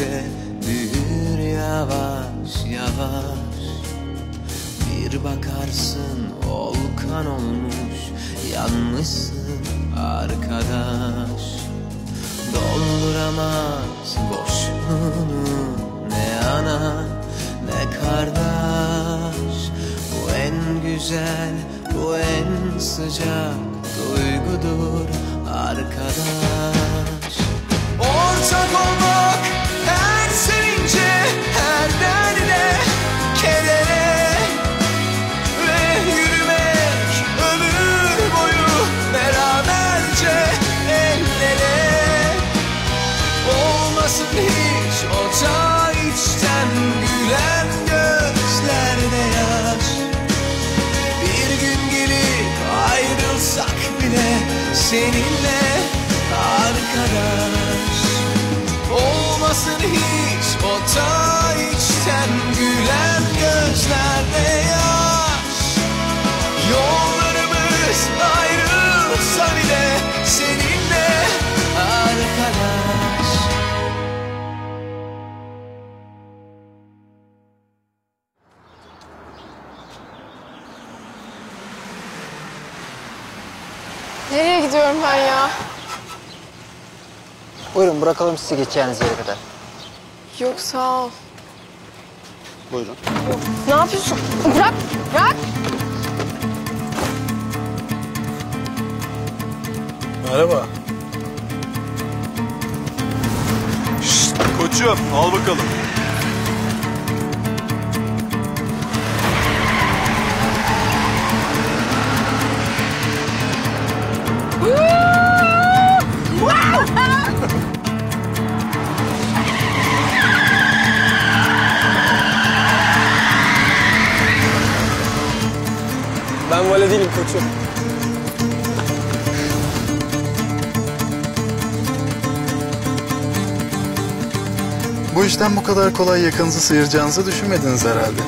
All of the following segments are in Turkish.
gece büyür yavaş yavaş. Bir bakarsın volkan olmuş, yanmışsın arkadaş. Dolduramaz boşluğunu ne ana ne kardeş. Bu en güzel, bu en sıcak duygudur arkadaş. Ortak olmak her sevince, her derde, kedere ve yürümek ömür boyu beraberce ellere. Olmasın hiç ocağı içten gülen gözlerde yaş. Bir gün gelip ayrılsak bile seninle arkadaş. Olmasın hiç o ta içten gülen gözlerde yaş. Yollarımız ayrılsa bile seninle arkadaş. Nereye gidiyorum ben ya? Buyurun, bırakalım sizi geçeceğiniz yere kadar. Yok, sağ ol. Buyurun. Yok. Ne yapıyorsun? Bırak, bırak! Merhaba. Şşt, koçum, al bakalım. Ben vale değilim koçum. Bu işten bu kadar kolay yakınızı sıyıracağınızı düşünmediniz herhalde.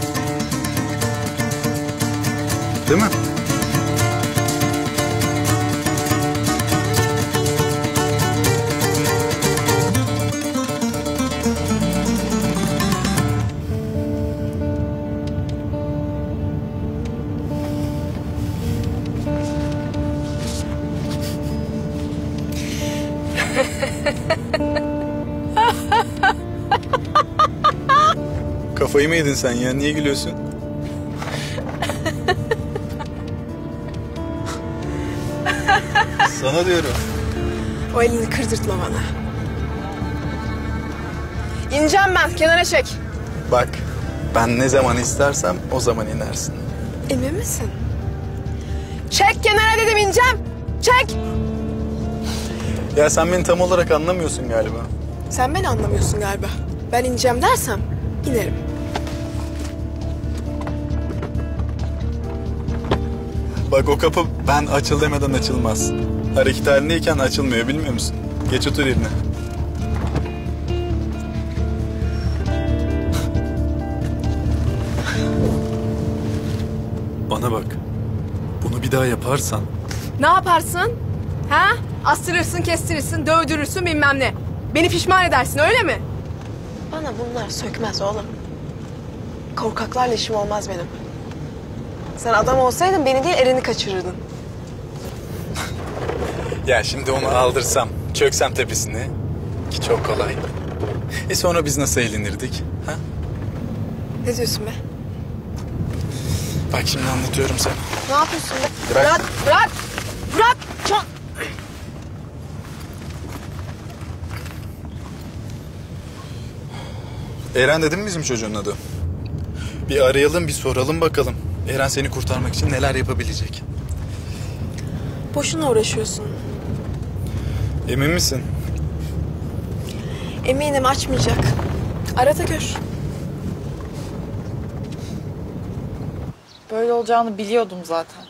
Değil mi? Kafayı mı yedin sen ya? Niye gülüyorsun? Sana diyorum. O elini kırdırtma bana. İneceğim ben. Kenara çek. Bak, ben ne zaman istersem o zaman inersin. Emin misin? Çek kenara dedim, ineceğim. Çek! Ya sen beni tam olarak anlamıyorsun galiba. Sen beni anlamıyorsun galiba. Ben ineceğim dersem inerim. Bak, o kapı ben açıl demeden açılmaz. Hareket halindeyken açılmıyor, bilmiyor musun? Geç otur yerine. Bana bak. Bunu bir daha yaparsan... Ne yaparsın? Ha? Astırırsın, kestirirsin, dövdürürsün bilmem ne. Beni pişman edersin, öyle mi? Bana bunlar sökmez oğlum. Korkaklarla işim olmaz benim. Sen adam olsaydın beni değil Eren'i kaçırırdın. Ya şimdi onu aldırsam, çöksem tepesini ki çok kolay. Sonra biz nasıl eğlenirdik? Ha? Ne diyorsun be? Bak şimdi anlatıyorum sana. Ne yapıyorsun be? Bırak, bırak, bırak, bırak. Çok... Eren dedim mi bizim çocuğun adı? Bir arayalım, bir soralım bakalım. Eren seni kurtarmak için neler yapabilecek? Boşuna uğraşıyorsun. Emin misin? Eminim, açmayacak. Ara da gör. Böyle olacağını biliyordum zaten.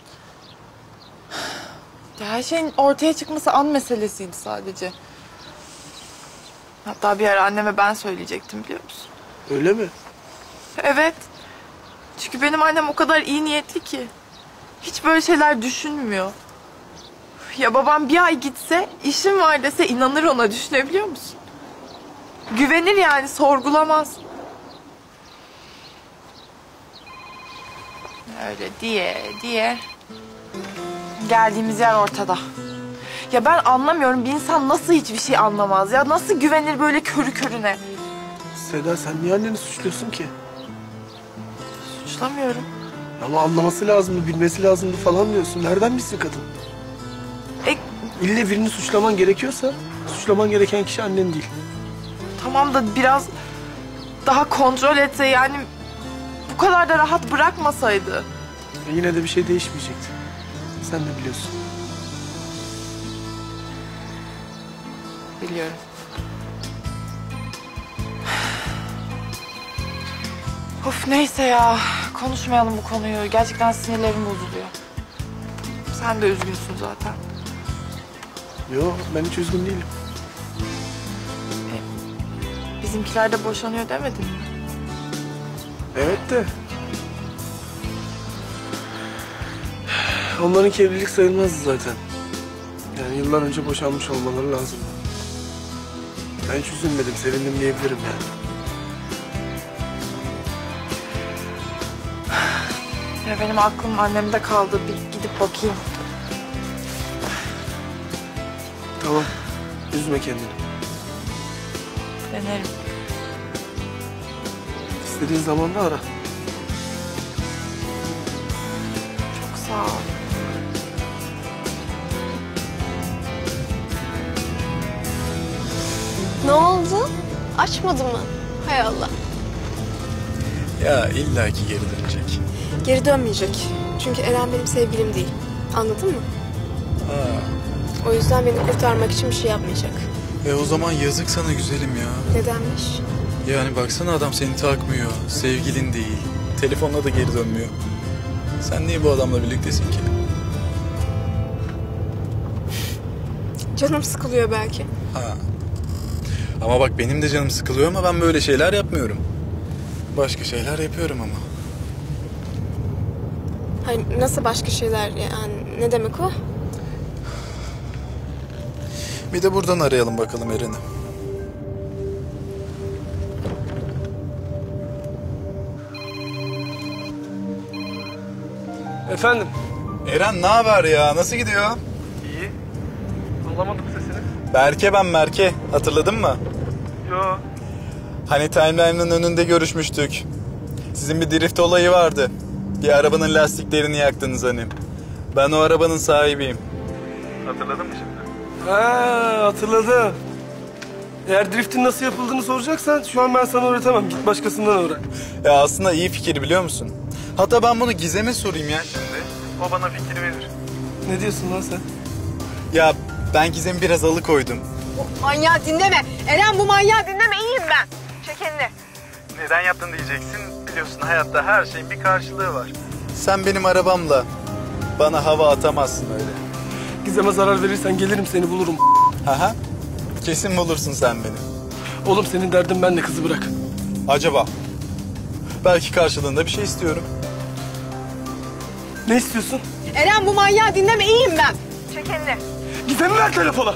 Her şeyin ortaya çıkması an meselesiydi sadece. Hatta bir ara anneme ben söyleyecektim, biliyor musun? Öyle mi? Evet. Çünkü benim annem o kadar iyi niyetli ki. Hiç böyle şeyler düşünmüyor. Ya babam bir ay gitse, işim var dese inanır ona, düşünebiliyor musun? Güvenir yani, sorgulamaz. Öyle diye geldiğimiz yer ortada. Ya ben anlamıyorum, bir insan nasıl hiçbir şey anlamaz ya? Nasıl güvenir böyle körü körüne? Seda, sen niye anneni suçluyorsun ki? Suçlamıyorum. Ama anlaması lazımdı, bilmesi lazımdı falan diyorsun. Nereden bilsin kadın? İlle birini suçlaman gerekiyorsa, suçlaman gereken kişi annen değil. Tamam da biraz daha kontrol etse yani, bu kadar da rahat bırakmasaydı. Yine de bir şey değişmeyecekti. Sen de biliyorsun. Biliyorum. Of neyse ya, konuşmayalım bu konuyu. Gerçekten sinirlerim bozuluyor. Sen de üzgünsün zaten. Yok, ben hiç üzgün değilim. Bizimkiler de boşanıyor demedin mi? Evet de. Onlarınki evlilik sayılmazdı zaten. Yani yıllar önce boşanmış olmaları lazım. Ben hiç üzülmedim, sevindim diyebilirim yani. Ya benim aklım annemde kaldı, bir gidip bakayım. Tamam, üzme kendini. Denerim. İstediğin zaman da ara. Çok sağ ol. Ne oldu? Açmadı mı? Hay Allah. Ya illaki geri dönecek. Geri dönmeyecek. Çünkü Eren benim sevgilim değil. Anladın mı? Aa. O yüzden beni kurtarmak için bir şey yapmayacak. O zaman yazık sana güzelim ya. Nedenmiş? Yani baksana adam seni takmıyor. Sevgilin değil. Telefonla da geri dönmüyor. Sen niye bu adamla birliktesin ki? Canım sıkılıyor belki. Ha. Ama bak benim de canım sıkılıyor ama ben böyle şeyler yapmıyorum. Başka şeyler yapıyorum ama. Hayır, nasıl başka şeyler yani, ne demek o? Bir de buradan arayalım bakalım Eren'i. Efendim? Eren ne haber ya? Nasıl gidiyor? İyi. Bulamadım sesini. Berke ben Berke. Hatırladın mı? Yo. Hani timeline'ın önünde görüşmüştük. Sizin bir drift olayı vardı. Bir arabanın lastiklerini yaktınız hani. Ben o arabanın sahibiyim. Hatırladın mı şimdi? Ha, hatırladım. Eğer driftin nasıl yapıldığını soracaksan şu an ben sana öğretemem. Git başkasından öğren. Ya aslında iyi fikir biliyor musun? Hatta ben bunu Gizem'e sorayım ya şimdi. O bana fikir verir. Ne diyorsun lan sen? Ya ben Gizem'i biraz alıkoydum. O manyağı dinleme. Eren bu manyağı dinleme. İyiyim ben. Çek elini. Neden yaptın diyeceksin. Biliyorsun hayatta her şeyin bir karşılığı var. Sen benim arabamla bana hava atamazsın öyle. Gizem'e zarar verirsen gelirim seni bulurum. Aha. Kesin bulursun sen beni. Oğlum senin derdin benle, kızı bırak. Acaba? Belki karşılığında bir şey istiyorum. Ne istiyorsun? Eren bu manyağı dinleme, iyiyim ben. Çek elini. Gizem'i ver telefona.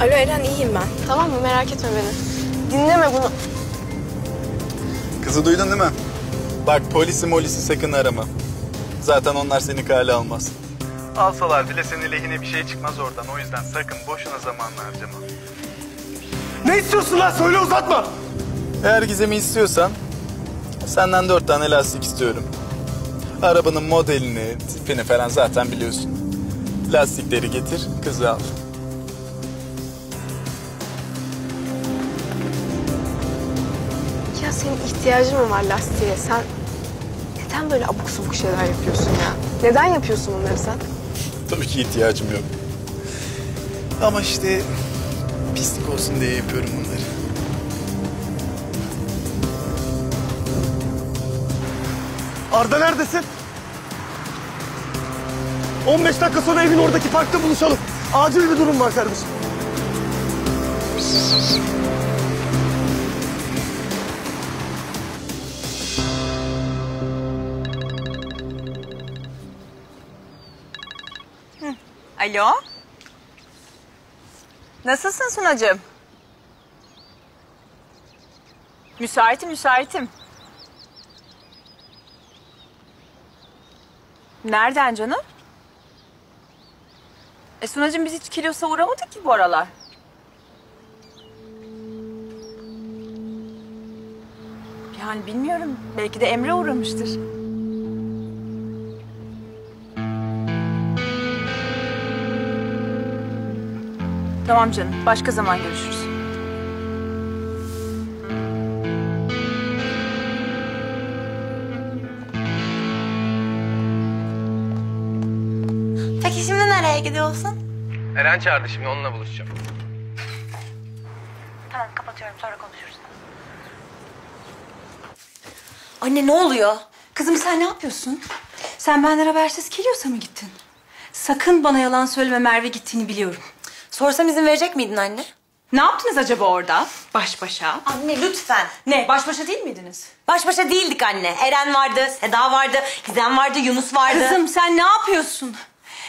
Alo Eren, iyiyim ben. Tamam mı? Merak etme beni. Dinleme bunu. Kızı duydun değil mi? Bak polisi molisi sakın arama. Zaten onlar seni kale almaz. Alsalar bile senin lehine bir şey çıkmaz oradan. O yüzden sakın boşuna zamanını harcama. Ne istiyorsun lan? Söyle uzatma. Eğer Gizem'i istiyorsan senden 4 tane lastik istiyorum. Arabanın modelini, tipini falan zaten biliyorsun. Lastikleri getir, kızı al. Ya senin ihtiyacın mı var lastiğe? Sen... Neden böyle abuk sabuk şeyler yapıyorsun ya? Neden yapıyorsun bunları sen? Tabii ki ihtiyacım yok. Ama işte pislik olsun diye yapıyorum bunları. Arda neredesin? 15 dakika sonra evin oradaki parkta buluşalım. Acil bir durum var kardeşim. Alo? Nasılsın Sunacığım? Müsaitim. Nereden canım? Sunacığım biz hiç Kilyos'a uğramadık ki bu aralar. Yani bilmiyorum. Belki de Emre uğramıştır. Tamam canım. Başka zaman görüşürüz. Peki şimdi nereye gidiyorsun? Eren çağırdı şimdi. Onunla buluşacağım. Tamam kapatıyorum. Sonra konuşuruz. Anne ne oluyor? Kızım sen ne yapıyorsun? Sen benden habersiz Kilyos'a mı gittin? Sakın bana yalan söyleme, Merve gittiğini biliyorum. Sorsam izin verecek miydin anne? Ne yaptınız acaba orada? Baş başa. Anne lütfen. Ne? Baş başa değil miydiniz? Baş başa değildik anne. Eren vardı, Seda vardı, Gizem vardı, Yunus vardı. Kızım sen ne yapıyorsun?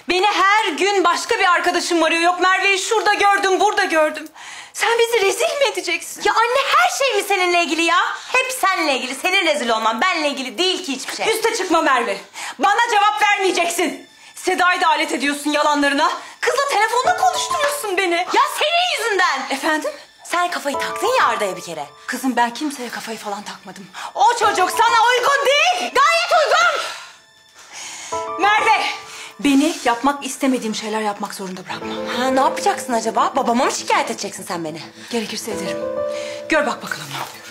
Beni her gün başka bir arkadaşım arıyor. Yok Merve'yi şurada gördüm, burada gördüm. Sen bizi rezil mi edeceksin? Ya anne her şey mi seninle ilgili ya? Hep seninle ilgili. Senin rezil olman benimle ilgili değil ki hiçbir şey. Üste çıkma Merve. Bana cevap vermeyeceksin. Seda'yı da alet ediyorsun yalanlarına. Kızla telefonda konuşturuyorsun beni. Ya senin yüzünden. Efendim? Sen kafayı taktın ya Arda'ya bir kere. Kızım ben kimseye kafayı falan takmadım. O çocuk sana uygun değil. Gayet uygun. Merve. Beni yapmak istemediğim şeyler yapmak zorunda bırakma. Ha, ne yapacaksın acaba? Babama mı şikayet edeceksin sen beni? Gerekirse ederim. Gör bak bakalım ne yapıyorum.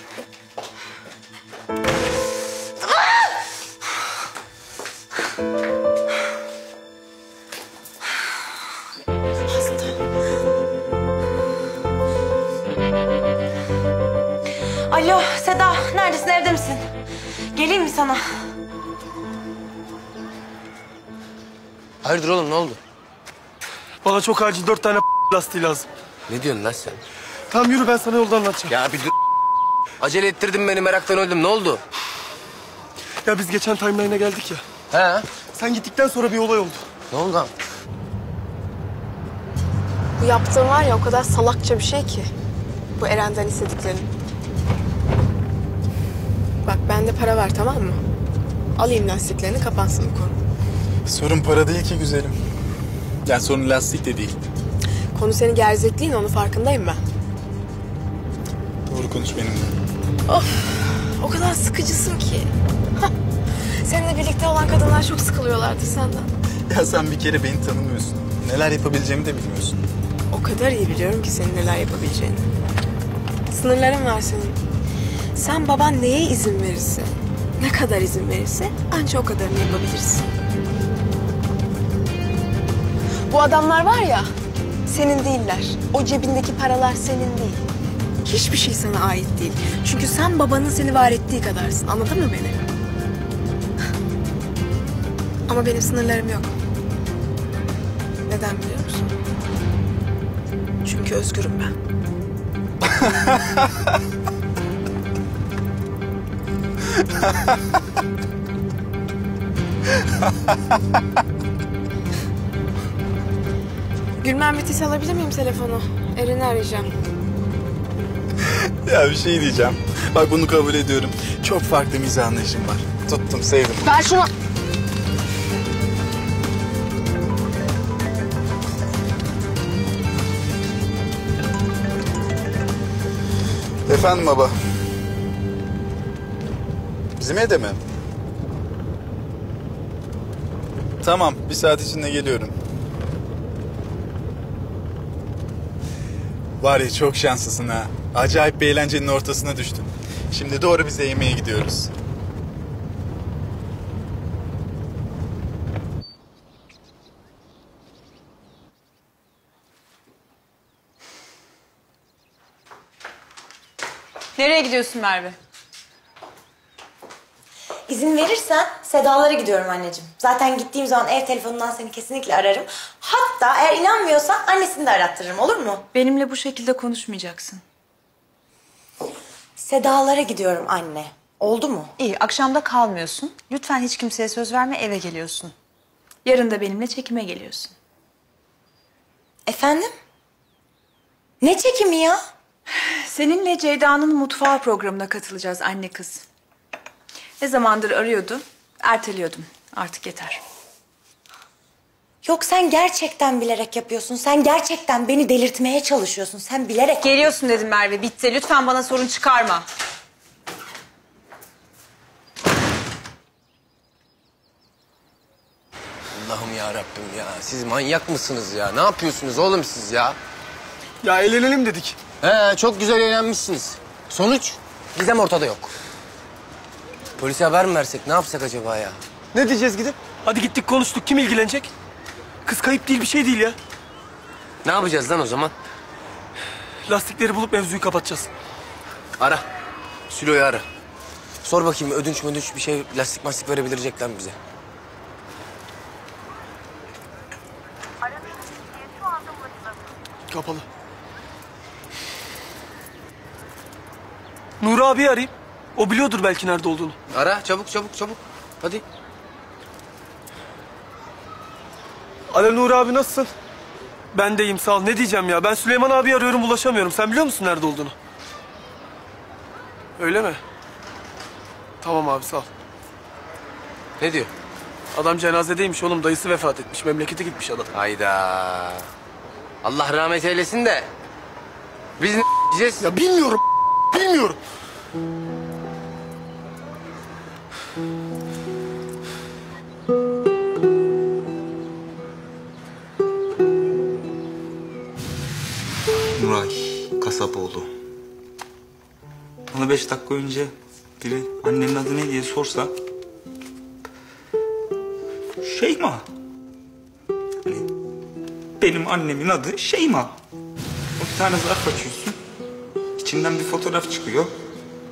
Hasta. Alo Seda, neredesin? Evde misin? Geleyim mi sana? Hayırdır oğlum ne oldu? Bana çok acil 4 tane lastiği lazım. Ne diyorsun lan sen? Tamam yürü ben sana yolda anlatacağım. Ya bir dur. Acele ettirdin beni meraktan öldüm ne oldu? Ya biz geçen timeline'e geldik ya. He? Sen gittikten sonra bir olay oldu. Ne oldu lan? Bu yaptığın var ya o kadar salakça bir şey ki. Bu Eren'den istediklerin. Bak bende para var tamam mı? Alayım lastiklerini kapansın bu konu. Sorun para değil ki güzelim. Yani sorun lastik de değil. Konu senin gerzekliğin, onun farkındayım ben. Doğru konuş benimle. Of, o kadar sıkıcısın ki. Seninle birlikte olan kadınlar çok sıkılıyorlardı senden. Ya sen bir kere beni tanımıyorsun. Neler yapabileceğimi de bilmiyorsun. O kadar iyi biliyorum ki senin neler yapabileceğini. Sınırların var senin. Sen baban neye izin verirse, ne kadar izin verirse ancak o kadarını yapabilirsin. Bu adamlar var ya, senin değiller. O cebindeki paralar senin değil. Hiçbir şey sana ait değil. Çünkü sen babanın seni var ettiği kadarsın. Anladın mı beni? Ama benim sınırlarım yok. Neden biliyor musun? Çünkü özgürüm ben. Gülmen bittiyse alabilir miyim telefonu? Eren'i arayacağım. Ya bir şey diyeceğim. Bak bunu kabul ediyorum. Çok farklı mizah anlayışım var. Tuttum, sevdim. Ver şunu. Efendim baba. Bizim evde mi? Tamam, 1 saat içinde geliyorum. Var ya çok şanslısın ha. Acayip bir eğlencenin ortasına düştün. Şimdi doğru bize yemeğe gidiyoruz. Nereye gidiyorsun Merve? İzin verirsen Seda'lara gidiyorum anneciğim. Zaten gittiğim zaman ev telefonundan seni kesinlikle ararım. Hatta eğer inanmıyorsan annesini de arattırırım olur mu? Benimle bu şekilde konuşmayacaksın. Seda'lara gidiyorum anne. Oldu mu? İyi akşamda kalmıyorsun. Lütfen hiç kimseye söz verme eve geliyorsun. Yarın da benimle çekime geliyorsun. Efendim? Ne çekimi ya? Seninle Ceyda'nın mutfağı programına katılacağız anne kız. Ne zamandır arıyordu, erteliyordum. Artık yeter. Yok sen gerçekten bilerek yapıyorsun. Sen gerçekten beni delirtmeye çalışıyorsun. Sen bilerek... Geliyorsun dedim Merve, bitti. Lütfen bana sorun çıkarma. Allah'ım ya Rabbim ya. Siz manyak mısınız ya? Ne yapıyorsunuz oğlum siz ya? Ya eğlenelim dedik. Çok güzel eğlenmişsiniz. Sonuç? Gizem ortada yok. Polise haber mi versek? Ne yapsak acaba ya? Ne diyeceğiz gidip? Hadi gittik konuştuk. Kim ilgilenecek? Kız kayıp değil, bir şey değil ya. Ne yapacağız lan o zaman? Lastikleri bulup mevzuyu kapatacağız. Ara. Sülo'yu ara. Sor bakayım ödünç müdünç bir şey, lastik mastik verebilecek lan bize. Kapalı. Nur abi arayayım. O biliyordur belki nerede olduğunu. Ara çabuk çabuk çabuk. Hadi. Alo Nur abi nasılsın? Ben deyim sağ ol. Ne diyeceğim ya? Ben Süleyman abi arıyorum ulaşamıyorum. Sen biliyor musun nerede olduğunu? Öyle mi? Tamam abi sağ ol. Ne diyor? Adam cenazedeymiş oğlum. Dayısı vefat etmiş. Memlekete gitmiş adam. Hayda. Allah rahmet eylesin de. Biz ne diyeceğiz? Ya bilmiyorum. Bilmiyorum. Nuray, Kasapoğlu. Bana 5 dakika önce biri annenin adı ne diye sorsa... Şeyma. Hani benim annemin adı Şeyma. O bir tane zarf açıyorsun. İçinden bir fotoğraf çıkıyor.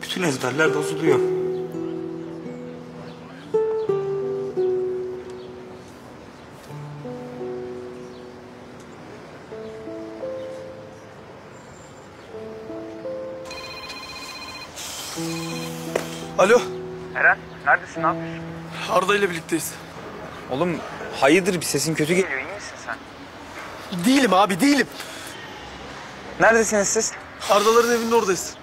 Bütün ezberler bozuluyor. Alo. Eren, neredesin, ne yapıyorsun? Arda ile birlikteyiz. Oğlum, hayırdır bir sesin kötü geliyor, iyi misin sen? Değilim abi, değilim. Neredesiniz siz? Ardaların evinin oradayız.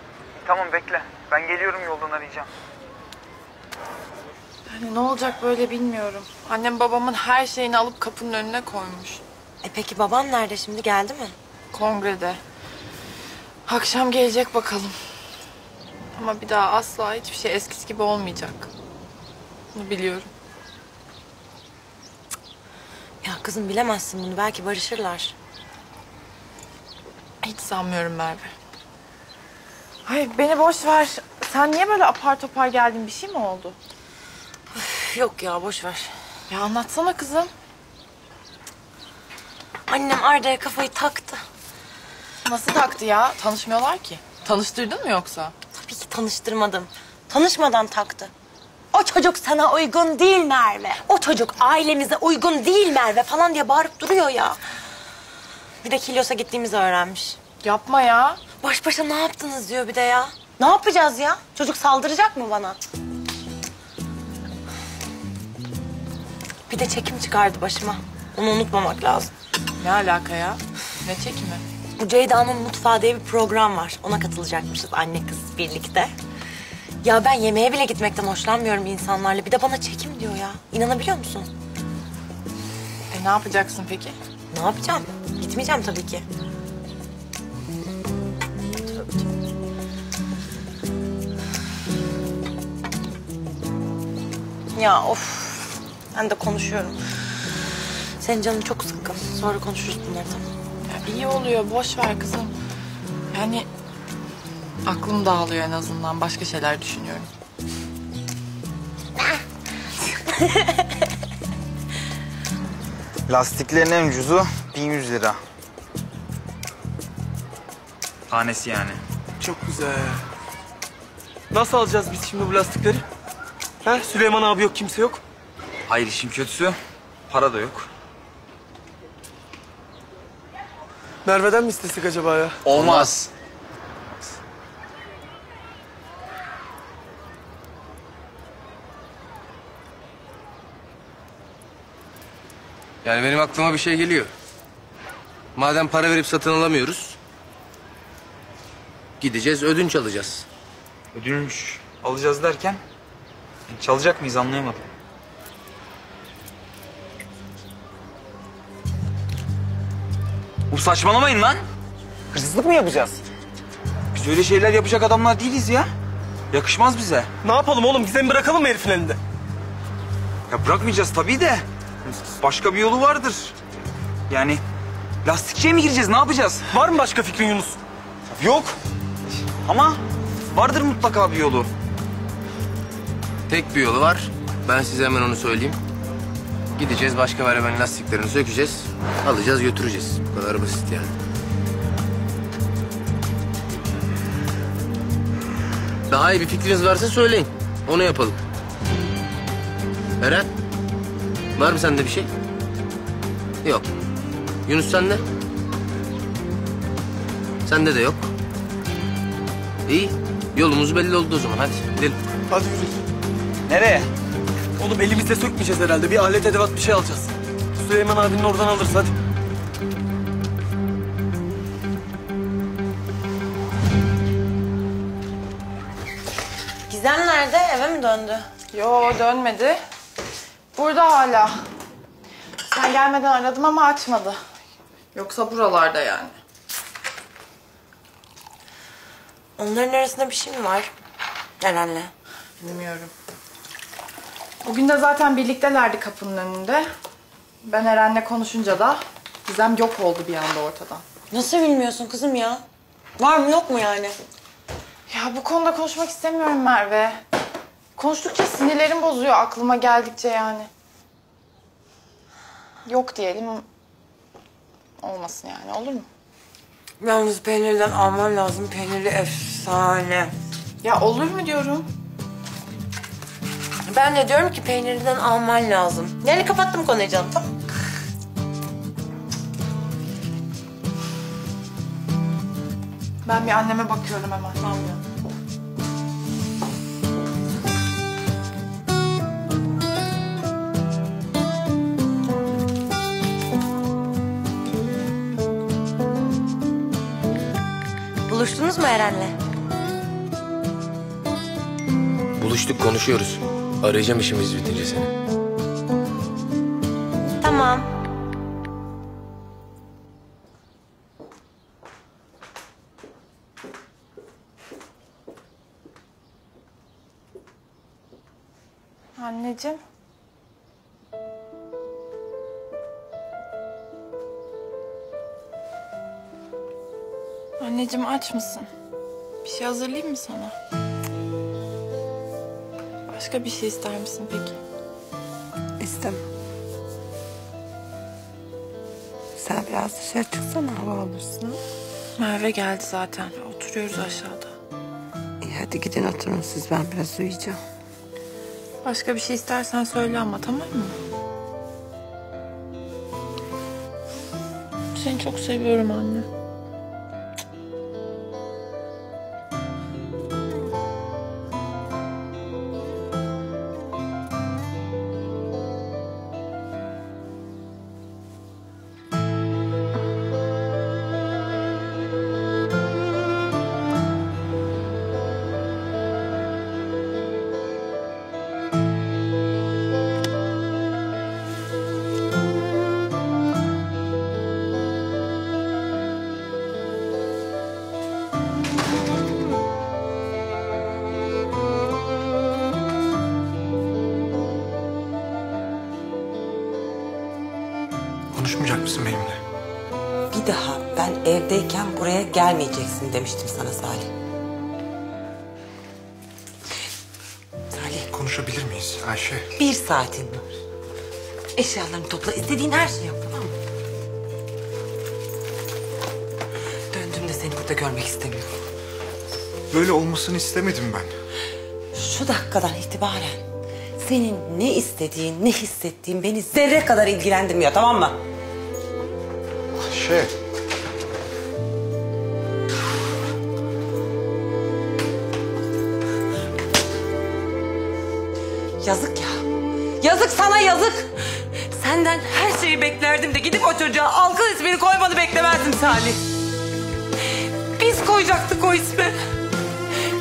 Tamam bekle, ben geliyorum yoldan arayacağım. Yani ne olacak böyle bilmiyorum. Annem babamın her şeyini alıp kapının önüne koymuş. E peki baban nerede şimdi, geldi mi? Kongrede. Akşam gelecek bakalım. Ama bir daha asla hiçbir şey eskisi gibi olmayacak. Bunu biliyorum. Ya kızım bilemezsin bunu. Belki barışırlar. Hiç sanmıyorum Merve. Ay beni boş ver. Sen niye böyle apar topar geldin? Bir şey mi oldu? Öf, yok ya boş ver. Ya anlatsana kızım. Annem Arda'ya kafayı taktı. Nasıl taktı ya? Tanışmıyorlar ki. Tanıştırdın mı yoksa? Tabii ki tanıştırmadım. Tanışmadan taktı. O çocuk sana uygun değil Merve. O çocuk ailemize uygun değil Merve falan diye bağırıp duruyor ya. Bir de Kilyos'a gittiğimizi öğrenmiş. Yapma ya. Baş başa ne yaptınız diyor bir de ya. Ne yapacağız ya? Çocuk saldıracak mı bana? Bir de çekim çıkardı başıma. Onu unutmamak lazım. Ne alaka ya? Ne çekimi? Bu Ceyda'nın mutfağı diye bir program var. Ona katılacakmışız anne kız birlikte. Ya ben yemeğe bile gitmekten hoşlanmıyorum insanlarla. Bir de bana çekim diyor ya. İnanabiliyor musun? E ne yapacaksın peki? Ne yapacağım? Gitmeyeceğim tabii ki. Ya of. Ben de konuşuyorum. Senin canın çok sıkkın. Sonra konuşuruz bunları tamam. İyi oluyor, boş ver kızım. Yani aklım dağılıyor en azından. Başka şeyler düşünüyorum. Lastiklerin en ucuzu 1100 lira. Tanesi yani. Çok güzel. Nasıl alacağız biz şimdi bu lastikleri? Ha? Süleyman abi yok, kimse yok. Hayır, işin kötüsü para da yok. Merve'den mi istesek acaba ya? Olmaz. Yani benim aklıma bir şey geliyor. Madem para verip satın alamıyoruz, Gideceğiz, ödünç alacağız. Ödünç alacağız derken çalacak mıyız anlayamadım. Bu saçmalamayın lan. Hırsızlık mı yapacağız? Biz öyle şeyler yapacak adamlar değiliz ya. Yakışmaz bize. Ne yapalım oğlum? Gizem'i bırakalım mı herifin elinde? Ya bırakmayacağız tabii de. Başka bir yolu vardır. Yani lastikçiye mi gireceğiz? Ne yapacağız? Var mı başka fikrin Yunus? Yok. Ama vardır mutlaka bir yolu. Tek bir yolu var. Ben size hemen onu söyleyeyim. Gideceğiz, başka berberin lastiklerini sökeceğiz. Alacağız, götüreceğiz. Bu kadar basit yani. Daha iyi bir fikriniz varsa söyleyin. Onu yapalım. Eren, var mı sende bir şey? Yok. Yunus sende? Sende de yok. İyi. Yolumuz belli oldu o zaman. Hadi gidelim. Hadi yürü. Nereye? Oğlum elimizle sökmeyeceğiz herhalde. Bir alet edevat bir şey alacağız. Süleyman abinin oradan alırız. Hadi. Gizem nerede? Eve mi döndü? Yo, dönmedi. Burada hala. Sen gelmeden aradım ama açmadı. Yoksa buralarda yani. Onların arasında bir şey mi var? Eren'le. Bilmiyorum. Bugün de zaten birliktelerdi kapının önünde. Ben Eren'le konuşunca da Gizem yok oldu bir anda ortadan. Nasıl bilmiyorsun kızım ya? Var mı yok mu yani? Ya bu konuda konuşmak istemiyorum Merve. Konuştukça sinirlerim bozuyor aklıma geldikçe yani. Yok diyelim. Olmasın yani, olur mu? Yalnız peynirden almam lazım. Peyniri efsane. Ya olur mu diyorum? Ben de diyorum ki peynirden alman lazım. Yani kapattım konuyu canım. Tamam. Ben bir anneme bakıyorum hemen. Tamam ya. Buluştunuz mu Eren'le? Buluştuk, konuşuyoruz. Arayacağım işimiz bitince seni. Tamam. Anneciğim. Anneciğim aç mısın? Bir şey hazırlayayım mı sana? Başka bir şey ister misin peki? İstemem. Sen biraz dışarı çıksana, hava alırsın. Merve geldi zaten. Oturuyoruz aşağıda. İyi hadi gidin oturun siz, ben biraz uyuyacağım. Başka bir şey istersen söyle ama, tamam mı? Seni çok seviyorum anne. Gelmeyeceksin demiştim sana Salih. Salih. Konuşabilir miyiz Ayşe? Bir saatin var. Eşyalarını topla, istediğin her şeyi yap, tamam mı? Döndüğümde seni burada görmek istemiyorum. Böyle olmasını istemedim ben. Şu dakikadan itibaren senin ne istediğin, ne hissettiğin beni zerre kadar ilgilendirmiyor, tamam mı? Ayşe. Yazık ya. Yazık sana, yazık. Senden her şeyi beklerdim de gidip o çocuğa Alkın ismini koymanı beklemezdim Salih. Biz biz koyacaktık o ismi.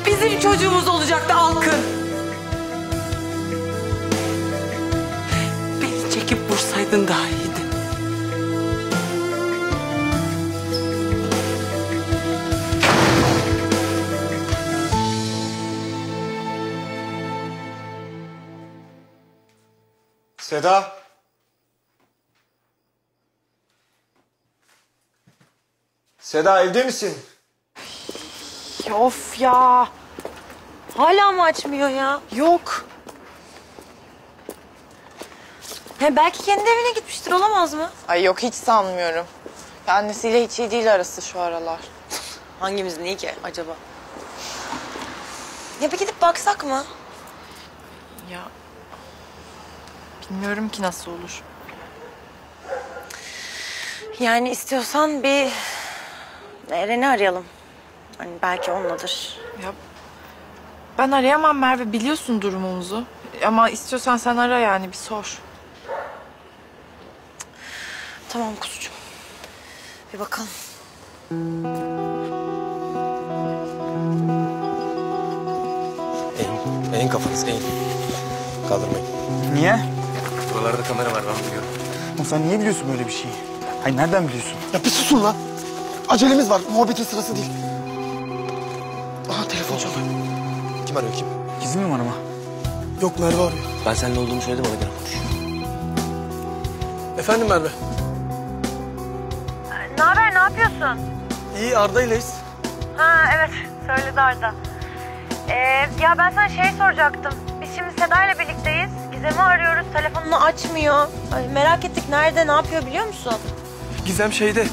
Bizim çocuğumuz olacaktı Alkın. Beni çekip vursaydın daha iyiydi. Seda. Seda, evde misin? Of ya. Hala mı açmıyor ya? Yok. Ya belki kendi evine gitmiştir, olamaz mı? Ay yok, hiç sanmıyorum. Ya annesiyle hiç iyi değil arası şu aralar. Hangimizin iyi ki acaba? Ya bir gidip baksak mı? Ya bilmiyorum ki nasıl olur. Yani istiyorsan bir Eren'i arayalım. Hani belki onladır. Ya ben arayamam Merve, biliyorsun durumumuzu. Ama istiyorsan sen ara yani, bir sor. Tamam kuzucuğum. Bir bakalım. Eğin kafanızı, eğin. Kaldırmayın. Niye? Buralarda kamera var, ben biliyorum. Oğlum sen niye biliyorsun böyle bir şeyi? Hayır, nereden biliyorsun? Ya bir susun lan. Acelemiz var, muhabbetin sırası değil. Aha, telefon çalıyor. Kim arıyor, kim? Gizli mi var ama? Yok, Merve arıyor. Ben seninle olduğumu söyledim, ona göre konuş. Efendim Merve? Ne haber, ne yapıyorsun? İyi, Arda'yleyiz. Ha evet, söyledi Arda. Ya ben sana şey soracaktım. Biz şimdi Seda'yla birlikteyiz. Gizem'i arıyoruz, telefonunu açmıyor. Ay, merak ettik, nerede, ne yapıyor biliyor musun? Gizem şeyde.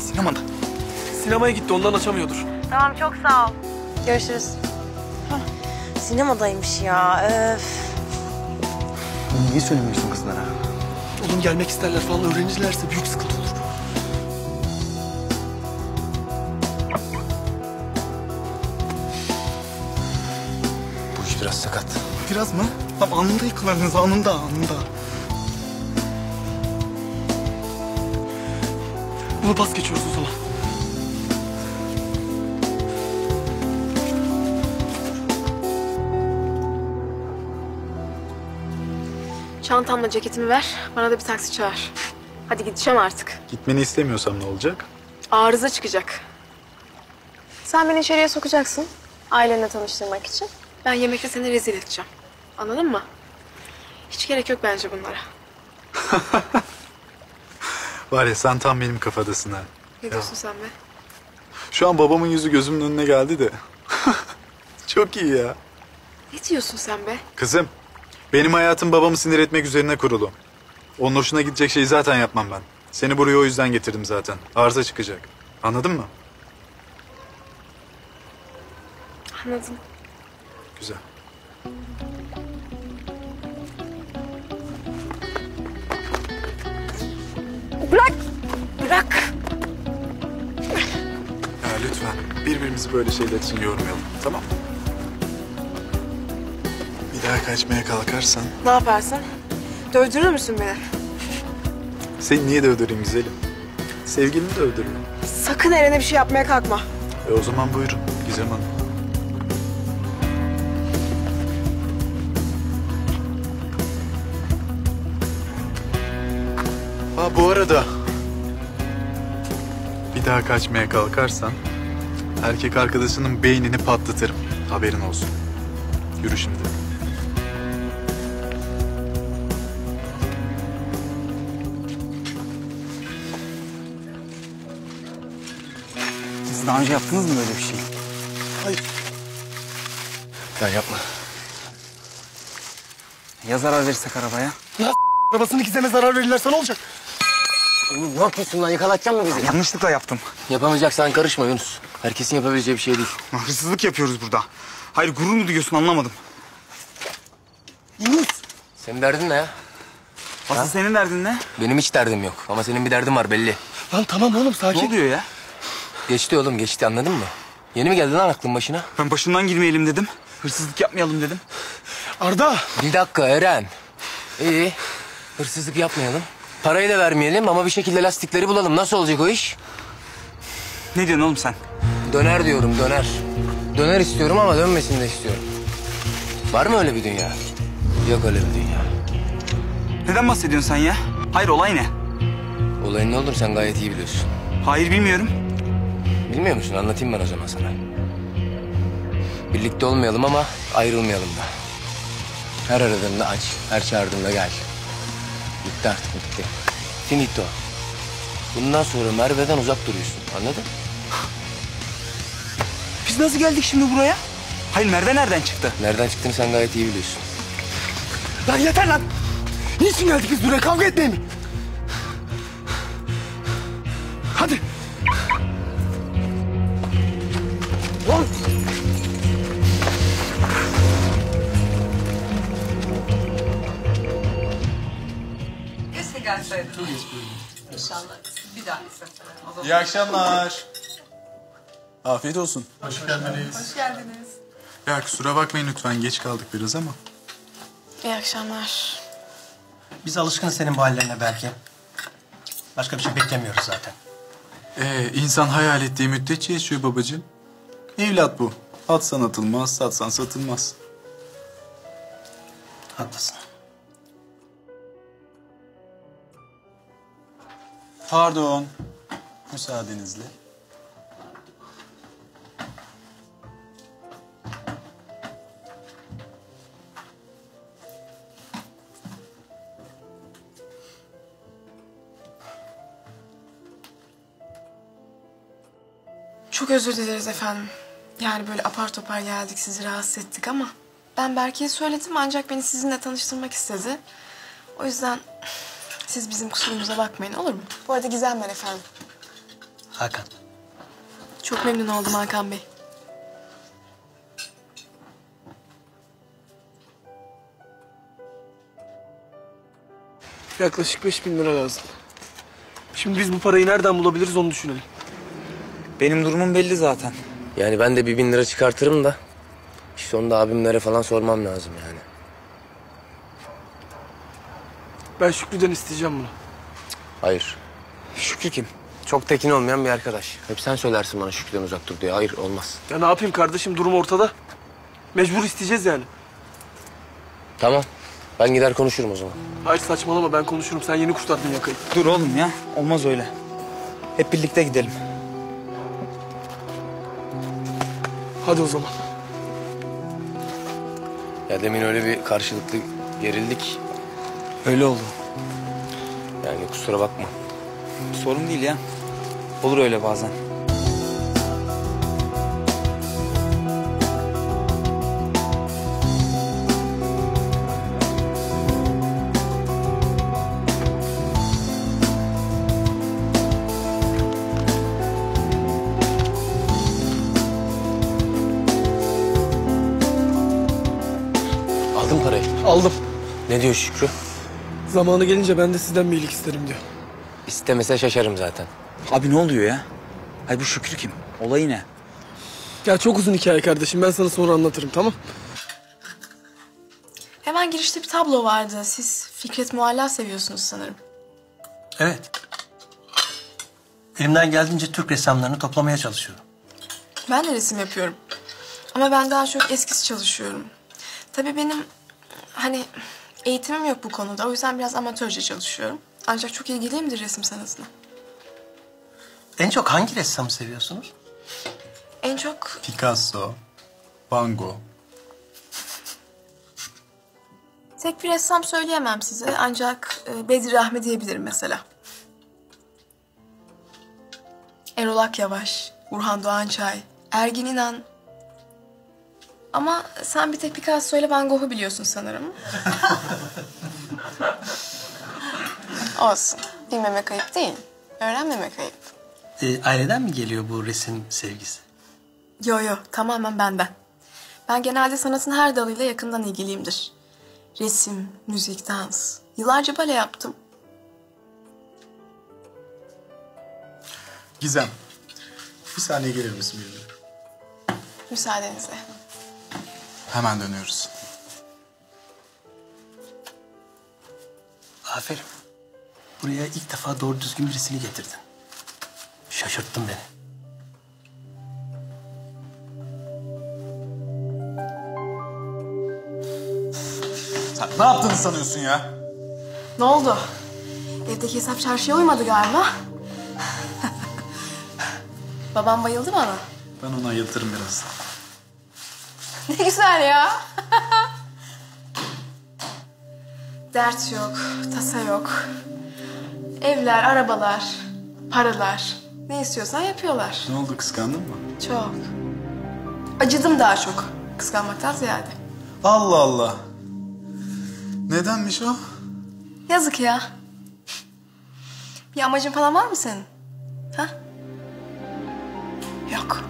Sinemada. Sinemaya gitti, ondan açamıyordur. Tamam, çok sağ ol. Görüşürüz. Hah. Sinemadaymış ya. Öf. Niye söylemiyorsun kızlara? Oğlum gelmek isterler falan, öğrenirlerse büyük sıkıntı olur. Bu iş biraz sakat. Biraz mı? Lan anında yıkılardınız, anında, anında. Bunu pas geçiyoruz o zaman. Çantamla ceketimi ver, bana da bir taksi çağır. Hadi gideceğim artık. Gitmeni istemiyorsam ne olacak? Arıza çıkacak. Sen beni içeriye sokacaksın, ailenle tanıştırmak için. Ben yemekte seni rezil edeceğim. Anladın mı? Hiç gerek yok bence bunlara. Var ya, sen tam benim kafadasın ha. Ne diyorsun ya sen be? Şu an babamın yüzü gözümün önüne geldi de. Çok iyi ya. Ne diyorsun sen be? Kızım, benim hayatım babamı sinir etmek üzerine kurulu. Onun hoşuna gidecek şeyi zaten yapmam ben. Seni buraya o yüzden getirdim zaten. Arıza çıkacak. Anladın mı? Anladım. Güzel. Bırak! Bırak! Ya lütfen birbirimizi böyle şeyler için yormayalım, tamam mı? Bir daha kaçmaya kalkarsan... Ne yaparsın? Dövdürür müsün beni? Seni niye dövdüreyim güzelim? Sevgilini dövdürme. Sakın Eren'e bir şey yapmaya kalkma. O zaman buyurun Gizem Hanım. Ha bu arada, bir daha kaçmaya kalkarsan erkek arkadaşının beynini patlatırım. Haberin olsun. Yürü şimdi. Siz daha önce yaptınız mı böyle bir şey? Hayır. Ya yapma. Ya zarar verirsek arabaya? Ya arabasını Gizem'e zarar verirlerse ne olacak? Oğlum ne yapıyorsun lan? Yıkalatacak mı bizi? Yanlışlıkla yaptım. Yapamayacaksan karışma Yunus. Herkesin yapabileceği bir şey değil. Hırsızlık yapıyoruz burada. Hayır, gurur mu duyuyorsun anlamadım. Yunus! Senin derdin ne ya? Asıl senin derdin ne? Benim hiç derdim yok ama senin bir derdin var belli. Lan tamam oğlum, sakin. Ne oluyor ya? Geçti oğlum, geçti, anladın mı? Yeni mi geldi lan aklın başına? Ben başından girmeyelim dedim. Hırsızlık yapmayalım dedim. Arda! Bir dakika Eren. İyi, hırsızlık yapmayalım. Parayı da vermeyelim ama bir şekilde lastikleri bulalım. Nasıl olacak o iş? Ne diyorsun oğlum sen? Döner diyorum, döner. Döner istiyorum ama dönmesini de istiyorum. Var mı öyle bir dünya? Yok öyle bir dünya. Neden bahsediyorsun sen ya? Hayır, olay ne? Olayın ne olduğunu sen gayet iyi biliyorsun. Hayır, bilmiyorum. Bilmiyor musun? Anlatayım ben o zaman sana. Birlikte olmayalım ama ayrılmayalım da. Her aradığımda aç, her çağırdığımda gel. Bitti artık, bitti. Finito. Bundan sonra Merve'den uzak duruyorsun, anladın? Biz nasıl geldik şimdi buraya? Hayır, Merve nereden çıktı? Nereden çıktığını sen gayet iyi biliyorsun. Lan yeter lan! Niçin geldik biz buraya? Kavga etmeye mi? Hadi! Lan! Keşke gelseydin. İnşallah bir dahaki sefere. İyi akşamlar. Afiyet olsun. Hoş geldiniz. Hoş geldiniz. Ya kusura bakmayın lütfen, geç kaldık biraz ama. İyi akşamlar. Biz alışkınız senin bu hallerine Berke. Başka bir şey beklemiyoruz zaten. İnsan hayal ettiği müddetçe yaşıyor babacığım. Evlat bu. Atsan atılmaz, satsan satılmaz. Haklısın. Pardon. Müsaadenizle. Çok özür dileriz efendim. Yani böyle apar topar geldik, sizi rahatsız ettik ama... ben Berke'ye söyledim ancak beni sizinle tanıştırmak istedi. O yüzden siz bizim kusurumuza bakmayın, olur mu? Bu arada Gizem ben efendim. Hakan. Çok memnun oldum Hakan Bey. Yaklaşık 5.000 lira lazım. Şimdi biz bu parayı nereden bulabiliriz onu düşünelim. Benim durumum belli zaten. Yani ben de 1.000 lira çıkartırım da... işte onu da abimlere falan sormam lazım yani. Ben Şükrü'den isteyeceğim bunu. Hayır. Şükrü kim? Çok tekin olmayan bir arkadaş. Hep sen söylersin bana Şükrü'den uzak dur diye. Hayır, olmaz. Ya ne yapayım kardeşim, durum ortada. Mecbur isteyeceğiz yani. Tamam. Ben gider konuşurum o zaman. Hayır, saçmalama, ben konuşurum. Sen yeni kurtardın yakayı. Dur oğlum ya. Olmaz öyle. Hep birlikte gidelim. Hadi o zaman. Ya demin öyle bir karşılıklı gerildik. Öyle oldu. Yani kusura bakma. Sorun değil ya. Olur öyle bazen. Aldım. Ne diyor Şükrü? Zamanı gelince ben de sizden bir iyilik isterim diyor. İstemese şaşarım zaten. Abi ne oluyor ya? Hayır, bu Şükrü kim? Olayı ne? Ya çok uzun hikaye kardeşim. Ben sana sonra anlatırım, tamam? Hemen girişte bir tablo vardı. Siz Fikret Muhalla seviyorsunuz sanırım. Evet. Elimden geldiğince Türk ressamlarını toplamaya çalışıyorum. Ben de resim yapıyorum. Ama ben daha çok eskisi çalışıyorum. Tabii benim... hani eğitimim yok bu konuda. O yüzden biraz amatörce çalışıyorum. Ancak çok ilgiliyimdir resim sanatına. En çok hangi ressamı seviyorsunuz? En çok... Picasso, Van Gogh. Tek bir ressam söyleyemem size. Ancak Bedir Rahmi diyebilirim mesela. Erol Akyavaş, Orhan Doğançay, Ergin İnanç. Ama sen bir tek Picasso ile Van Gogh'u biliyorsun sanırım. Olsun. Bilmemek ayıp değil. Öğrenmemek ayıp. Aileden mi geliyor bu resim sevgisi? Yo yo. Tamamen benden. Ben genelde sanatın her dalıyla yakından ilgiliyimdir. Resim, müzik, dans. Yıllarca bale yaptım. Gizem. Bir saniye gelir misin benimle? Müsaadenizle. Hemen dönüyoruz. Aferin. Buraya ilk defa doğru düzgün birisini getirdin. Şaşırttın beni. Sen ne yaptığını sanıyorsun ya? Ne oldu? Evdeki hesap çarşıya uymadı galiba. Babam bayıldı bana. Ben onu ayıltırım birazdan. Ne güzel ya. Dert yok, tasa yok. Evler, arabalar, paralar. Ne istiyorsan yapıyorlar. Ne oldu, kıskandın mı? Çok. Acıdım daha çok. Kıskanmaktan ziyade. Allah Allah. Nedenmiş o? Yazık ya. Bir amacın falan var mı senin? Ha? Yok.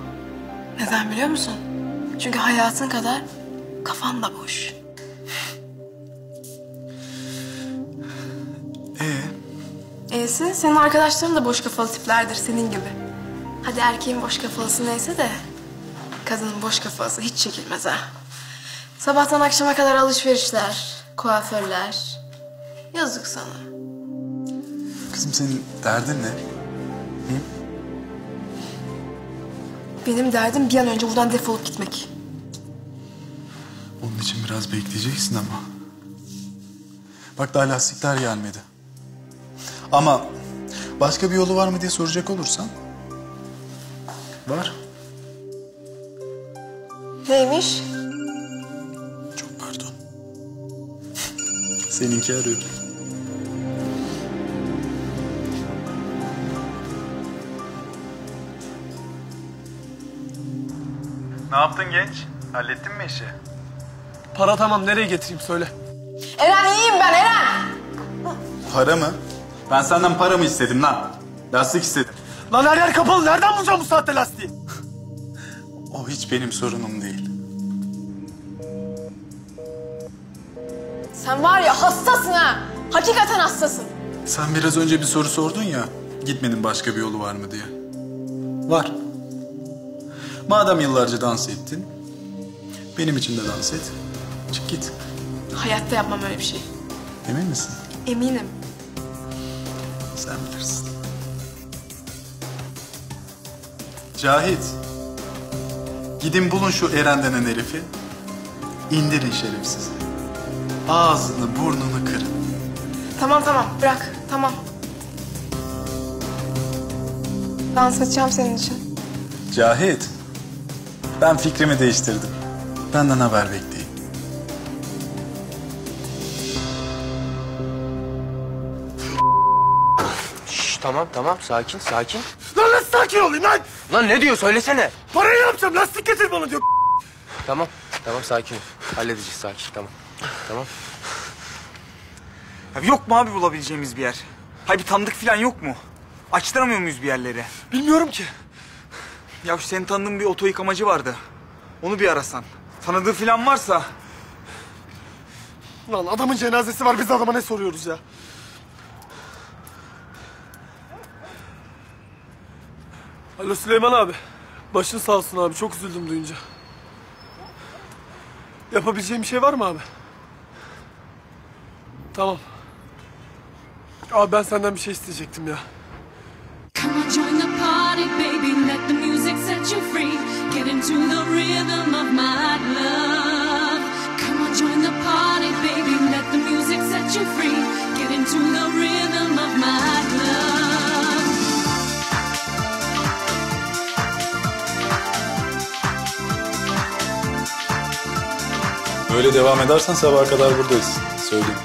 Neden biliyor musun? Çünkü hayatın kadar kafan da boş. E'si senin arkadaşların da boş kafalı tiplerdir senin gibi. Hadi erkeğin boş kafalısı neyse de kadının boş kafalısı hiç çekilmez ha. Sabahtan akşama kadar alışverişler, kuaförler. Yazık sana. Kızım senin derdin ne? Hı? Benim derdim bir an önce buradan defolup gitmek. Onun için biraz bekleyeceksin ama. Bak daha lastikler gelmedi. Ama başka bir yolu var mı diye soracak olursan. Var. Neymiş? Çok pardon. Seninki arıyor. Ne yaptın genç? Hallettin mi işi? Para tamam. Nereye getireyim söyle. Eren iyiyim ben Eren. Para mı? Ben senden para mı istedim lan? Lastik istedim. Lan her yer kapalı. Nereden bulacağım bu saatte lastiği? O hiç benim sorunum değil. Sen var ya hastasın ha. Hakikaten hastasın. Sen biraz önce bir soru sordun ya. Gitmenin başka bir yolu var mı diye. Var. Madem yıllarca dans ettin, benim için de dans et. Çık git. Hayatta yapmam öyle bir şey. Emin misin? Eminim. Sen bilirsin. Cahit. Gidin bulun şu Eren denen herifi. İndirin şerefsizi. Ağzını burnunu kırın. Tamam tamam bırak. Tamam. Dans edeceğim senin için. Cahit. Ben fikrimi değiştirdim. Benden haber bekleyin. Tamam tamam sakin sakin. Lan nasıl sakin olayım lan? Lan ne diyor söylesene. Parayı yapacağım lastik getir bana diyor. Tamam tamam sakin ol. Halledeceğiz sakin tamam. Tamam. Abi yok mu abi bulabileceğimiz bir yer? Hayır bir tanıdık falan yok mu? Açtıramıyor muyuz bir yerleri? Bilmiyorum ki. Ya şu senin tanıdığın bir oto yıkamacı vardı. Onu bir arasan. Tanıdığı falan varsa. Lan adamın cenazesi var biz adama ne soruyoruz ya? Alo Süleyman abi. Başın sağ olsun abi. Çok üzüldüm duyunca. Yapabileceğim bir şey var mı abi? Tamam. Abi ben senden bir şey isteyecektim ya. Böyle devam edersen sabaha kadar buradayız. Söyleyeyim.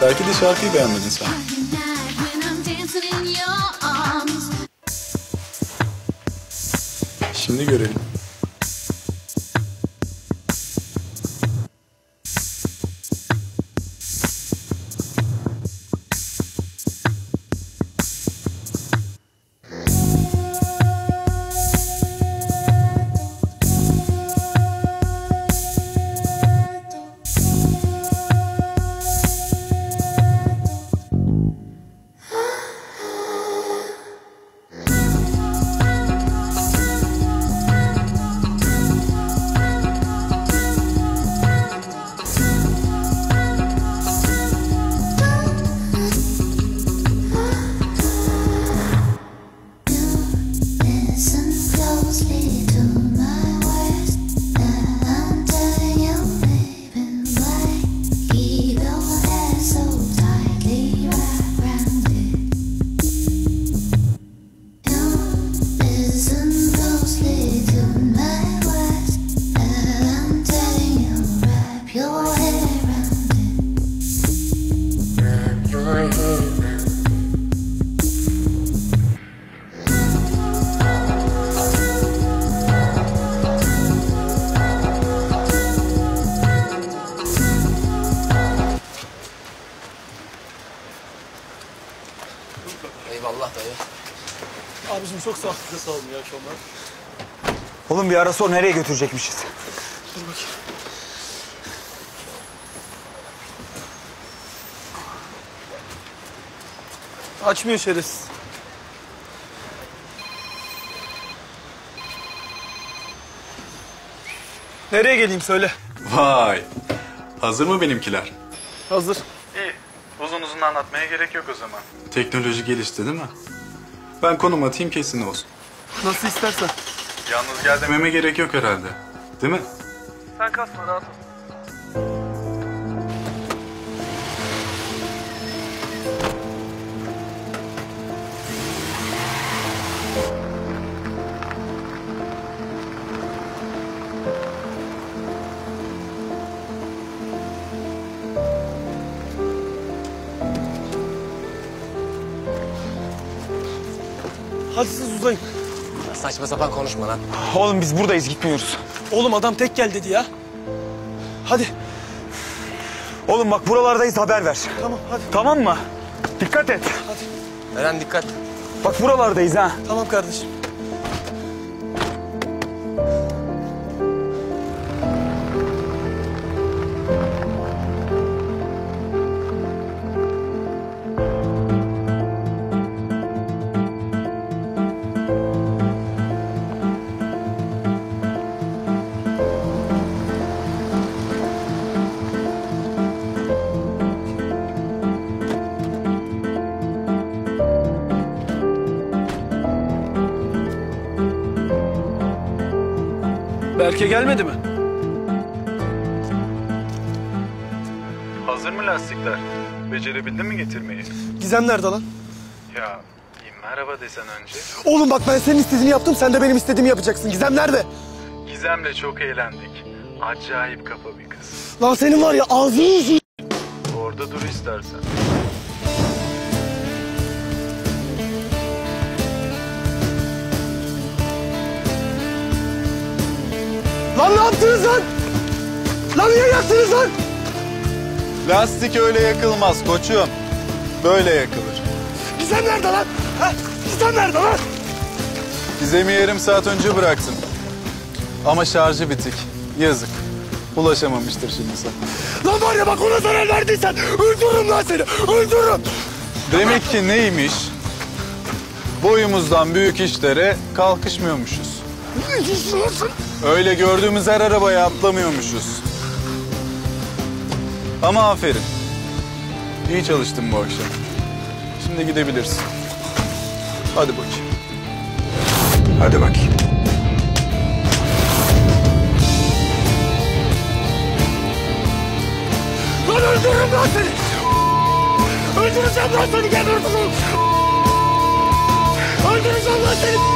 Belki de şarkıyı beğenmedin sen. Şimdi görelim. Eyvallah dayı. Abicim çok sağ ol. Size sağ olun, iyi akşamlar. Oğlum bir ara sor, nereye götürecekmişiz? Dur bakayım. Açmıyor şerefsiz. Nereye geleyim söyle. Vay. Hazır mı benimkiler? Hazır. İyi. Uzun uzun anlatmaya gerek yok o zaman. Teknoloji gelişti değil mi? Ben konum atayım kesin olsun. Nasıl istersen. Yalnız gel dememe gerek yok herhalde. Değil mi? Sen kasma, rahat ol. Hadi siz uzayın. Saçma sapan konuşma lan. Oğlum biz buradayız, gitmiyoruz. Oğlum adam tek gel dedi ya. Hadi. Oğlum bak buralardayız, haber ver. Tamam hadi. Tamam mı? Dikkat et. Hadi. Eren dikkat. Bak buralardayız ha. Tamam kardeşim. Berke gelmedi mi? Hazır mı lastikler? Becerebildin mi getirmeyi? Gizem nerede lan? Ya merhaba desen önce. Oğlum bak ben senin istediğini yaptım, sen de benim istediğimi yapacaksın. Gizem nerede? Gizem'le çok eğlendik. Acayip kafa bir kız. Lan senin var ya ağzını yüzünü... Orada dur istersen. Lan ne yaptınız lan? Lan niye yaktınız lan? Lastik öyle yakılmaz koçum. Böyle yakılır. Gizem nerede lan? Ha? Gizem nerede lan? Gizem'i yarım saat önce bıraktım. Ama şarjı bitik. Yazık. Ulaşamamıştır şimdi sana. Lan var ya bak ona zarar verdiysen öldürürüm lan seni. Öldürürüm. Demek ki neymiş? Boyumuzdan büyük işlere kalkışmıyormuşuz. Öyle gördüğümüz her arabaya atlamıyormuşuz. Ama aferin. İyi çalıştın bu akşam. Şimdi gidebilirsin. Hadi bakayım. Hadi bakayım. Lan öldürürüm lan seni! Öldüreceğim lan seni, gel öldürürüm! Öldüreceğim lan seni!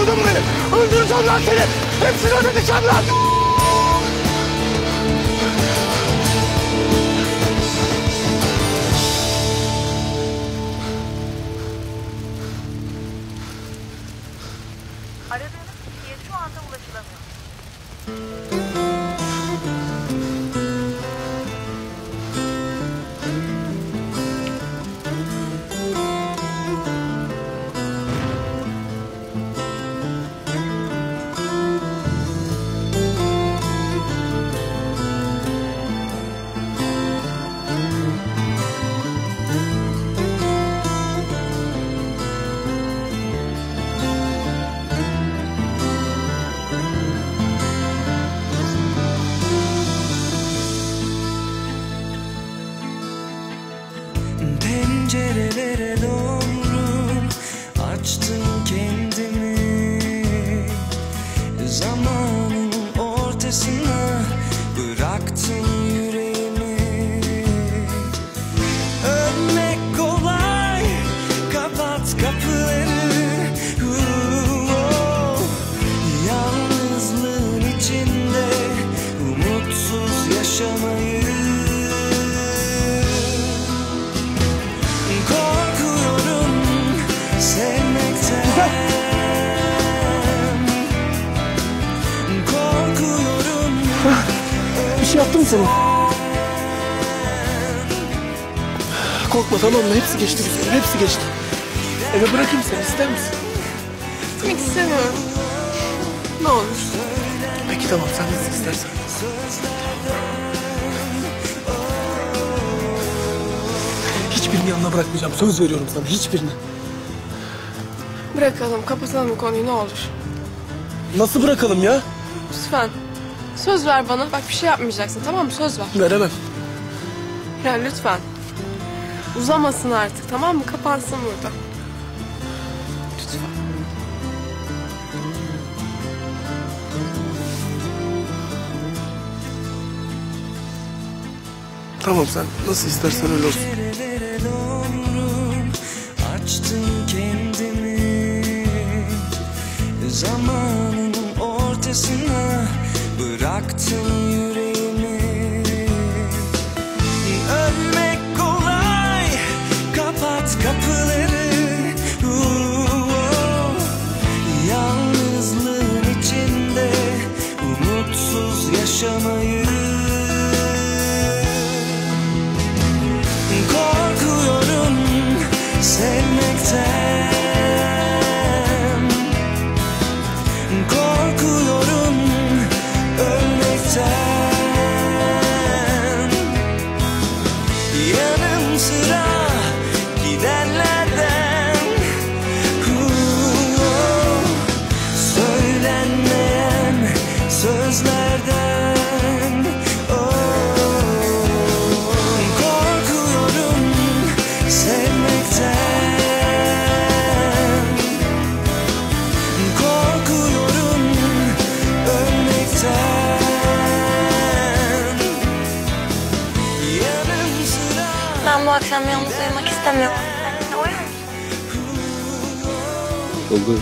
Buldun mu beni? Öldüreceğim lan seni! Hepsini ödeteceğim lan! Aradığınız kişiye şu anda ulaşılamıyor. Bir şey yaptım sana. Korkma, tamam mı? Hepsi geçti güzelim, hepsi geçti. Eve bırakayım seni, ister misin? Gitmek istemiyorum. Ne olur. Peki tamam, sen nasıl istersen. Hiçbirini yanına bırakmayacağım, söz veriyorum sana, hiçbirini. Bırakalım, kapatalım konuyu, ne olur. Nasıl bırakalım ya? Lütfen. Söz ver bana. Bak bir şey yapmayacaksın, tamam mı? Söz ver. Veremem. Ya lütfen. Uzamasın artık, tamam mı? Kapansın burada. Lütfen. Tamam, sen nasıl istersen öyle olsun. Zamanın ortasına bıraktım yüreğimi. Ölmek kolay, kapat kapıları. Yalnızlığın içinde umutsuz yaşamayı. Korkuyorum sevmekten. Yalnız uyumak istemiyorum. Sen de uyuyor musun? Olur.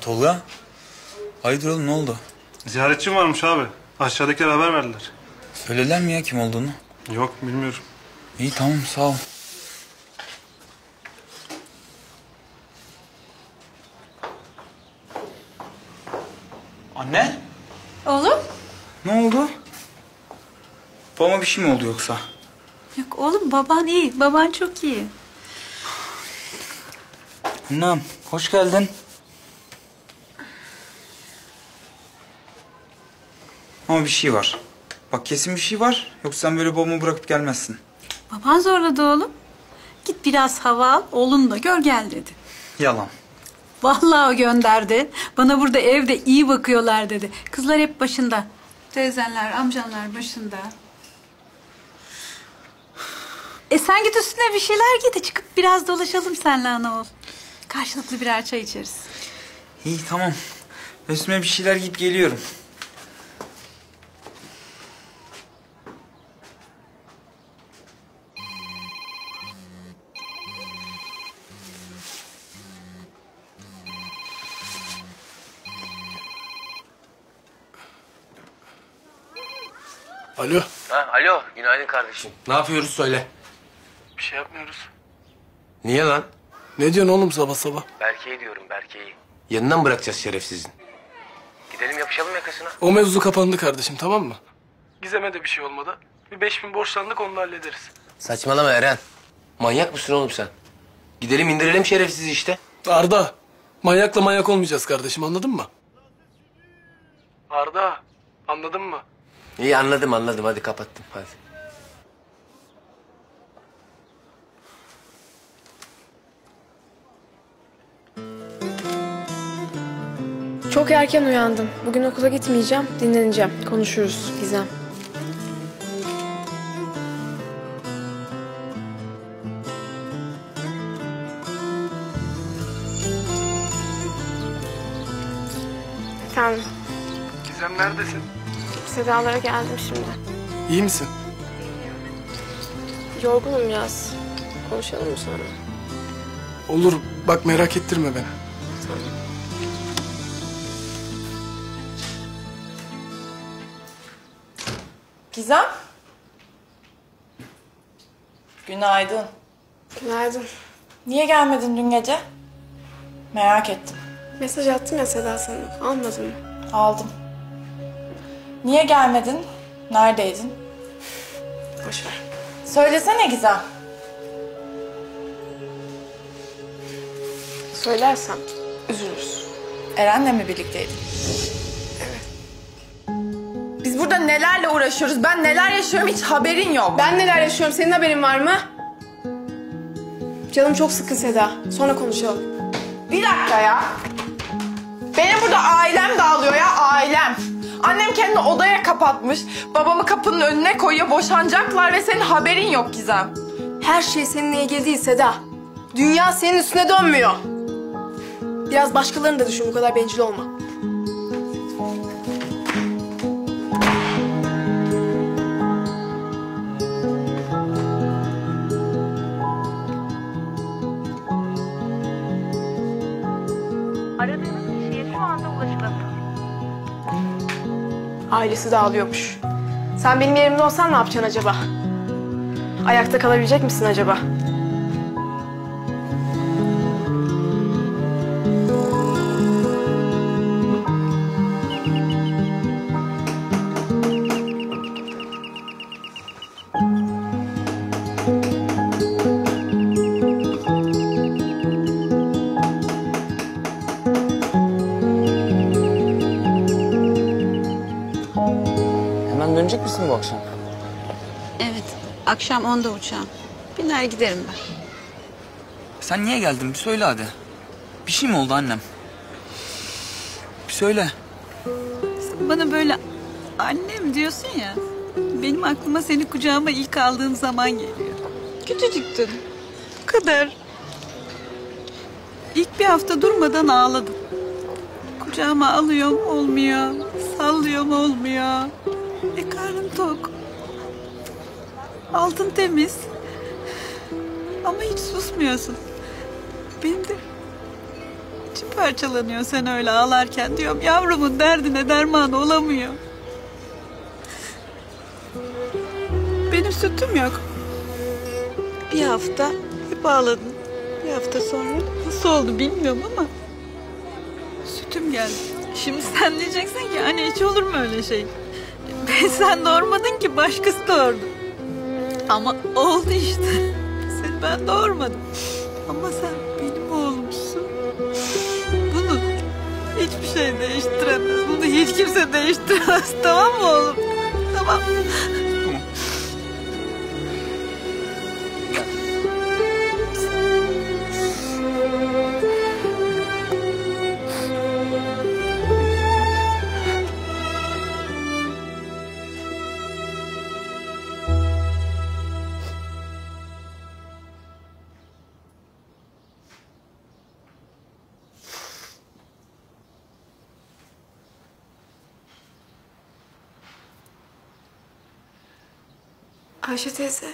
Tolga, hayırdır oğlum, ne oldu? Ziyaretçim varmış abi. Aşağıdakiler haber verdiler. Söylediler mi ya kim olduğunu? Yok, bilmiyorum. İyi, tamam, sağ ol. Anne? Oğlum? Ne oldu? Babama bir şey mi oldu yoksa? Yok oğlum, baban iyi. Baban çok iyi. Annem, hoş geldin. Ama bir şey var. Bak kesin bir şey var. Yoksa sen böyle babamı bırakıp gelmezsin. Baban zorladı oğlum. Git biraz hava al, oğlunu da gör gel dedi. Yalan. Vallahi o gönderdi. Bana burada evde iyi bakıyorlar dedi. Kızlar hep başında. Teyzenler, amcanlar başında. Sen git üstüne bir şeyler giy de çıkıp biraz dolaşalım senle anaoğul. Karşılıklı birer çay içeriz. İyi, tamam. Üstüme bir şeyler giyip geliyorum. Alo. Ha, alo, günaydın kardeşim. Ne yapıyoruz söyle. Bir şey yapmıyoruz. Niye lan? Ne diyorsun oğlum sabah sabah? Berke'yi diyorum, Berke'yi. Yanından bırakacağız şerefsizin. Gidelim yapışalım yakasına. O mevzu kapandı kardeşim, tamam mı? Gizem'e de bir şey olmadı. Bir 5000 borçlandık, onu hallederiz. Saçmalama Eren. Manyak mısın oğlum sen? Gidelim indirelim şerefsizi işte. Arda, manyakla manyak olmayacağız kardeşim, anladın mı? Arda, anladın mı? İyi anladım, anladım. Hadi kapattım, hadi. Çok erken uyandım. Bugün okula gitmeyeceğim, dinleneceğim. Konuşuruz Gizem. Efendim? Gizem neredesin? Sedalara geldim şimdi. İyi misin? Yorgunum biraz. Konuşalım mı sonra? Olur. Bak merak ettirme beni. Tamam. Gizem. Günaydın. Günaydın. Niye gelmedin dün gece? Merak ettim. Mesaj attım ya Seda sana. Almadın mı? Aldım. Niye gelmedin? Neredeydin? Boş ver. Söylesene Gizem. Söylersem üzülürüz. Eren'le mi birlikteydin? Biz burada nelerle uğraşıyoruz, ben neler yaşıyorum hiç haberin yok. Ben neler yaşıyorum, senin haberin var mı? Canım çok sıkı Seda, sonra konuşalım. Bir dakika ya. Benim burada ailem dağılıyor ya, ailem. Annem kendini odaya kapatmış, babamı kapının önüne koyuyor, boşanacaklar ve senin haberin yok Gizem. Her şey seninle ilgili değil Seda. Dünya senin üstüne dönmüyor. Biraz başkalarını da düşün, bu kadar bencil olma. Ailesi dağılıyormuş. Sen benim yerimde olsan ne yapacaksın acaba? Ayakta kalabilecek misin acaba? Akşam 10'da uçağım. Biner giderim ben. Sen niye geldin? Bir söyle hadi. Bir şey mi oldu annem? Bir söyle. Sen bana böyle annem diyorsun ya. Benim aklıma seni kucağıma ilk aldığım zaman geliyor. Küçücüktün. Bu kadar. İlk bir hafta durmadan ağladım. Kucağıma alıyorum olmuyor. Sallıyorum olmuyor. Karnım tok. Altın temiz ama hiç susmuyorsun. Benim de içim parçalanıyor sen öyle ağlarken diyorum. Yavrumun derdine derman olamıyor. Benim sütüm yok. Bir hafta hep ağladım. Bir hafta sonra nasıl oldu bilmiyorum ama sütüm geldi. Şimdi sen diyeceksin ki anne hiç olur mu öyle şey? Sen doğurmadın ki başkası doğurdu. Ama oldu işte. Seni ben doğurmadım. Ama sen benim oğlumsun. Bunu hiçbir şey değiştiremez. Bunu hiç kimse değiştiremez. Tamam mı oğlum? Tamam. Ayşe teyze.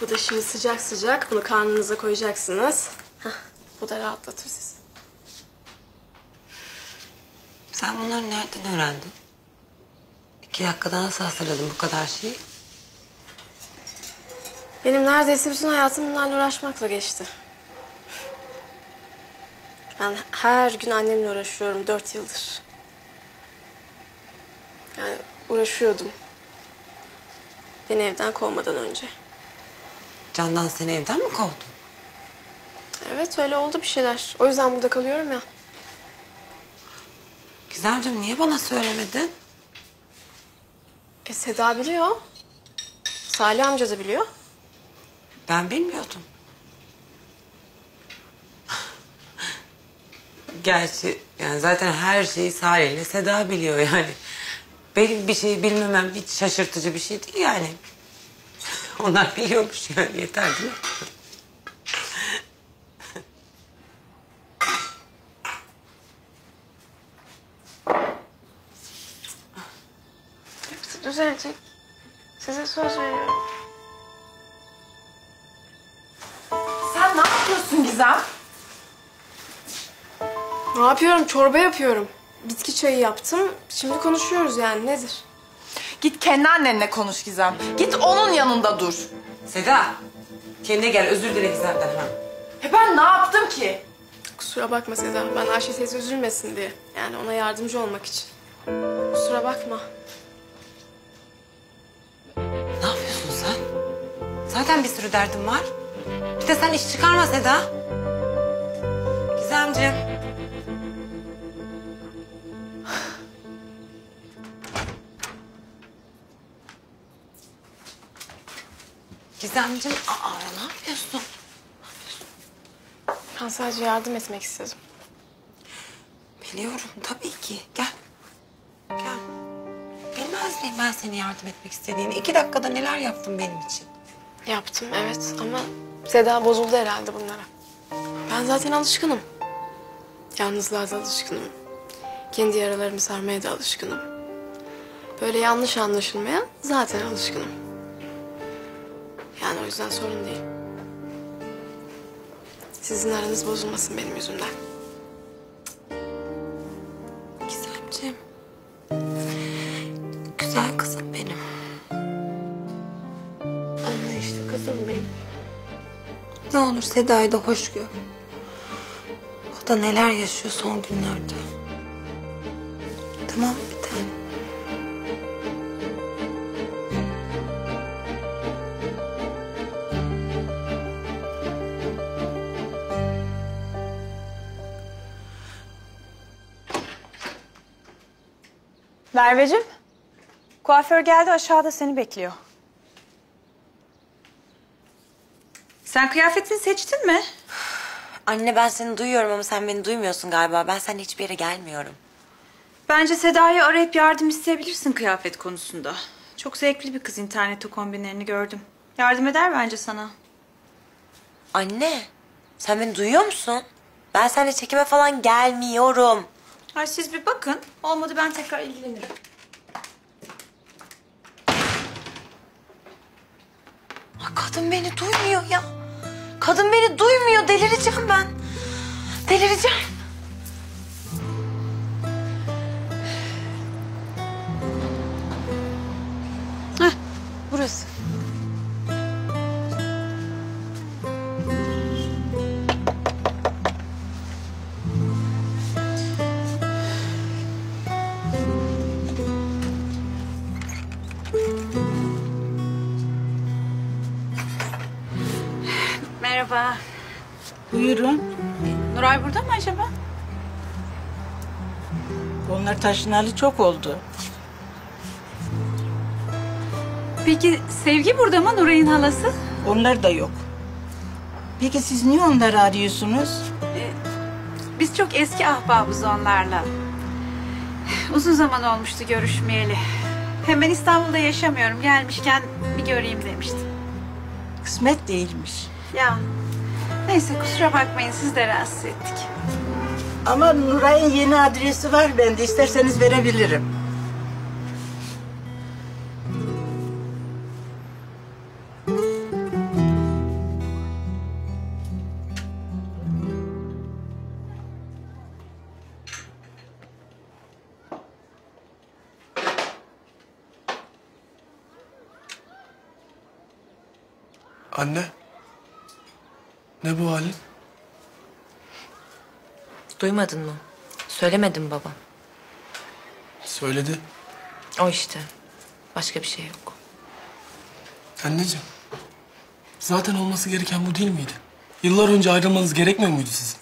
Bu da şimdi sıcak sıcak, bunu karnınıza koyacaksınız. Heh, bu da rahatlatır sizi. Sen bunları nereden öğrendin? 2 dakikada nasıl hazırladın bu kadar şeyi? Benim neredeyse bütün hayatım bunlarla uğraşmakla geçti. Ben her gün annemle uğraşıyorum 4 yıldır. Yani uğraşıyordum. Beni evden kovmadan önce. Candan seni evden mi kovdu? Evet, öyle oldu bir şeyler. O yüzden burada kalıyorum ya. Gizemciğim, niye bana söylemedin? Seda biliyor. Salih amca da biliyor. Ben bilmiyordum. Gerçi yani zaten her şeyi Salih ile Seda biliyor yani. Benim bir şeyi bilmemem hiç şaşırtıcı bir şey değil yani. Onlar biliyormuş yani, yeter değil mi? Hepsi düzelecek. Size söz veriyorum. Sen ne yapıyorsun Gizem? Ne yapıyorum? Çorba yapıyorum. Bitki çayı yaptım. Şimdi konuşuyoruz yani, nedir? Git kendi annenle konuş Gizem. Git onun yanında dur. Seda, kendine gel. Özür dile Gizem'den. Ben ne yaptım ki? Kusura bakma Seda. Ben Ayşe teyze üzülmesin diye. Yani ona yardımcı olmak için. Kusura bakma. Ne yapıyorsun sen? Zaten bir sürü derdim var. Bir de sen iş çıkarma Seda. Gizemciğim. Gizemciğim, ne yapıyorsun? Ben sadece yardım etmek istedim. Biliyorum, tabii ki. Gel. Gel. Bilmez miyim ben seni yardım etmek istediğini? 2 dakikada neler yaptın benim için? Yaptım, evet. Ama Seda bozuldu herhalde bunlara. Ben zaten alışkınım. Yalnızlığa da alışkınım. Kendi yaralarımı sarmaya da alışkınım. Böyle yanlış anlaşılmaya zaten alışkınım. Yani o yüzden sorun değil. Sizin aranız bozulmasın benim yüzümden. Gizemciğim. Güzel kızım benim. Anlayışlı kızım benim. Ne olur Seda'yı da hoş gör. O da neler yaşıyor son günlerde. Tamam mı? Merveciğim, kuaför geldi, aşağıda seni bekliyor. Sen kıyafetini seçtin mi? Anne, ben seni duyuyorum ama sen beni duymuyorsun galiba. Ben seninle hiçbir yere gelmiyorum. Bence Seda'yı arayıp yardım isteyebilirsin kıyafet konusunda. Çok zevkli bir kız, internette kombinlerini gördüm. Yardım eder bence sana. Anne, sen beni duyuyor musun? Ben seninle çekime falan gelmiyorum. Ay siz bir bakın. Olmadı ben tekrar ilgilenirim. Kadın beni duymuyor ya. Kadın beni duymuyor. Delireceğim ben. Delireceğim. Heh, burası. Buyurun. Nuray burada mı acaba? Onlar taşınalı çok oldu. Peki Sevgi burada mı, Nuray'ın halası? Onlar da yok. Peki siz niye onları arıyorsunuz? Biz çok eski ahbabız onlarla. Uzun zaman olmuştu görüşmeyeli. Hem ben İstanbul'da yaşamıyorum. Gelmişken bir göreyim demiştim. Kısmet değilmiş. Ya neyse, kusura bakmayın, siz de rahatsız ettik. Ama Nuray'ın yeni adresi var bende. İsterseniz verebilirim. Anne, ne bu halin? Duymadın mı? Söylemedim baba. Söyledi. O işte. Başka bir şey yok. Anneciğim, zaten olması gereken bu değil miydi? Yıllar önce ayrılmanız gerekmiyor muydu sizin?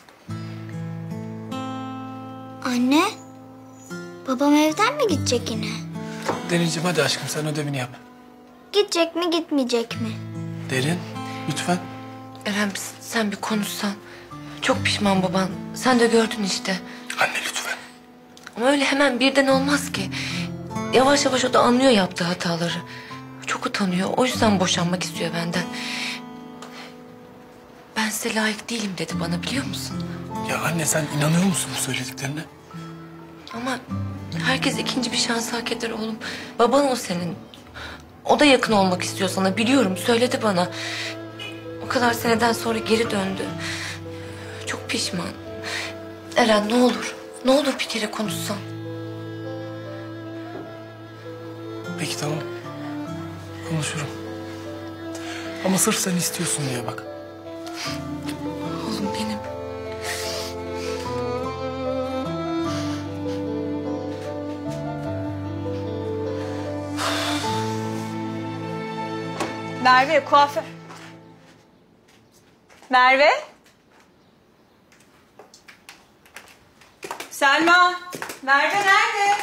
Anne, babam evden mi gidecek yine? Derinciğim, hadi aşkım, sen ödevini yap. Gidecek mi, gitmeyecek mi? Derin, lütfen. Eren, sen bir konuşsan. Çok pişman baban. Sen de gördün işte. Anne, lütfen. Ama öyle hemen birden olmaz ki. Yavaş yavaş o da anlıyor yaptığı hataları. Çok utanıyor. O yüzden boşanmak istiyor benden. Ben size layık değilim dedi bana, biliyor musun? Ya anne, sen inanıyor musun bu söylediklerine? Ama herkes ikinci bir şans hak eder oğlum. Baban o senin. O da yakın olmak istiyor sana, biliyorum, söyledi bana. O kadar seneden sonra geri döndü. Çok pişman. Eren, ne olur, ne olur bir kere konuşsan. Peki, tamam. Konuşurum. Ama sırf sen istiyorsun diye bak. Oğlum benim. Merve, kuaför. Merve. Selma. Merve nerede?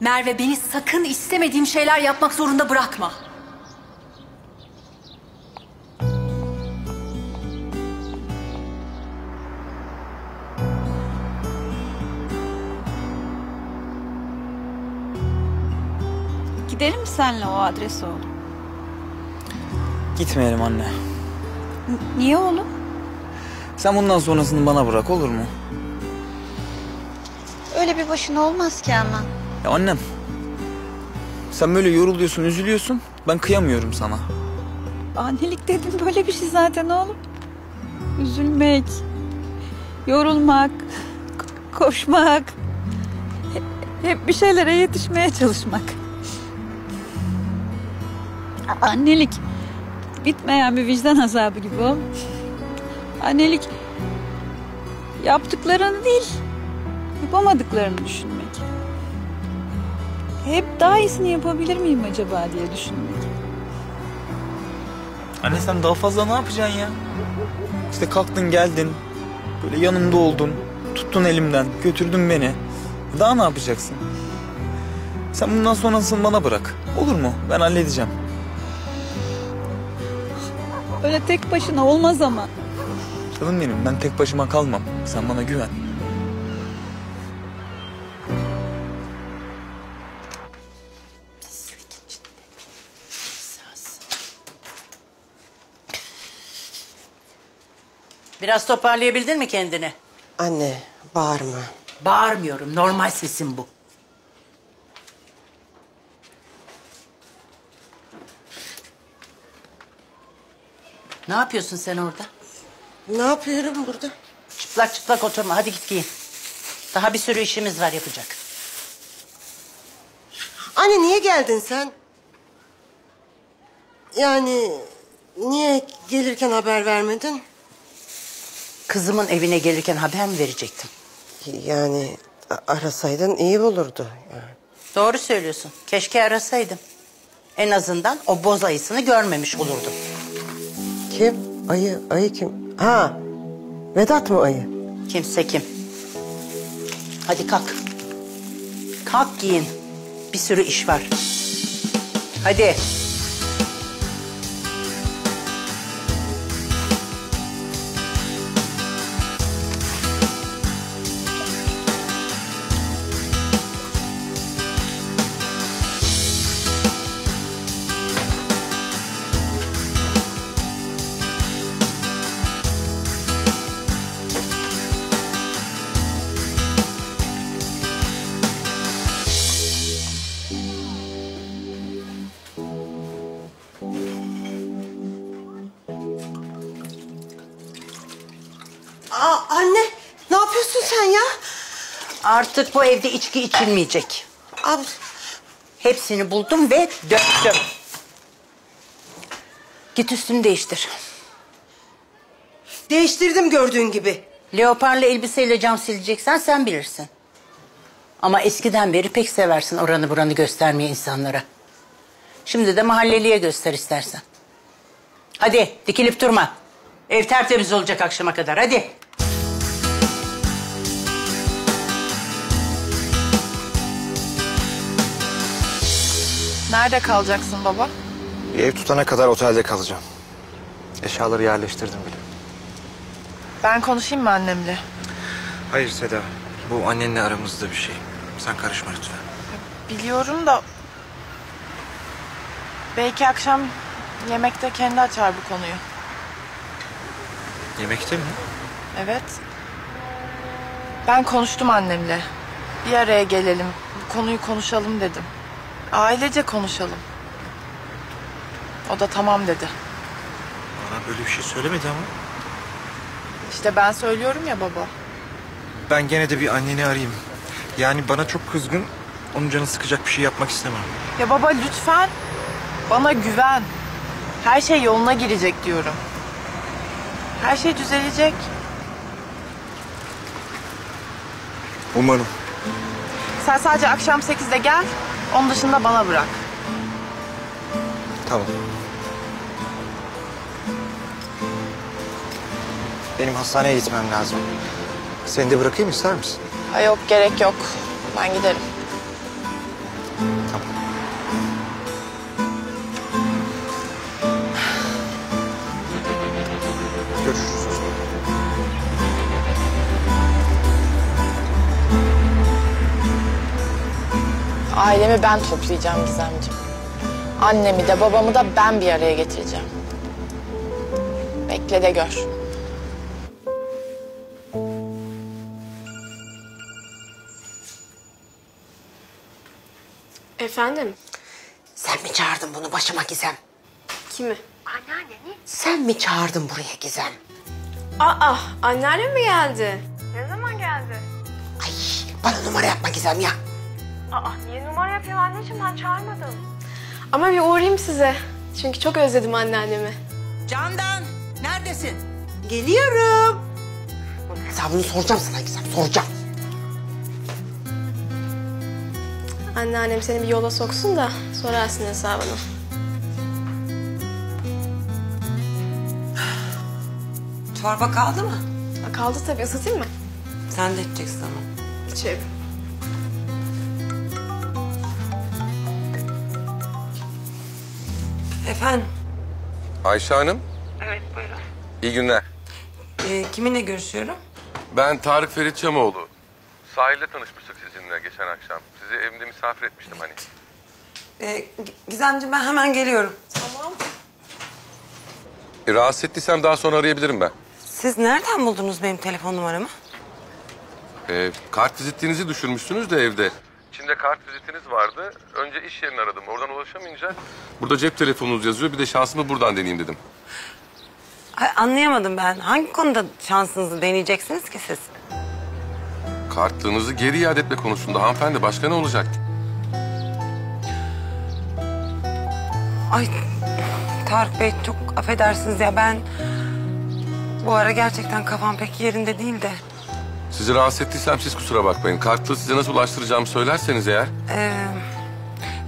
Merve, beni sakın istemediğim şeyler yapmak zorunda bırakma. Gidelim mi senle o adrese oğlum? Gitmeyelim anne. Niye oğlum? Sen bundan sonrasını bana bırak, olur mu? Öyle bir başına olmaz ki ama. Ya annem, sen böyle yoruluyorsun, üzülüyorsun. Ben kıyamıyorum sana. Annelik dedim böyle bir şey zaten oğlum. Üzülmek, yorulmak, koşmak, hep bir şeylere yetişmeye çalışmak. Annelik bitmeyen bir vicdan azabı gibi o. Annelik yaptıklarını değil, yapamadıklarını düşünmek. Hep daha iyisini yapabilir miyim acaba diye düşünmek. Anne, sen daha fazla ne yapacaksın ya? İşte kalktın geldin, böyle yanımda oldun, tuttun elimden, götürdün beni. Daha ne yapacaksın? Sen bundan sonrasını bana bırak, olur mu? Ben halledeceğim. Öyle tek başına olmaz ama. Canım benim, ben tek başıma kalmam. Sen bana güven. Biraz toparlayabildin mi kendini? Anne, bağırma. Bağırmıyorum, normal sesim bu. Ne yapıyorsun sen orada? Ne yapıyorum burada? Çıplak çıplak oturma. Hadi git giyin. Daha bir sürü işimiz var yapacak. Anne, niye geldin sen? Yani niye gelirken haber vermedin? Kızımın evine gelirken haber mi verecektim? Yani arasaydın iyi olurdu. Yani. Doğru söylüyorsun. Keşke arasaydım. En azından o boz ayısını görmemiş olurdum. Kim? Ayı, ayı kim? Ha, Vedat mı ayı? Kimse kim. Hadi kalk. Kalk giyin. Bir sürü iş var. Hadi. Artık bu evde içki içilmeyecek. Abi. Hepsini buldum ve döktüm. Git üstünü değiştir. Değiştirdim gördüğün gibi. Leoparlı elbiseyle cam sileceksen sen bilirsin. Ama eskiden beri pek seversin oranı buranı göstermeyi insanlara. Şimdi de mahalleliye göster istersen. Hadi dikilip durma. Ev tertemiz olacak akşama kadar hadi. Nerede kalacaksın baba? Bir ev tutana kadar otelde kalacağım. Eşyaları yerleştirdim bile. Ben konuşayım mı annemle? Hayır Seda. Bu annenle aramızda bir şey. Sen karışma lütfen. Biliyorum da... Belki akşam yemekte kendi açar bu konuyu. Yemekte mi? Evet. Ben konuştum annemle. Bir araya gelelim, bu konuyu konuşalım dedim. Ailece konuşalım. O da tamam dedi. Bana böyle bir şey söylemedi ama. İşte ben söylüyorum ya baba. Ben gene de bir anneni arayayım. Yani bana çok kızgın, onun canını sıkacak bir şey yapmak istemem. Ya baba lütfen bana güven. Her şey yoluna girecek diyorum. Her şey düzelecek. Umarım. Sen sadece akşam 8'de gel. Onun dışında bana bırak. Tamam. Benim hastaneye gitmem lazım. Seni de bırakayım ister misin? Ha yok, gerek yok. Ben giderim. Tamam. Görüşürüz. Ailemi ben toplayacağım Gizemciğim. Annemi de babamı da ben bir araya getireceğim. Bekle de gör. Efendim? Sen mi çağırdın bunu başıma Gizem? Kimi? Anneanneni. Sen mi çağırdın buraya Gizem? Aa, anneannem mi geldi? Ne zaman geldi? Ay, bana numara yapma Gizem ya. Aa, niye numara yapayım anneciğim? Ben çağırmadım. Ama bir uğrayayım size. Çünkü çok özledim anneannemi. Candan, neredesin? Geliyorum. Hesabını soracağım sana Gizem, soracağım. Anneannem seni bir yola soksun da sorarsın hesabını. Çorba kaldı mı? Ha, kaldı tabii. Isıtayım mı? Sen de içeceksin ama. İçerim. Efendim? Ayşe Hanım? Evet, buyurun. İyi günler. Kiminle görüşüyorum? Ben Tarık Ferit Çamoğlu. Sahilde tanışmıştık sizinle geçen akşam. Sizi evimde misafir etmiştim hani. Gizemciğim, ben hemen geliyorum. Tamam. Rahatsız ettiysem daha sonra arayabilirim ben. Siz nereden buldunuz benim telefon numaramı? Kartvizitinizi düşürmüşsünüz de evde. İçinde kartvizitiniz vardı. Önce iş yerini aradım. Oradan ulaşamayınca... Burada cep telefonunuz yazıyor. Bir de şansımı buradan deneyeyim dedim. Ay, anlayamadım ben. Hangi konuda şansınızı deneyeceksiniz ki siz? Kartlığınızı geri iade etme konusunda hanımefendi. Başka ne olacak? Ay Tarık Bey çok affedersiniz ya ben... Bu ara gerçekten kafam pek yerinde değil de. Sizi rahatsız ettiysem siz kusura bakmayın. Kartlığı size nasıl ulaştıracağımı söylerseniz eğer.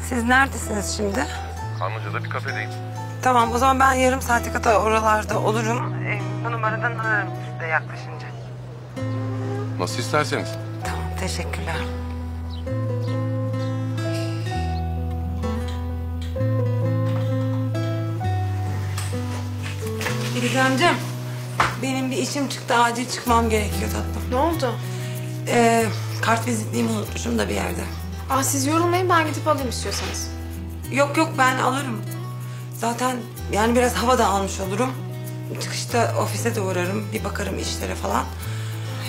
Siz neredesiniz şimdi? Kanlıca'da bir kafedeyim. Tamam, o zaman ben yarım saate kadar oralarda olurum. Bu numaradan ararım siz de yaklaşınca. Nasıl isterseniz. Tamam, teşekkürler. Gizemciğim, benim bir işim çıktı, acil çıkmam gerekiyor tatlım. Ne oldu? Kartvizitliğimi unutmuşum da bir yerde. Aa, siz yorulmayın, ben gidip alayım istiyorsanız. Yok yok, ben alırım. Zaten yani biraz hava da almış olurum. Çıkışta ofise de uğrarım, bir bakarım işlere falan.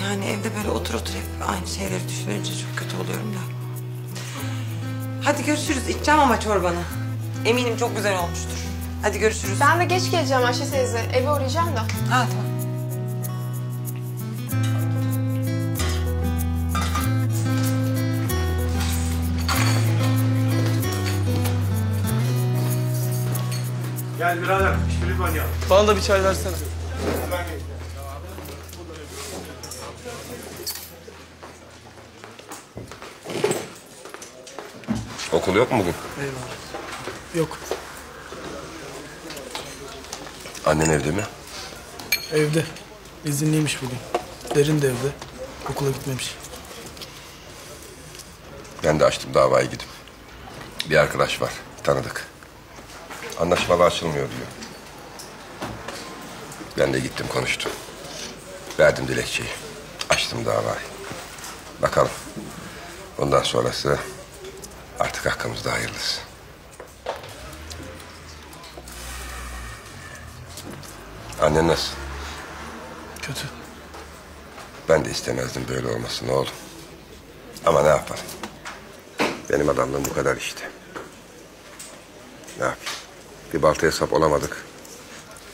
Yani evde böyle otur hep aynı şeyleri düşününce çok kötü oluyorum da. Hadi görüşürüz, içeceğim ama çorbanı. Eminim çok güzel olmuştur. Hadi görüşürüz. Ben de geç geleceğim Ayşe teyze. Eve uğrayacağım da. Ha tamam. Gel birader, işbirliği bana yap. Bana da bir çay versene. Okul yok mu bugün? Eyvallah. Yok. Annen evde mi? Evde. İzinliymiş bugün. Derin de evde. Okula gitmemiş. Ben de açtım davaya gidip. Bir arkadaş var, tanıdık. Anlaşmalı açılmıyor diyor. Ben de gittim, konuştum. Verdim dilekçeyi. Açtım davayı. Bakalım. Ondan sonrası artık hakkımızda hayırlısı. Annen nasıl? Kötü. Ben de istemezdim böyle olmasını oğlum. Ama ne yapalım? Benim adamlığım bu kadar işte. Ne yapayım? Bir baltaya sap olamadık.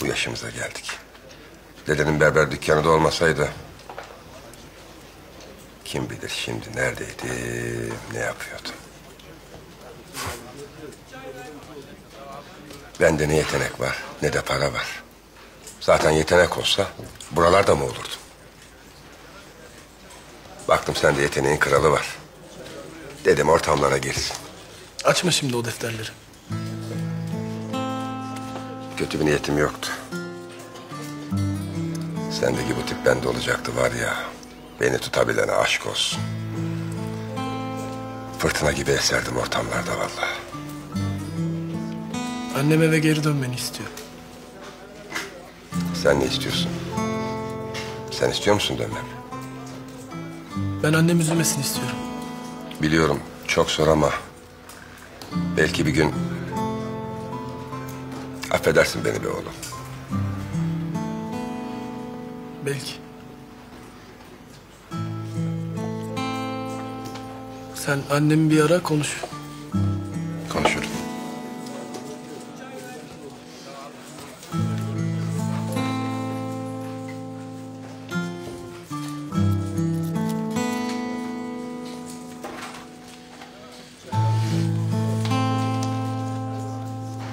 Bu yaşımıza geldik. Dedenin berber dükkanı da olmasaydı... kim bilir şimdi neredeydi, ne yapıyordu? Bende ne yetenek var, ne de para var. Zaten yetenek olsa buralarda mı olurdu? Baktım sende yeteneğin kralı var. Dedim ortamlara girsin. Açma şimdi o defterleri. Kötü bir niyetim yoktu. Sendeki bu tip bende olacaktı var ya. Beni tutabilene aşk olsun. Fırtına gibi eserdim ortamlarda vallahi. Annem eve geri dönmeni istiyor. Sen ne istiyorsun? Sen istiyor musun dönmem? Ben annem üzülmesini istiyorum. Biliyorum, çok zor ama... belki bir gün... affedersin beni be oğlum. Belki. Sen annemi bir ara konuş. Konuşurum.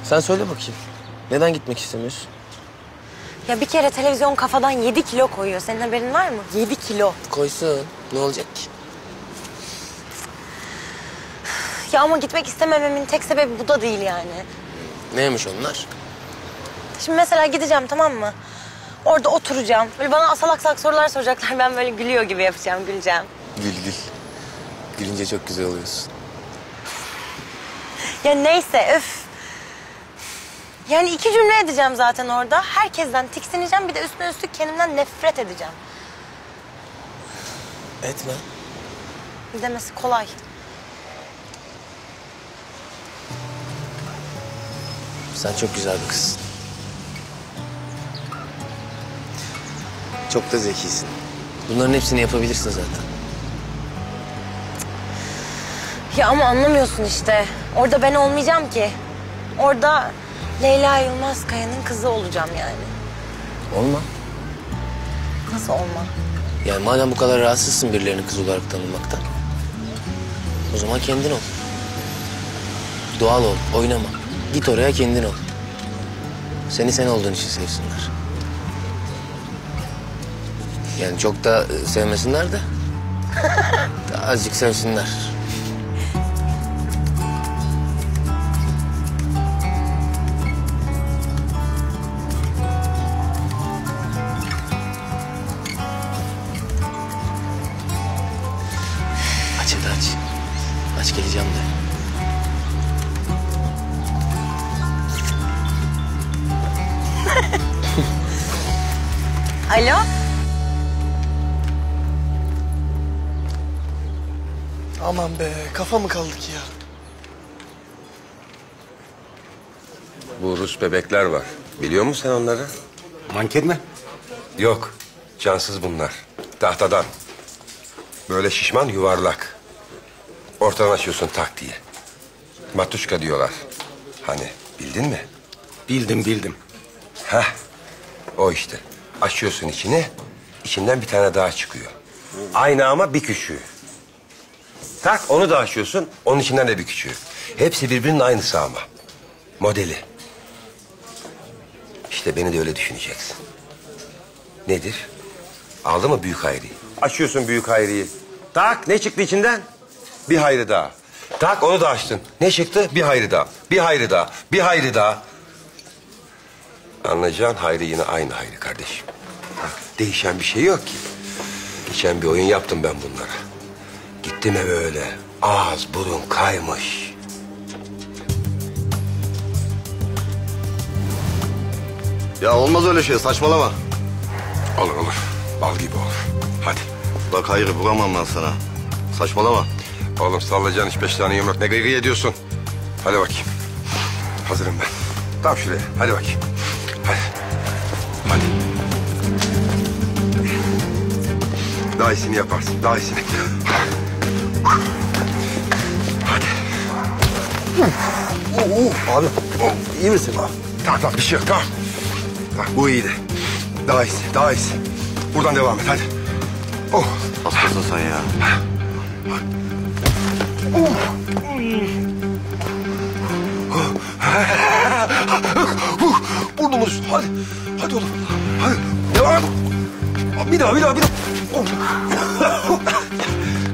Sen söyle bakayım. Neden gitmek istemiyorsun? Ya bir kere televizyon kafadan 7 kilo koyuyor. Senin haberin var mı? 7 kilo. Koysun. Ne olacak ki? Ya ama gitmek istemememin tek sebebi bu da değil yani. Neymiş onlar? Şimdi mesela gideceğim, tamam mı? Orada oturacağım. Böyle bana salak salak sorular soracaklar. Ben böyle gülüyor gibi yapacağım, güleceğim. Gül gül. Gülünce çok güzel oluyorsun. Ya neyse öf. Yani 2 cümle edeceğim zaten orada. Herkesten tiksineceğim, bir de üstüne üstlük kendimden nefret edeceğim. Etme. Demesi kolay. Sen çok güzel bir kızsın. Çok da zekisin. Bunların hepsini yapabilirsin zaten. Ya ama anlamıyorsun işte. Orada ben olmayacağım ki. Orada... Leyla Yılmaz Kaya'nın kızı olacağım yani. Olma. Nasıl olma? Yani madem bu kadar rahatsızsın birilerinin kızı olarak tanınmaktan... o zaman kendin ol. Doğal ol, oynama. Git oraya kendin ol. Seni sen olduğun için sevsinler. Yani çok da sevmesinler de... azıcık sevsinler. Alo? Aman be, kafa mı kaldık ya? Bu Rus bebekler var. Biliyor musun sen onları? Manken mi? Yok, cansız bunlar. Tahtadan. Böyle şişman yuvarlak. Ortadan açıyorsun tak diye. Matuşka diyorlar. Hani bildin mi? Bildim. Hah, o işte. Açıyorsun içini, içinden bir tane daha çıkıyor. Aynı ama bir küçüğü. Tak, onu da açıyorsun, onun içinden de bir küçüğü. Hepsi birbirinin aynısı ama. Modeli. İşte beni de öyle düşüneceksin. Nedir? Aldı mı büyük hayriyi? Açıyorsun büyük hayriyi. Tak, ne çıktı içinden? Bir hayri daha. Tak, onu da açtın. Ne çıktı? Bir hayri daha. Bir hayri daha. Anlayacağın hayri yine aynı hayri kardeşim. Değişen bir şey yok ki. Geçen bir oyun yaptım ben bunlara. Gittim eve öyle. Ağız burun kaymış. Ya olmaz öyle şey, saçmalama. Olur. Bal gibi olur. Hadi. Bak hayri vuramam ben sana. Saçmalama. Oğlum sallayacağın 3-5 tane yumruk ne gıygıy ediyorsun. Hadi bakayım. Hazırım ben. Tam şuraya. Hadi bakayım. Hadi. Daha iyisini yaparsın. Daha iyisini. Hadi. Abi. İyi misin abi? Tamam. Bir şey yok. Tamam. Bu iyiydi. Daha iyisi. Daha iyisi. Buradan devam et. Hadi. Oh. Hastasın sen ya. Burnumun üstü. Hadi. Hadi oğlum. Hadi. Devam et. Bir daha.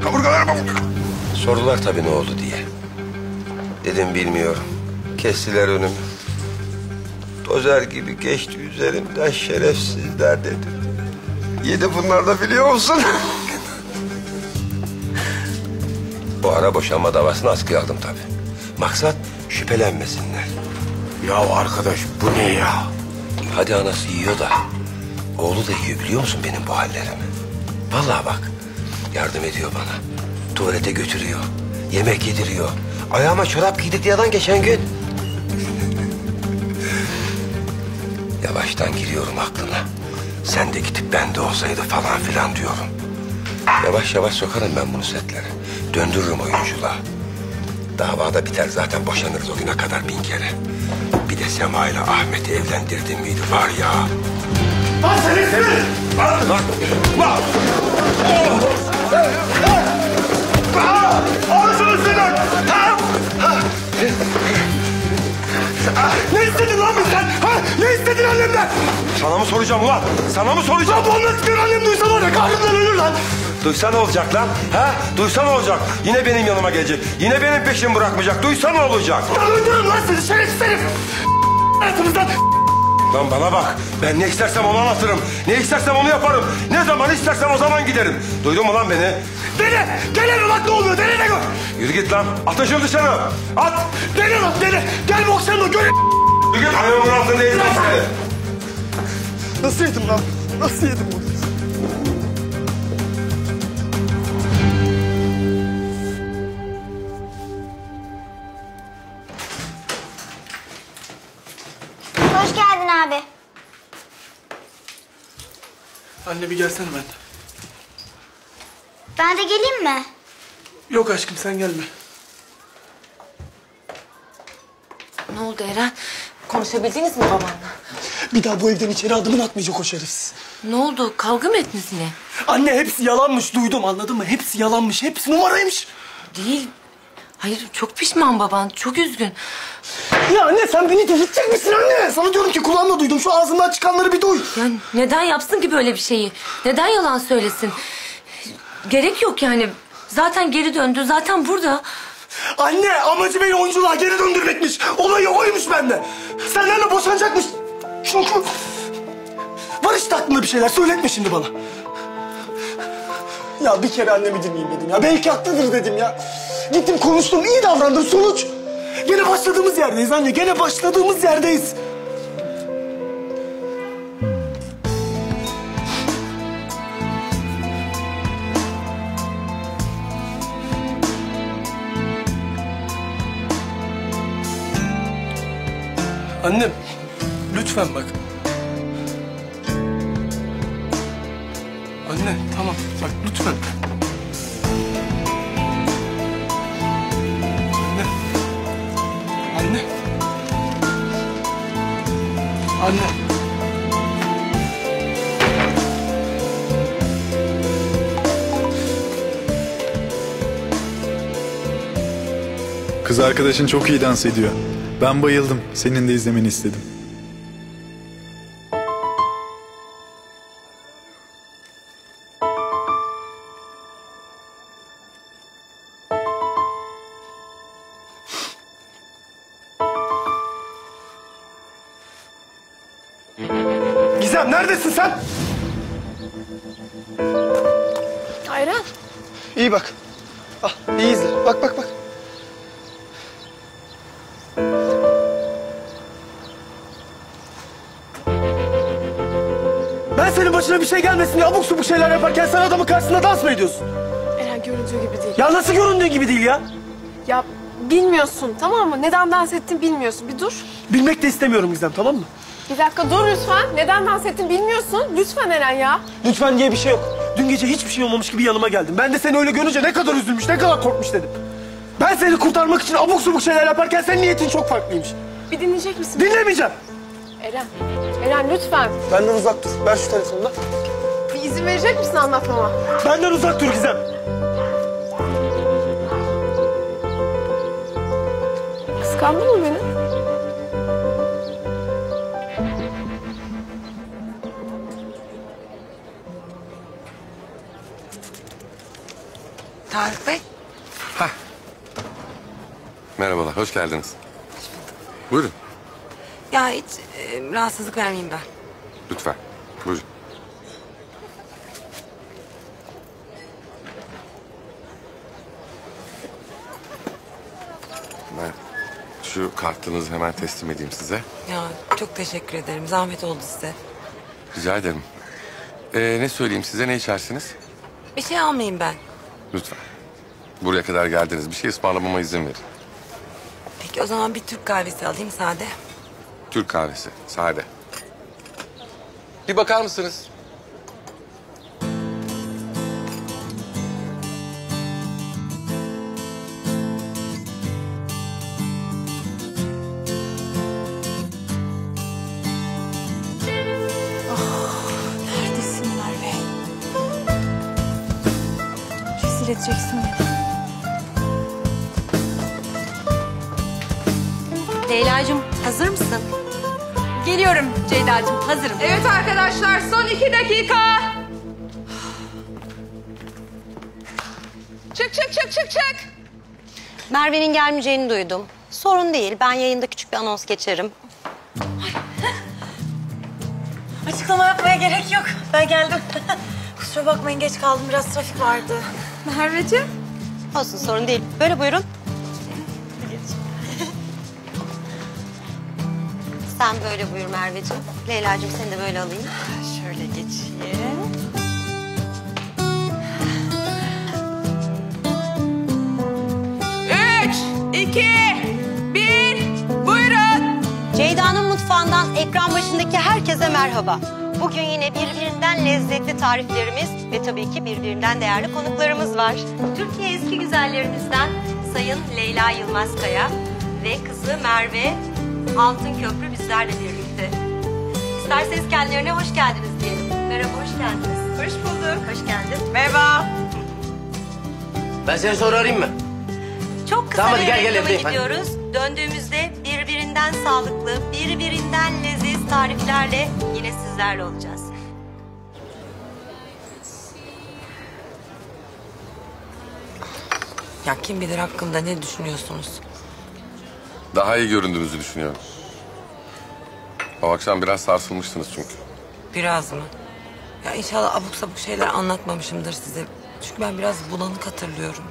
Kaburgalarıma vur. Sordular tabii ne oldu diye. Dedim bilmiyorum. Kestiler önümü. Dozer gibi geçti üzerimden şerefsizler dedim. Yedi bunlar da biliyor musun? Bu ara boşanma davasını askıya aldım tabii. Maksat şüphelenmesinler. Ya arkadaş bu ne ya? Hadi anası yiyor da. Oğlu da yiyor biliyor musun benim bu hallerimi? Vallahi bak yardım ediyor bana. Tuvalete götürüyor. Yemek yediriyor. Ayağıma çorap giydik yalan geçen gün. Yavaştan giriyorum aklına. Sen de gidip ben de olsaydı falan filan diyorum. Yavaş yavaş sokarım ben bunu setlere. Döndürürüm oyunculuğa. Davada biter zaten boşanırız o güne kadar 1000 kere. Bir de Sema ile Ahmet'i evlendirdim miydi var ya. Lan seni sürün! Lan! Ağzını sürün! Ne istedin lan bizden? Ne istedin annemden? Sana mı soracağım ulan? Sana mı soracağım? Lan bunu sıkıyor annem duysa var ya karnımdan ölür lan! Duysa ne olacak lan? Ha? Duysa ne olacak? Yine benim yanıma gelecek. Yine benim peşimi bırakmayacak. Duysa ne olacak? Lan öldürürüm lan seni şerefsiz herif! Hayatımızdan... Lan bana bak, ben ne istersem onu anlatırım. Ne istersem onu yaparım. Ne zaman istersem o zaman giderim. Duydun mu lan beni? Dene! Dene bak ne oluyor, dene de gör! Yürü git lan, at aşağı dışarı! At! Dene lan, dene! Gel boksana, gör! Yürü git, ayağımın altında eğitim seni! Nasıl yedim lan? Nasıl yedim bunu? Abi. Anne bir gelsene ben de. Ben de geleyim mi? Yok aşkım sen gelme. Ne oldu Eren? Konuşabildiniz mi babanla? Bir daha bu evden içeri adımını atmayacak o şerefsiz. Ne oldu? Kavga mı ettiniz yine? Anne hepsi yalanmış duydum anladın mı? Hepsi yalanmış. Hepsi numaraymış. Değil. Hayır çok pişman baban. Çok üzgün. Ya anne sen beni delirtecek misin anne? Sana diyorum ki kulağımla duydum. Şu ağzından çıkanları bir duy. Yani neden yapsın ki böyle bir şeyi? Neden yalan söylesin? Gerek yok yani. Zaten geri döndü. Zaten burada. Anne amacı beni oyunculuğa geri döndürmekmiş. Olayı oymuş bende. Senlerle boşanacakmış. Çünkü... Var işte aklında bir şeyler. Söyletme şimdi bana. Ya bir kere annemi dinleyeyim dedim ya. Belki haklıdır dedim ya. Gittim konuştum. İyi davrandım. Sonuç... Gene başladığımız yerdeyiz anne, gene başladığımız yerdeyiz. Annem, lütfen bak. Anne, tamam. Bak, lütfen. Anne. Anne. Anne. Kız arkadaşın çok iyi dans ediyor. Ben bayıldım. Senin de izlemeni istedim. Gizem neredesin sen? Ayran. İyi bak. Ah, iyi izle. Bak bak bak. Senin başına bir şey gelmesin diye abuk subuk şeyler yaparken sen adamın karşısında dans mı ediyorsun? Eren göründüğü gibi değil. Ya nasıl göründüğü gibi değil ya? Ya bilmiyorsun, tamam mı? Neden dans ettin bilmiyorsun. Bir dur. Bilmek de istemiyorum Gizem, tamam mı? Bir dakika dur lütfen. Neden dans ettin bilmiyorsun. Lütfen Eren ya. Lütfen diye bir şey yok. Dün gece hiçbir şey olmamış gibi yanıma geldim. Ben de seni öyle görünce ne kadar üzülmüş, ne kadar korkmuş dedim. Ben seni kurtarmak için abuk subuk şeyler yaparken senin niyetin çok farklıymış. Bir dinleyecek misin? Dinlemeyeceğim. Eren, Eren lütfen. Benden uzak dur. Ver şu telefonunu. Bir izin verecek misin anlatmama? Benden uzak dur Gizem. Kıskandın mı beni? Tarık Bey. Hah. Merhabalar, hoş geldiniz. Hoş bulduk. Buyurun. Ya hiç rahatsızlık vermeyeyim ben. Lütfen. Buyurun. Ben şu kartınızı hemen teslim edeyim size. Ya çok teşekkür ederim. Zahmet oldu size. Rica ederim. Ne söyleyeyim size? Ne içersiniz? Bir şey almayayım ben. Lütfen. Buraya kadar geldiniz. Bir şey ısmarlamama izin verin. Peki o zaman bir Türk kahvesi alayım sade. Türk kahvesi, sade. Bir bakar mısınız? Neredesin Merve? Rezil edeceksin beni. Leyla'cığım hazır mısın? Geliyorum Ceyda'cığım, hazırım. Evet arkadaşlar, son 2 dakika. Çık çık çık çık çık. Merve'nin gelmeyeceğini duydum. Sorun değil, ben yayında küçük bir anons geçerim. Ay. Açıklama yapmaya gerek yok, ben geldim. Kusura bakmayın, geç kaldım, biraz trafik vardı. Merveciğim. Olsun, sorun değil. Böyle buyurun. Sen böyle buyur Merveciğim. Leyla'cığım seni de böyle alayım. Şöyle geçeyim. Üç, 2, 1, buyurun. Ceyda'nın mutfağından ekran başındaki herkese merhaba. Bugün yine birbirinden lezzetli tariflerimiz ve tabii ki birbirinden değerli konuklarımız var. Türkiye eski güzellerimizden Sayın Leyla Yılmaz Kaya ve kızı Merve Altınköprü bizlerle birlikte. İsterseniz kendilerine hoş geldiniz diyelim. Merhaba, hoş geldiniz. Hoş bulduk. Hoş geldin. Merhaba. Ben seni sonra arayayım mı? Çok kısa tamam, bir reklama gidiyoruz. Hadi. Döndüğümüzde birbirinden sağlıklı, birbirinden leziz tariflerle yine sizlerle olacağız. Ya kim bilir hakkımda ne düşünüyorsunuz? Daha iyi göründüğünüzü düşünüyorum. O akşam biraz sarsılmıştınız çünkü. Biraz mı? Ya inşallah abuk sabuk şeyler anlatmamışımdır size. Çünkü ben biraz bulanık hatırlıyorum.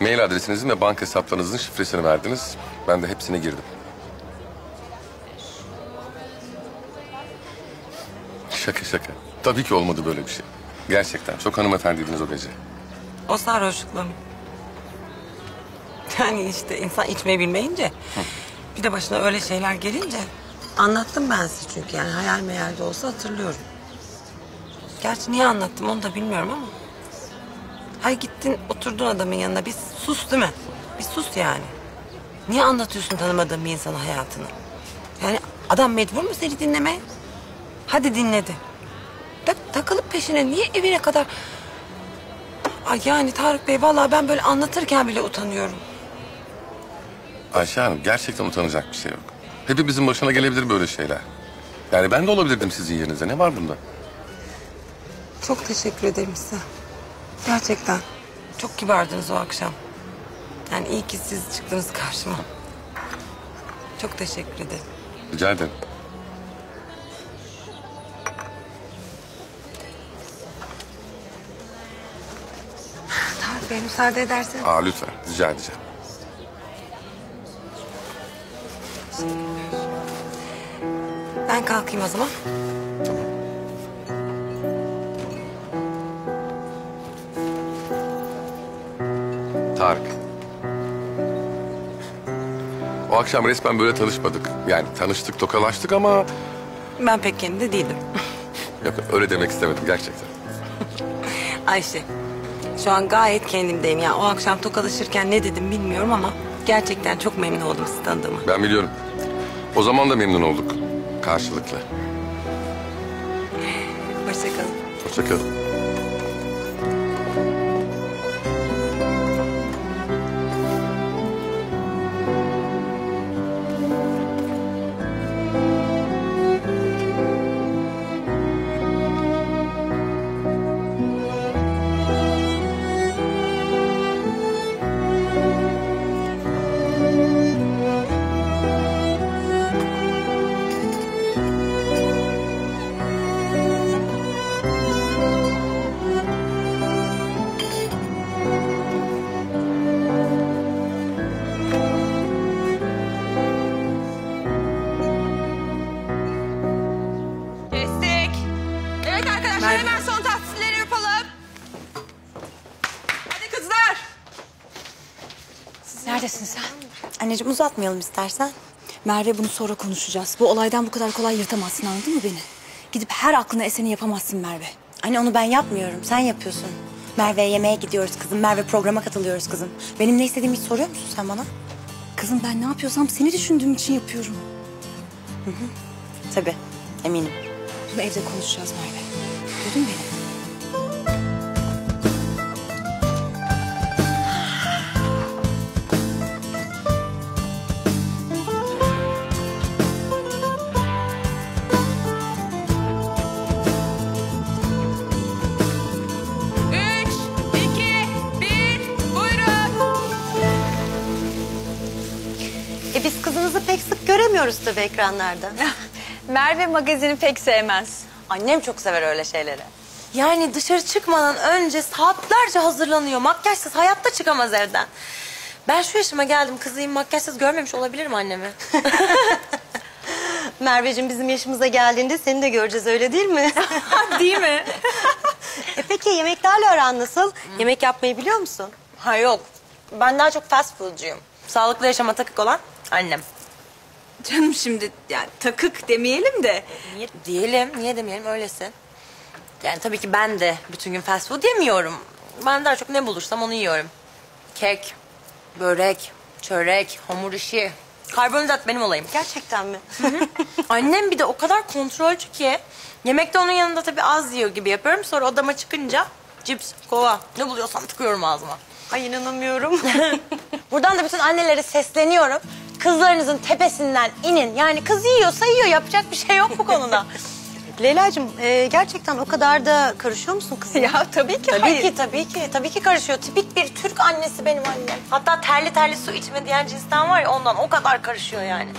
Mail adresinizin ve banka hesaplarınızın şifresini verdiniz. Ben de hepsine girdim. Şaka şaka. Tabii ki olmadı böyle bir şey. Gerçekten çok hanımefendiydiniz o gece. O sarhoşlukla mı? Yani işte insan içmeyi bilmeyince Bir de başına öyle şeyler gelince... Anlattım ben size çünkü yani hayal meyal de olsa hatırlıyorum. Gerçi niye anlattım onu da bilmiyorum ama... Hay gittin oturdun adamın yanına bir sus değil mi? Bir sus yani. Niye anlatıyorsun tanımadığın bir insana hayatını? Yani adam mecbur mu seni dinlemeye? Hadi dinledi. Takılıp peşine niye evine kadar... Ay yani Tarık Bey vallahi ben böyle anlatırken bile utanıyorum. Ayşe Hanım gerçekten utanacak bir şey yok. Hepimizin başına gelebilir böyle şeyler. Yani ben de olabilirdim sizin yerinize. Ne var bunda? Çok teşekkür ederim size. Gerçekten. Çok kibardınız o akşam. Yani iyi ki siz çıktınız karşıma. Çok teşekkür ederim. Rica ederim. Tarık Bey müsaade edersen. Aa lütfen. Rica edeceğim. Ben kalkayım o zaman. Tamam. Tarık. O akşam resmen böyle tanışmadık. Yani tanıştık, tokalaştık ama... Ben pek kendimde değildim. Yok, öyle demek istemedim gerçekten. Ayşe, şu an gayet kendimdeyim. Yani o akşam tokalaşırken ne dedim bilmiyorum ama... Gerçekten çok memnun oldum sizi tanıdığıma. Ben biliyorum. O zaman da memnun olduk. Karşılıklı. Hoşçakalın. Hoşçakalın. Anneciğim uzatmayalım istersen. Merve bunu sonra konuşacağız. Bu olaydan bu kadar kolay yırtamazsın anladın mı beni? Gidip her aklına eseni yapamazsın Merve. Anne onu ben yapmıyorum. Sen yapıyorsun. Merve'ye yemeğe gidiyoruz kızım. Merve programa katılıyoruz kızım. Benim ne istediğimi hiç soruyor musun sen bana? Kızım ben ne yapıyorsam seni düşündüğüm için yapıyorum. Hı hı. Tabii. Eminim. Bunu evde konuşacağız Merve. Duydun beni. Göremiyoruz tabii ekranlarda. Merve magazini pek sevmez. Annem çok sever öyle şeyleri. Yani dışarı çıkmadan önce saatlerce hazırlanıyor. Makyajsız hayatta çıkamaz evden. Ben şu yaşıma geldim kızıyım makyajsız görmemiş olabilirim annemi. Merveciğim bizim yaşımıza geldiğinde seni de göreceğiz öyle değil mi? Değil mi? Peki yemeklerle aran nasıl? Hmm. Yemek yapmayı biliyor musun? Ha yok. Ben daha çok fast foodcuyum. Sağlıklı yaşama takık olan annem. Canım şimdi yani takık demeyelim de. Niye, diyelim, niye demeyelim öylesin. Yani tabii ki ben de bütün gün fast food yemiyorum. Ben daha çok ne bulursam onu yiyorum. Kek, börek, çörek, hamur işi. Karbonhidrat benim olayım. Gerçekten mi? Annem bir de o kadar kontrolcü ki. Yemekte onun yanında tabii az yiyor gibi yapıyorum. Sonra odama çıkınca cips, kova ne buluyorsam tıkıyorum ağzıma. Ay inanamıyorum. Buradan da bütün annelere sesleniyorum. Kızlarınızın tepesinden inin. Yani kız yiyorsa yiyor. Yapacak bir şey yok bu konuda. Leyla'cığım gerçekten o kadar da karışıyor musun kızım? Ya tabii ki Tabii ki karışıyor. Tipik bir Türk annesi benim annem. Hatta terli terli su içme diyen cinsten var ya ondan o kadar karışıyor yani.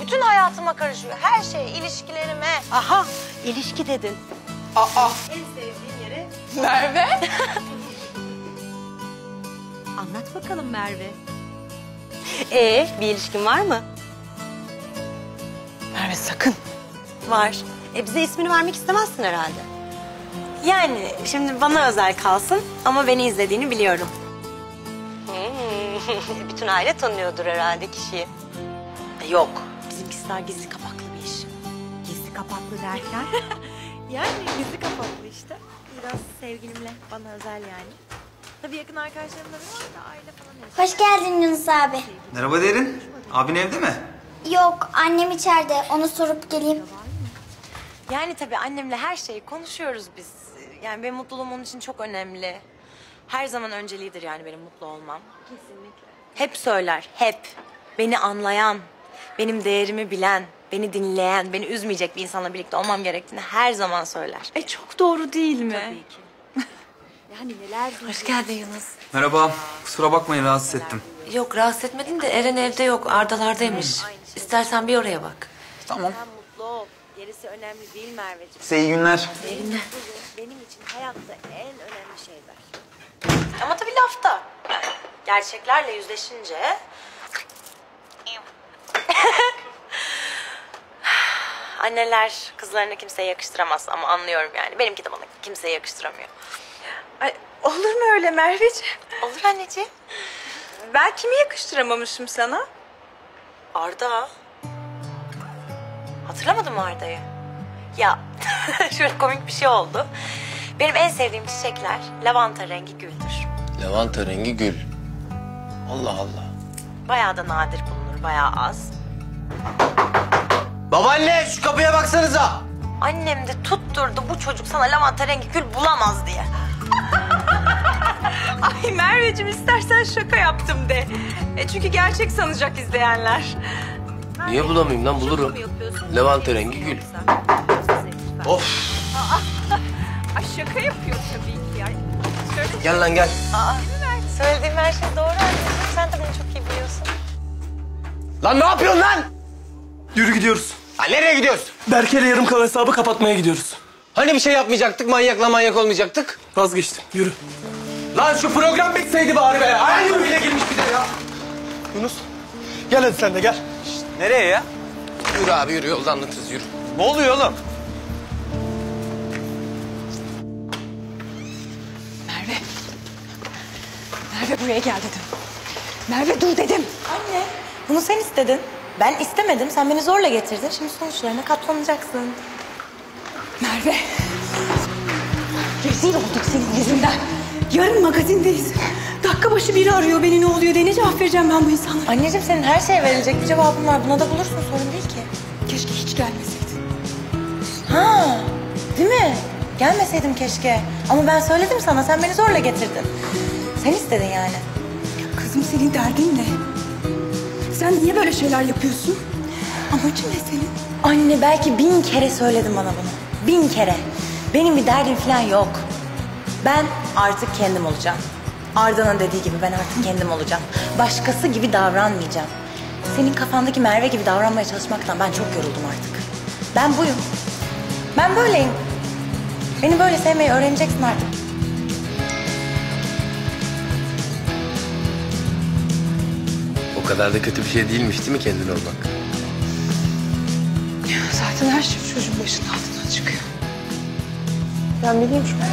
Bütün hayatıma karışıyor. Her şeye, ilişkilerime. Aha ilişki dedin. Aa. En sevdiğin yere. Merve. Anlat bakalım Merve. Bir ilişkin var mı? Merve sakın. Var. Bize ismini vermek istemezsin herhalde. Yani şimdi bana özel kalsın ama beni izlediğini biliyorum. Bütün aile tanıyordur herhalde kişiyi. Yok. Bizimkisi daha gizli kapaklı bir iş. Gizli kapaklı derken? Yani gizli kapaklı işte. Biraz sevgilimle, bana özel yani. Tabii yakın arkadaşlarımla da aile falan. Hoş geldin Yunus abi. Merhaba Derin. Abin evde mi? Yok, annem içeride. Onu sorup geleyim. Yani tabii annemle her şeyi konuşuyoruz biz. Yani benim mutluluğum onun için çok önemli. Her zaman önceliğidir yani benim mutlu olmam. Kesinlikle. Hep söyler, hep. Beni anlayan, benim değerimi bilen, beni dinleyen, beni üzmeyecek bir insanla birlikte olmam gerektiğini her zaman söyler. Çok doğru değil mi? Tabii ki. Yani neler... Hoş geldin Yunus. Merhaba. Kusura bakmayın rahatsız ettim. Yok rahatsız etmedin de Eren evde yok. Ardalardaymış. İstersen bir oraya bak. Tamam. Gerisi önemli değil Merveciğim. Size iyi günler. İyi günler. Benim için hayatta en önemli şeyler. Ama tabii lafta. Yani gerçeklerle yüzleşince... Anneler kızlarını kimseye yakıştıramaz ama anlıyorum yani. Benimki de bana kimseye yakıştıramıyor. Ay, olur mu öyle Merveciğim? Olur anneciğim. Ben kimi yakıştıramamışım sana? Arda. Hatırlamadın mı Arda'yı? Ya şöyle komik bir şey oldu. Benim en sevdiğim çiçekler lavanta rengi güldür. Lavanta rengi gül. Allah Allah. Bayağı da nadir bulunur, bayağı az. Babaanne şu kapıya baksanıza. Annem de tutturdu bu çocuk sana lavanta rengi gül bulamaz diye. Ay Merveciğim istersen şaka yaptım de. Çünkü gerçek sanacak izleyenler. Niye bulamayayım lan? Bulurum. Lavanta rengi gül. Of. Ay şaka yapıyor tabii ki ya. Gel lan gel. Söylediğim her şey doğru anneciğim. Sen de bunu çok iyi biliyorsun. Lan ne yapıyorsun lan? Yürü gidiyoruz. Ha nereye gidiyoruz? Berke'yle yarım kalan hesabı kapatmaya gidiyoruz. Hani bir şey yapmayacaktık? Manyakla manyak olmayacaktık. Vazgeçtim. Yürü. Lan şu program bitseydi bari be. Aynı bile girmiş bir de ya. Yunus gel hadi sen de gel. Nereye ya? Yürü abi yürü, yolda anlatırız yürü. Ne oluyor oğlum? Merve. Merve buraya gel dedim. Merve dur dedim. Anne bunu sen istedin. Ben istemedim, sen beni zorla getirdin. Şimdi sonuçlarına katlanacaksın. Merve. Rezil olduk senin yüzünden. Yarın magazindeyiz. Dakika başı biri arıyor beni ne oluyor diye. Ne cevap vereceğim ben bu insanlara? Anneciğim senin her şeye verilecek bir cevabın var. Buna da bulursun sorun değil ki. Keşke hiç gelmeseydin. Ha, değil mi? Gelmeseydim keşke. Ama ben söyledim sana sen beni zorla getirdin. Sen istedin yani. Ya kızım senin derdin ne? Sen niye böyle şeyler yapıyorsun? Amacın ne senin? Anne belki 1000 kere söyledin bana bunu. 1000 kere. Benim bir derdim falan yok. Ben artık kendim olacağım. Arda'nın dediği gibi ben artık kendim olacağım. Başkası gibi davranmayacağım. Senin kafandaki Merve gibi davranmaya çalışmaktan ben çok yoruldum artık. Ben buyum. Ben böyleyim. Beni böyle sevmeyi öğreneceksin artık. O kadar da kötü bir şey değilmiş değil mi kendin olmak? Ya zaten her şey çocuğun başının altından çıkıyor. Ben bileyim şunu.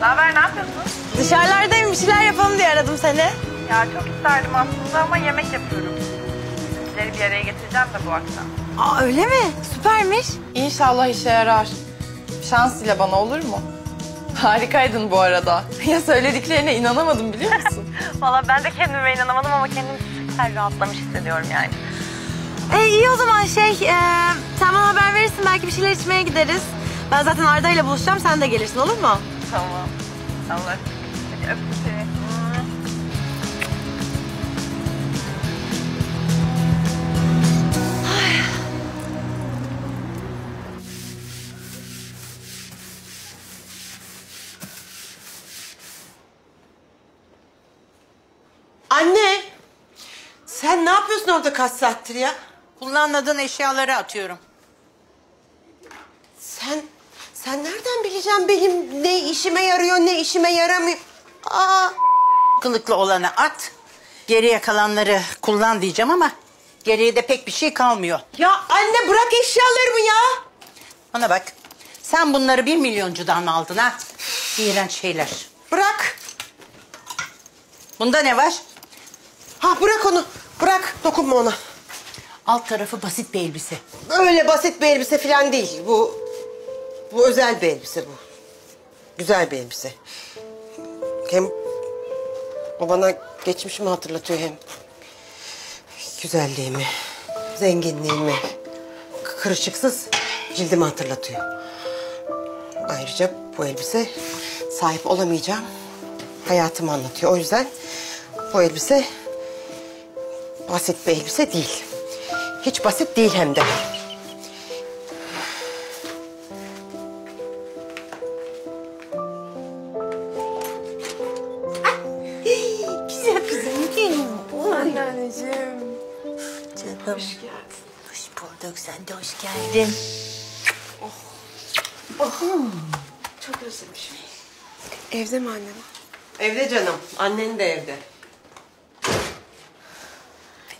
Naber, ne yapıyorsunuz? Dışarılardayım, bir şeyler yapalım diye aradım seni. Ya çok isterdim aslında ama yemek yapıyorum. Sizleri bir araya getireceğim de bu akşam. Aa öyle mi? Süpermiş. İnşallah işe yarar. Şans dile bana olur mu? Harikaydın bu arada. Ya söylediklerine inanamadım biliyor musun? Vallahi ben de kendime inanamadım ama kendimi süper rahatlamış hissediyorum yani. İyi o zaman sen bana haber verirsin belki bir şeyler içmeye gideriz. Ben zaten Arda ile buluşacağım sen de gelirsin olur mu? Tamam. Allah. Hadi öptüm seni. Anne. Sen ne yapıyorsun orada kaç saattir ya? Kullanmadığın eşyaları atıyorum. Sen nereden bileceksin benim ne işime yarıyor ne işime yaramıyor? Aa, kılıklı olanı at. Geriye kalanları kullan diyeceğim ama geriye de pek bir şey kalmıyor. Ya anne bırak eşyalarımı ya. Bana bak. Sen bunları 1 milyoncudan mı aldın ha? İğrenç şeyler. Bırak. Bunda ne var? Ha bırak onu. Bırak. Dokunma ona. Alt tarafı basit bir elbise. Öyle basit bir elbise falan değil. Bu özel bir elbise bu. Güzel bir elbise. Hem o bana geçmişimi hatırlatıyor hem. Güzelliğimi, zenginliğimi, kırışıksız cildimi hatırlatıyor. Ayrıca bu elbise sahip olamayacağım hayatımı anlatıyor. O yüzden bu elbise basit bir elbise değil. Hiç basit değil hem de. Sen de hoş geldin. Oh. Oh. Çok özlemişim. Evde mi annem? Evde canım. Annen de evde.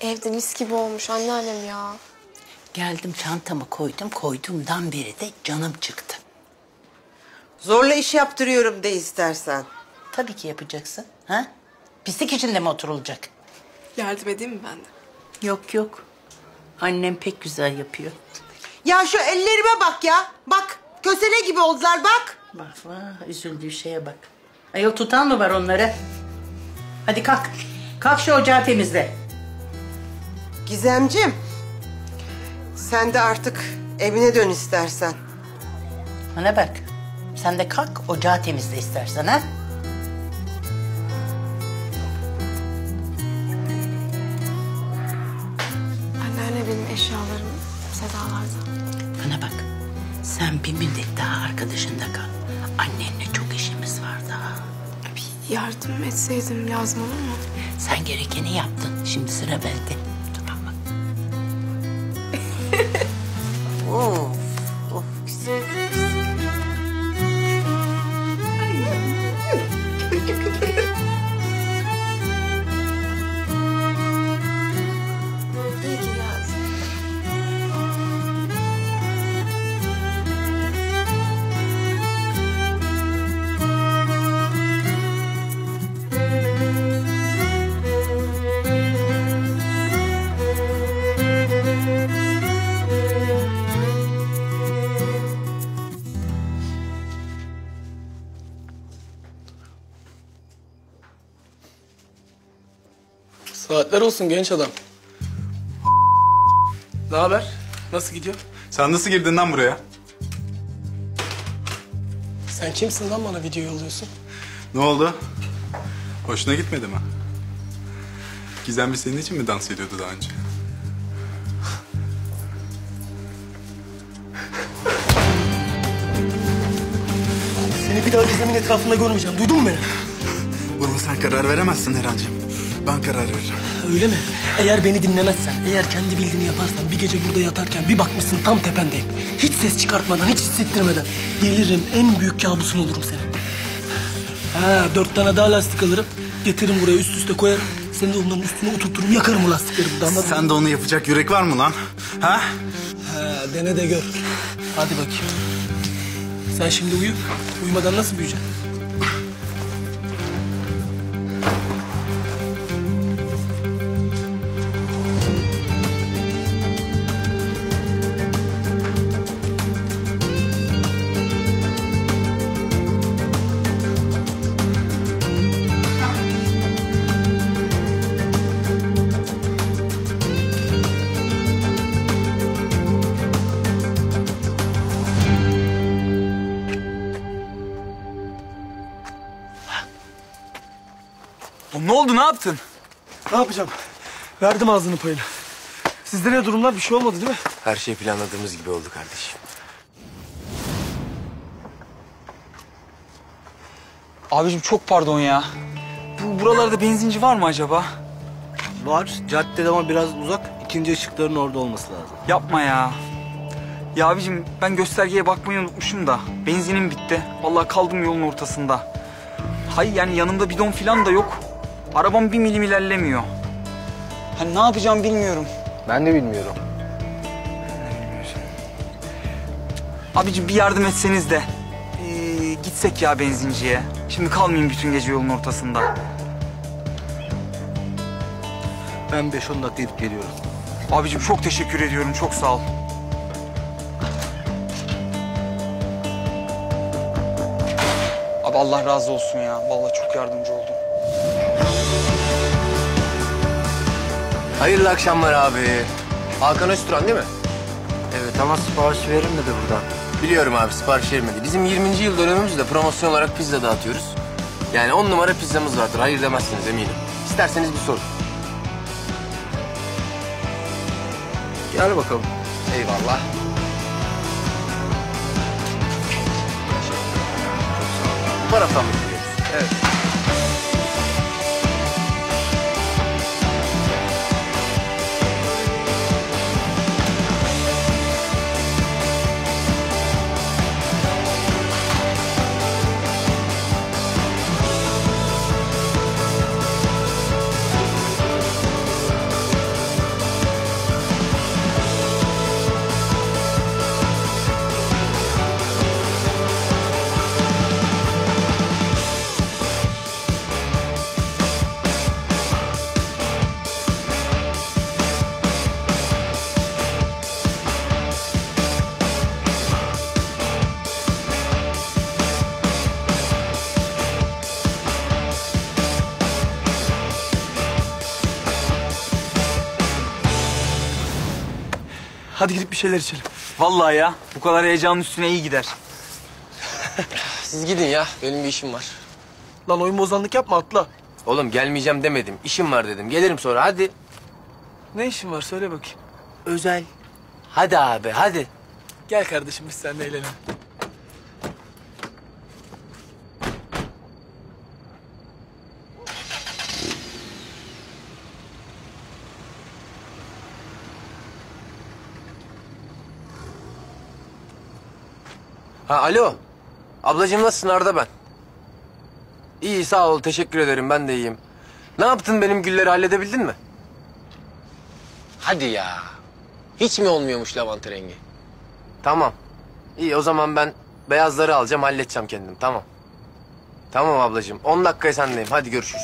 Evde mis gibi olmuş anneannem ya. Geldim çantamı koydum. Koyduğumdan beri de canım çıktı. Zorla iş yaptırıyorum de istersen. Tabii ki yapacaksın. Ha? Pislik içinde mi oturulacak? Yardım edeyim mi ben de? Yok yok. Annem pek güzel yapıyor. Ya şu ellerime bak ya. Bak kösele gibi oldular bak. Bak bak üzüldüğü şeye bak. Ayol tutan mı var onları? Hadi kalk. Kalk şu ocağı temizle. Gizemciğim. Sen de artık evine dön istersen. Bana bak. Sen de kalk ocağı temizle istersen ha. Eşyalarım Seda'larda. Bana bak, sen bir müddet daha arkadaşında kal. Annenle çok işimiz var daha. Bir yardım etseydim lazım olur mu? Sen gerekeni yaptın, şimdi sıra bende. Tamam mı? Of, of güzel. Saatler olsun genç adam. Ne haber? Nasıl gidiyor? Sen nasıl girdin lan buraya? Sen kimsin lan bana video yolluyorsun? Ne oldu? Hoşuna gitmedi mi? Gizem bir senin için mi dans ediyordu daha önce? Seni bir daha Gizem'in etrafında görmeyeceğim. Duydun mu beni? Bunu sen karar veremezsin Eren'cim. Ben karar veririm. Öyle mi? Eğer beni dinlemezsen, eğer kendi bildiğini yaparsan bir gece burada yatarken bir bakmışsın tam tependeyim. Hiç ses çıkartmadan, hiç hissettirmeden gelirim en büyük kabusun olurum senin. Ha, 4 tane daha lastik alırım, getiririm buraya üst üste koyarım. Seni de onların üstüne oturturum, yakarım o lastikleri burada anladın mı? Sen de onu yapacak yürek var mı lan? Ha? Ha, dene de gör. Hadi bakayım. Sen şimdi uyu. Uyumadan nasıl büyüyeceksin? Ne yaptın? Ne yapacağım? Verdim ağzının payını. Sizde ne durumlar? Bir şey olmadı değil mi? Her şey planladığımız gibi oldu kardeşim. Abicim çok pardon ya. Buralarda benzinci var mı acaba? Var. Caddede ama biraz uzak. 2. ışıkların orada olması lazım. Yapma ya. Ya abicim ben göstergeye bakmayı unutmuşum da. Benzinim bitti. Vallahi kaldım yolun ortasında. Hayır yani yanımda bidon falan da yok. Arabam 1 milim ilerlemiyor. Hani ne yapacağım bilmiyorum. Ben de bilmiyorum. Abiciğim bir yardım etseniz de. gitsek ya benzinciye. Şimdi kalmayayım bütün gece yolun ortasında. Ben 5-10 dakika gidip geliyorum. Abicim çok teşekkür ediyorum, çok sağ ol. Abi Allah razı olsun ya, vallahi çok yardımcı oldun. Hayırlı akşamlar abi. Hakan Özturan değil mi? Evet ama sipariş verilmedi buradan. Biliyorum abi, sipariş verilmedi. Bizim 20. yıl dönümümüzde promosyon olarak pizza dağıtıyoruz. Yani 10 numara pizzamız vardır, hayır demezsiniz eminim. İsterseniz bir sorun. Gel bakalım. Eyvallah. Bu taraftan mı gidiyoruz? Evet. Hadi gidip bir şeyler içelim. Vallahi ya, bu kadar heyecanın üstüne iyi gider. Siz gidin ya, benim bir işim var. Lan oyun bozanlık yapma, atla. Oğlum gelmeyeceğim demedim, işim var dedim. Gelirim sonra, hadi. Ne işin var, söyle bakayım. Özel. Hadi abi, hadi. Gel kardeşim, biz seninle eğlenelim. Ha, alo. Ablacığım nasılsın? Arda ben. İyi, sağ ol. Teşekkür ederim. Ben de iyiyim. Ne yaptın, benim gülleri halledebildin mi? Hadi ya. Hiç mi olmuyormuş lavanta rengi? Tamam. İyi, o zaman ben beyazları alacağım, halledeceğim kendim. Tamam. Tamam ablacığım. 10 dakikaya sendeyim. Hadi görüşürüz.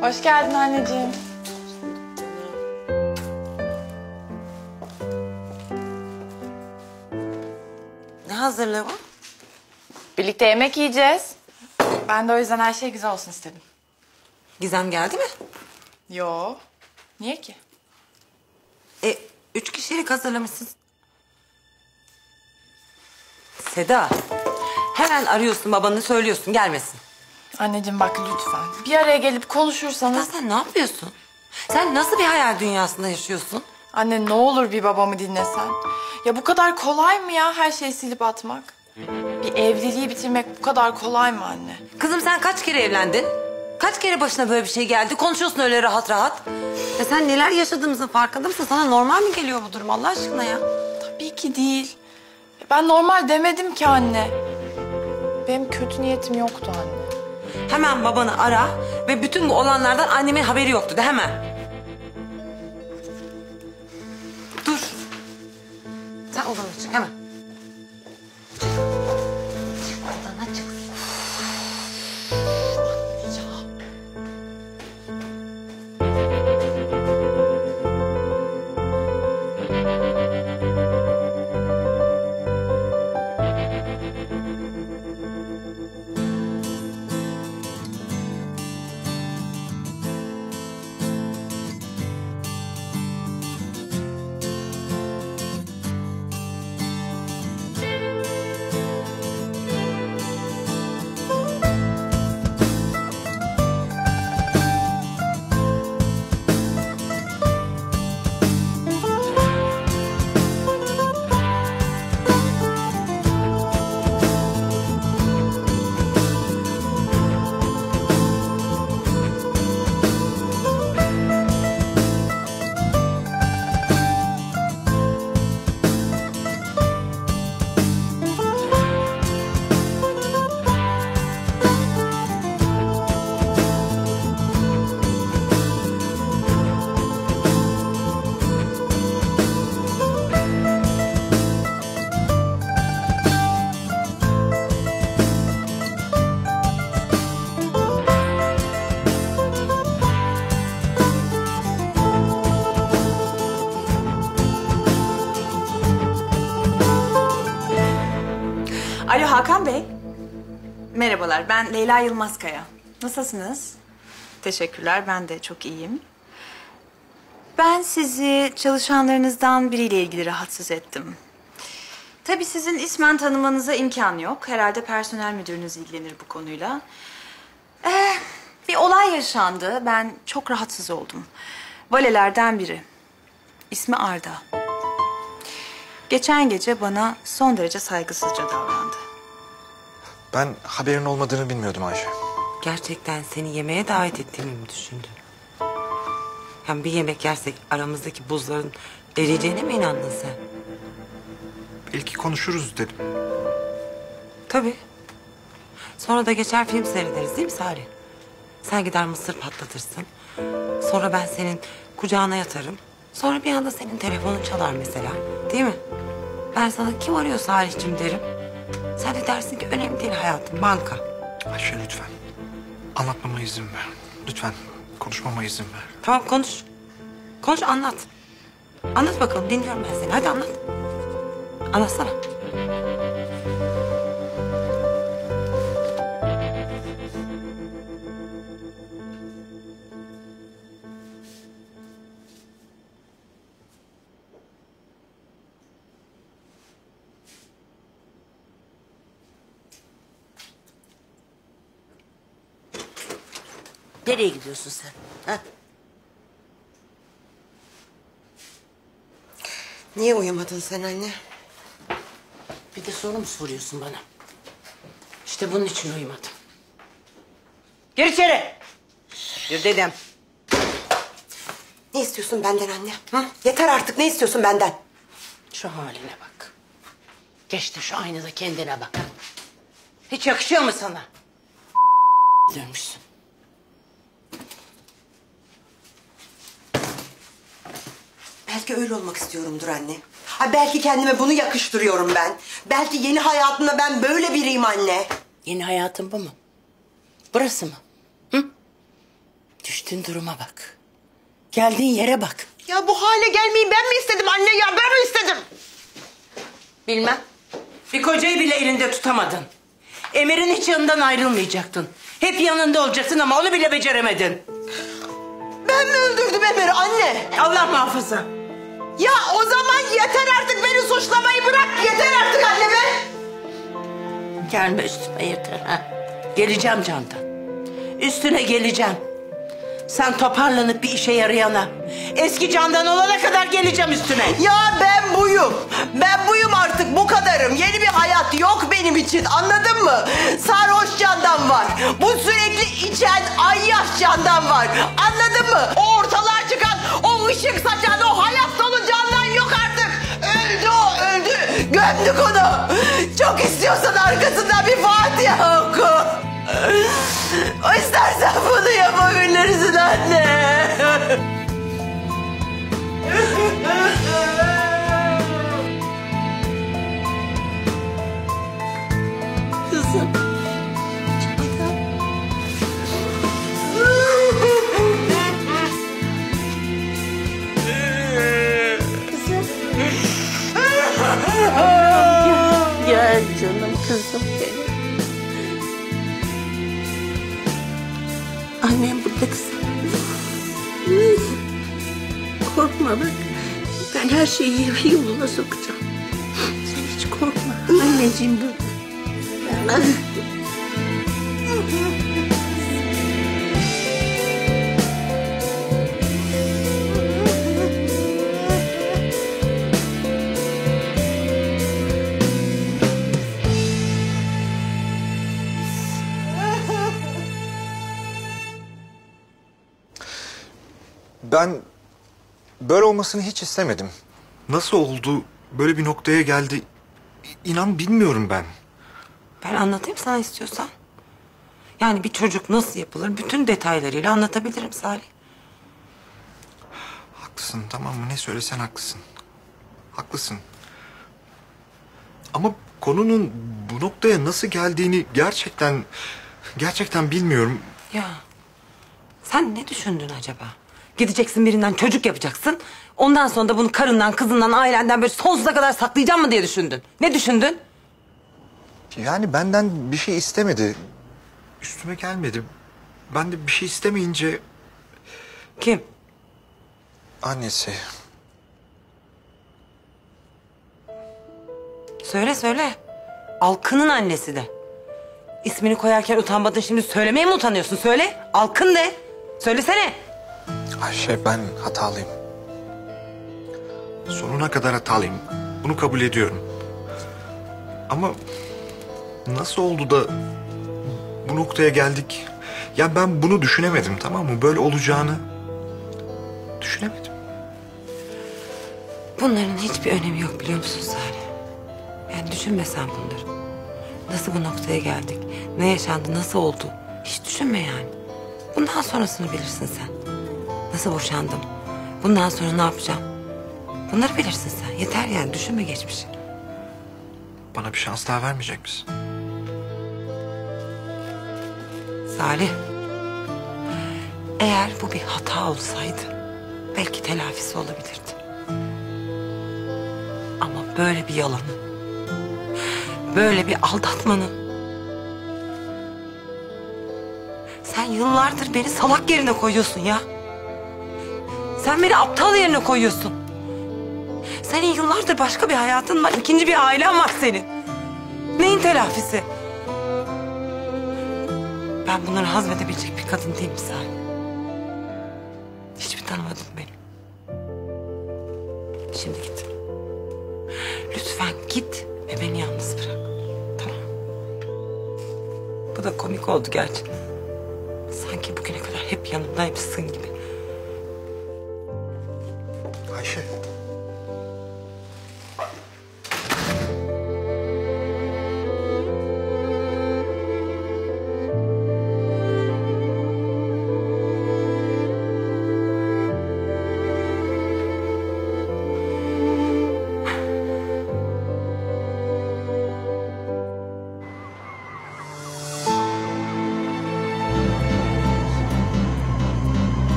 Hoş geldin anneciğim. Ne hazırlığı bu? Birlikte yemek yiyeceğiz. Ben de o yüzden her şey güzel olsun istedim. Gizem geldi mi? Yo. Niye ki? 3 kişilik hazırlamışsınız. Seda, hemen arıyorsun babanı, söylüyorsun gelmesin. Anneciğim bak lütfen. Bir araya gelip konuşursanız... Sen ne yapıyorsun? Sen nasıl bir hayal dünyasında yaşıyorsun? Anne ne olur bir babamı dinlesen. Ya bu kadar kolay mı ya her şeyi silip atmak? Bir evliliği bitirmek bu kadar kolay mı anne? Kızım sen kaç kere evlendin? Kaç kere başına böyle bir şey geldi? Konuşuyorsun öyle rahat rahat. Ya sen neler yaşadığımızın farkında mısın? Sana normal mi geliyor bu durum Allah aşkına ya? Tabii ki değil. Ben normal demedim ki anne. Benim kötü niyetim yoktu anne. Hemen babanı ara ve bütün bu olanlardan annemin haberi yoktu de hemen. Dur. Sen odana çık hemen. Çık. Odana çık. Hakan Bey. Merhabalar, ben Leyla Yılmaz Kaya. Nasılsınız? Teşekkürler, ben de çok iyiyim. Ben sizi çalışanlarınızdan biriyle ilgili rahatsız ettim. Tabii sizin ismen tanımanıza imkan yok. Herhalde personel müdürünüz ilgilenir bu konuyla. Bir olay yaşandı. Ben çok rahatsız oldum. Valelerden biri. İsmi Arda. Geçen gece bana son derece saygısızca davrandı. Ben haberin olmadığını bilmiyordum Ayşe. Gerçekten seni yemeğe davet ettiğimi mi düşündün? Yani bir yemek yersek aramızdaki buzların eriyeceğine mi inandın sen? Belki konuşuruz dedim. Tabii. Sonra da geçer film seyrederiz değil mi Salih? Sen gider mısır patlatırsın. Sonra ben senin kucağına yatarım. Sonra bir anda senin telefonun çalar mesela. Değil mi? Ben sana kim arıyor Salih'cim derim. Sen de dersin ki önemli değil hayatım, banka. Ayşe lütfen. Anlatmama izin ver. Lütfen konuşmama izin ver. Tamam konuş. Konuş anlat. Anlat bakalım, dinliyorum ben seni. Hadi anlat. Anlatsana. Nereye gidiyorsun sen? Ha? Niye uyumadın sen anne? Bir de soru mu soruyorsun bana? İşte bunun için uyumadım. Gir içeri. Gir dedem. Ne istiyorsun benden anne? Hı? Yeter artık, ne istiyorsun benden? Şu haline bak. Geç de şu aynada kendine bak. Hiç yakışıyor mu sana? Dönmüşsün. Belki öyle olmak istiyorumdur anne. Ha belki kendime bunu yakıştırıyorum ben. Belki yeni hayatımda ben böyle biriyim anne. Yeni hayatın bu mu? Burası mı? Hı? Düştüğün duruma bak. Geldiğin yere bak. Ya bu hale gelmeyi ben mi istedim anne ya? Ben mi istedim? Bilmem. Bir kocayı bile elinde tutamadın. Emir'in hiç yanından ayrılmayacaktın. Hep yanında olacaksın ama onu bile beceremedin. Ben mi öldürdüm Emir'i anne? Allah muhafaza. Ya o zaman yeter artık, beni suçlamayı bırak. Yeter artık anne be. Gelme üstüme yeter ha. Geleceğim Candan. Üstüne geleceğim. Sen toparlanıp bir işe yarayana, eski Candan olana kadar geleceğim üstüne. Ya ben buyum. Ben buyum artık, bu kadarım. Yeni bir hayat yok benim için, anladın mı? Sarhoş Candan var. Bu sürekli içen ayyaş Candan var. Anladın mı? O ortalığa çıkan, o ışık saçan, o hayat dolu Candan yok artık. Öldü o, öldü. Gömdük onu. Çok istiyorsan arkasından bir Fatiha oku. O istersen bunu yapabilirsin anne. Kızım. Kızım. Gel canım kızım benim. Annem burada kızım. Korkma bak. Ben her şeyi yoluna sokacağım. Sen hiç korkma. Anneciğim burada. Ben böyle olmasını hiç istemedim. Nasıl oldu, böyle bir noktaya geldi? İnan bilmiyorum ben. Ben anlatayım sana istiyorsan. Yani bir çocuk nasıl yapılır, bütün detaylarıyla anlatabilirim Salih. Haklısın, tamam mı? Ne söylesen haklısın. Haklısın. Ama konunun bu noktaya nasıl geldiğini gerçekten bilmiyorum. Ya, sen ne düşündün acaba? Gideceksin birinden çocuk yapacaksın. Ondan sonra da bunu karından, kızından, ailenden böyle sonsuza kadar saklayacağım mı diye düşündün. Ne düşündün? Yani benden bir şey istemedi. Üstüme gelmedi. Ben de bir şey istemeyince... Kim? Annesi. Söyle söyle. Alkın'ın annesi de. İsmini koyarken utanmadın, şimdi söylemeye mi utanıyorsun? Söyle. Alkın de. Söylesene. Ayşe, ben hatalıyım. Sonuna kadar hatalıyım. Bunu kabul ediyorum. Ama nasıl oldu da bu noktaya geldik? Ya ben bunu düşünemedim, tamam mı? Böyle olacağını düşünemedim. Bunların hiçbir önemi yok biliyor musun Salih? Yani düşünme sen bunları. Nasıl bu noktaya geldik? Ne yaşandı? Nasıl oldu? Hiç düşünme yani. Bundan sonrasını bilirsin sen. Nasıl boşandım? Bundan sonra ne yapacağım? Bunları bilirsin sen. Yeter yani, düşünme geçmişi. Bana bir şans daha vermeyecek misin? Salih, eğer bu bir hata olsaydı belki telafisi olabilirdi. Ama böyle bir yalanın, böyle bir aldatmanın... Sen yıllardır beni salak yerine koyuyorsun ya. Sen beni aptal yerine koyuyorsun. Senin yıllardır başka bir hayatın var, ikinci bir ailen var senin. Neyin telafisi? Ben bunları hazmedebilecek bir kadın değilim sen. Hiçbir tanımadın beni. Şimdi git. Lütfen git ve beni yalnız bırak. Tamam. Bu da komik oldu gerçi. Sanki bugüne kadar hep yanımdaymışsın gibi. Ayşe.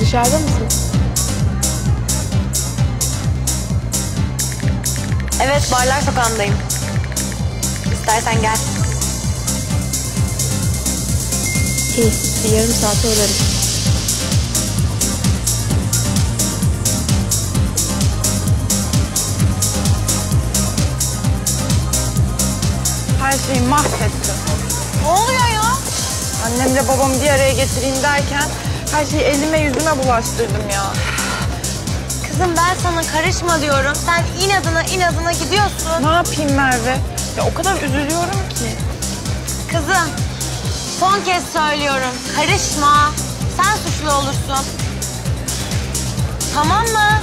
Dışarıda mısın? Evet, Barlar Sokağı'ndayım. İstersen gel. İyi, bir yarım saate uğrarım. Her şeyi mahvettim. Ne oluyor ya? Annemle babamı bir araya getireyim derken... Her şeyi elime yüzüme bulaştırdım ya. Kızım, ben sana karışma diyorum. Sen inadına gidiyorsun. Ne yapayım Merve? Ya o kadar üzülüyorum ki. Kızım, son kez söylüyorum. Karışma. Sen suçlu olursun. Tamam mı?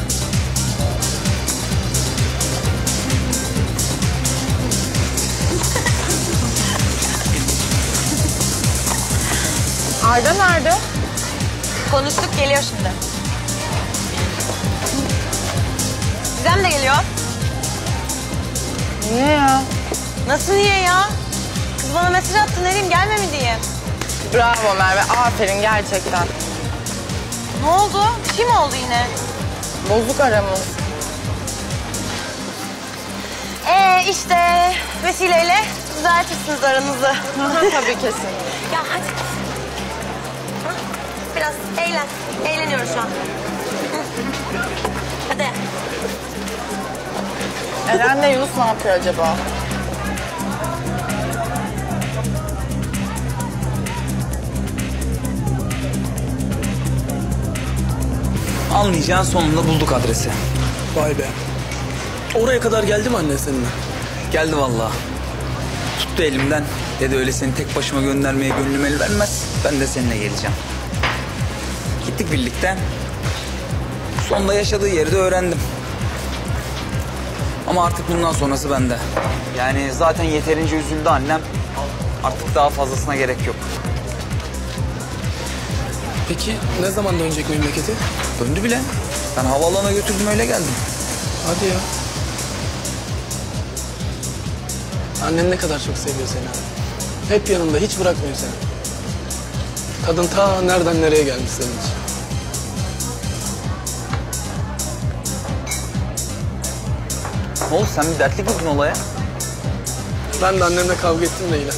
Arda nerede? Konuştuk, geliyor şimdi. Gizem de geliyor. Niye ya? Nasıl niye ya? Kız bana mesaj attı, nereyim, gelme mi diye. Bravo Merve, aferin gerçekten. Ne oldu? Bir şey mi oldu yine? Bozuk aramız. İşte vesileyle düzeltirsiniz aranızı. Tabii, kesin. Ya hadi. Biraz eğlen. Eğleniyoruz şu an. Hadi. Eren'le Yunus ne yapıyor acaba? Anlayacağın sonunda bulduk adresi. Vay be. Oraya kadar geldi mi anne seninle? Geldi vallahi. Tuttu elimden. Dedi öyle seni tek başıma göndermeye gönlüm el vermez. Ben de seninle geleceğim. Gittik birlikte. Sonunda yaşadığı yeri de öğrendim. Ama artık bundan sonrası bende. Yani zaten yeterince üzüldü annem. Artık daha fazlasına gerek yok. Peki ne zaman dönecek memleketi? Döndü bile. Ben havaalanına götürdüm, öyle geldim. Hadi ya. Annen ne kadar çok seviyor seni abi. Hep yanında, hiç bırakmıyor seni. Kadın ta nereden nereye gelmiş senin için. Ne oldu? Sen bir dertlik miydin olaya? Ben de annemle kavga ettim de yine.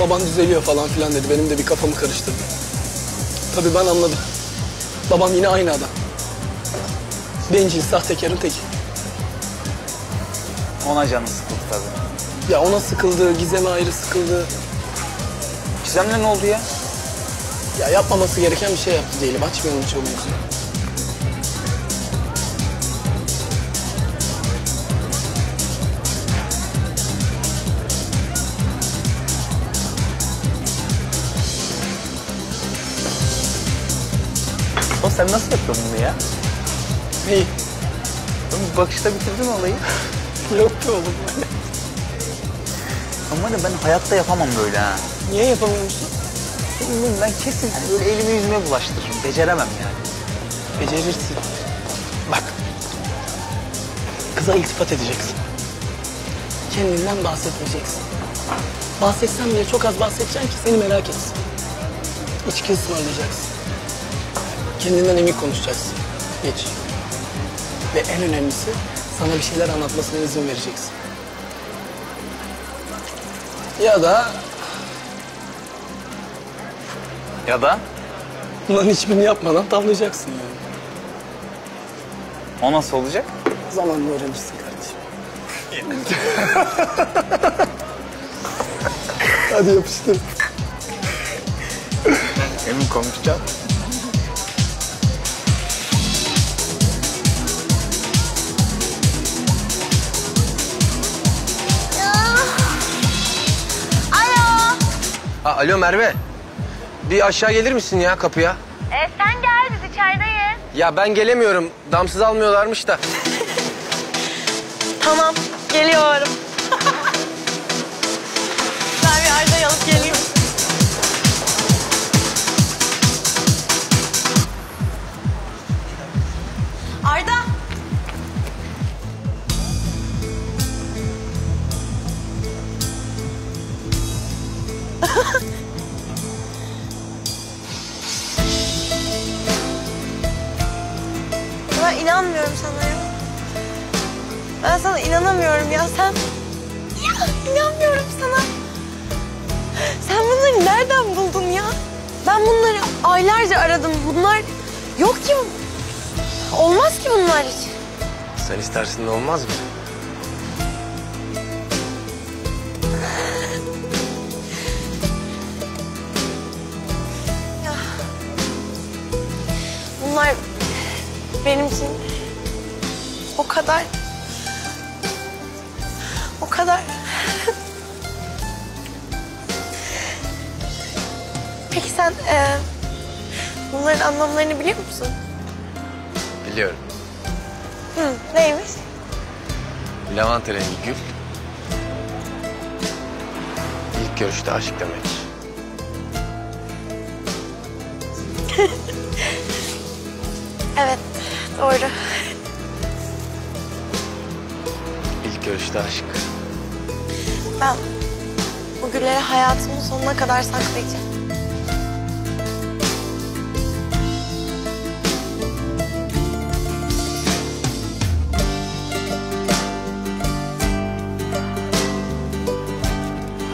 Baban düzeliyor falan filan dedi. Benim de bir kafamı karıştırdı. Tabii ben anladım. Babam yine aynı adam. Bencil, sahtekarın teki. Ona canı sıkıldı tabii. Ya ona sıkıldı, Gizem'e ayrı sıkıldı. Gizem'le ne oldu ya? Ya yapmaması gereken bir şey yaptı diyelim. Açmayalım hiç o mevzuyu. Oğlum sen nasıl yapıyorsun bunu ya? Neyi? Oğlum bakışta bitirdin olayı. Yok be oğlum. Ama ben hayatta yapamam böyle ha. Niye yapamıyorsun? Bilmiyorum, ben kesin böyle elimi yüzüme bulaştırırım. Beceremem yani. Becerirsin. Bak. Kıza iltifat edeceksin. Kendinden bahsetmeyeceksin. Bahsetsen bile çok az bahsedeceksin ki seni merak etsin. İçki ısmarlayacaksın. Kendinden emin konuşacaksın. Geç. Ve en önemlisi sana bir şeyler anlatmasına izin vereceksin. Ya da? Ulan hiçbirini yapmadan tavlayacaksın yani. O nasıl olacak? Zamanla öğrenirsin kardeşim. Hadi yapıştır. Emin konuşacağım. Alo Merve, bir aşağı gelir misin ya kapıya? Sen gel, biz içerideyiz. Ya ben gelemiyorum, damsız almıyorlarmış da. Tamam, geliyorum. Ben bir Arda'yı alıp geleyim. Arda! Ben inanmıyorum sana ya. Ben sana inanamıyorum ya. Sen... Ya inanmıyorum sana. Sen bunları nereden buldun ya? Ben bunları aylarca aradım. Bunlar yok ki. Olmaz ki bunlar hiç. Sen istersin de olmaz mı? Bunlar benim için o kadar Peki sen bunların anlamlarını biliyor musun? Biliyorum. Hı, neymiş? Lavanta rengi gül. İlk görüşte aşk demek. Evet, doğru. İlk görüşte aşk. Ben bu gülleri hayatımın sonuna kadar saklayacağım.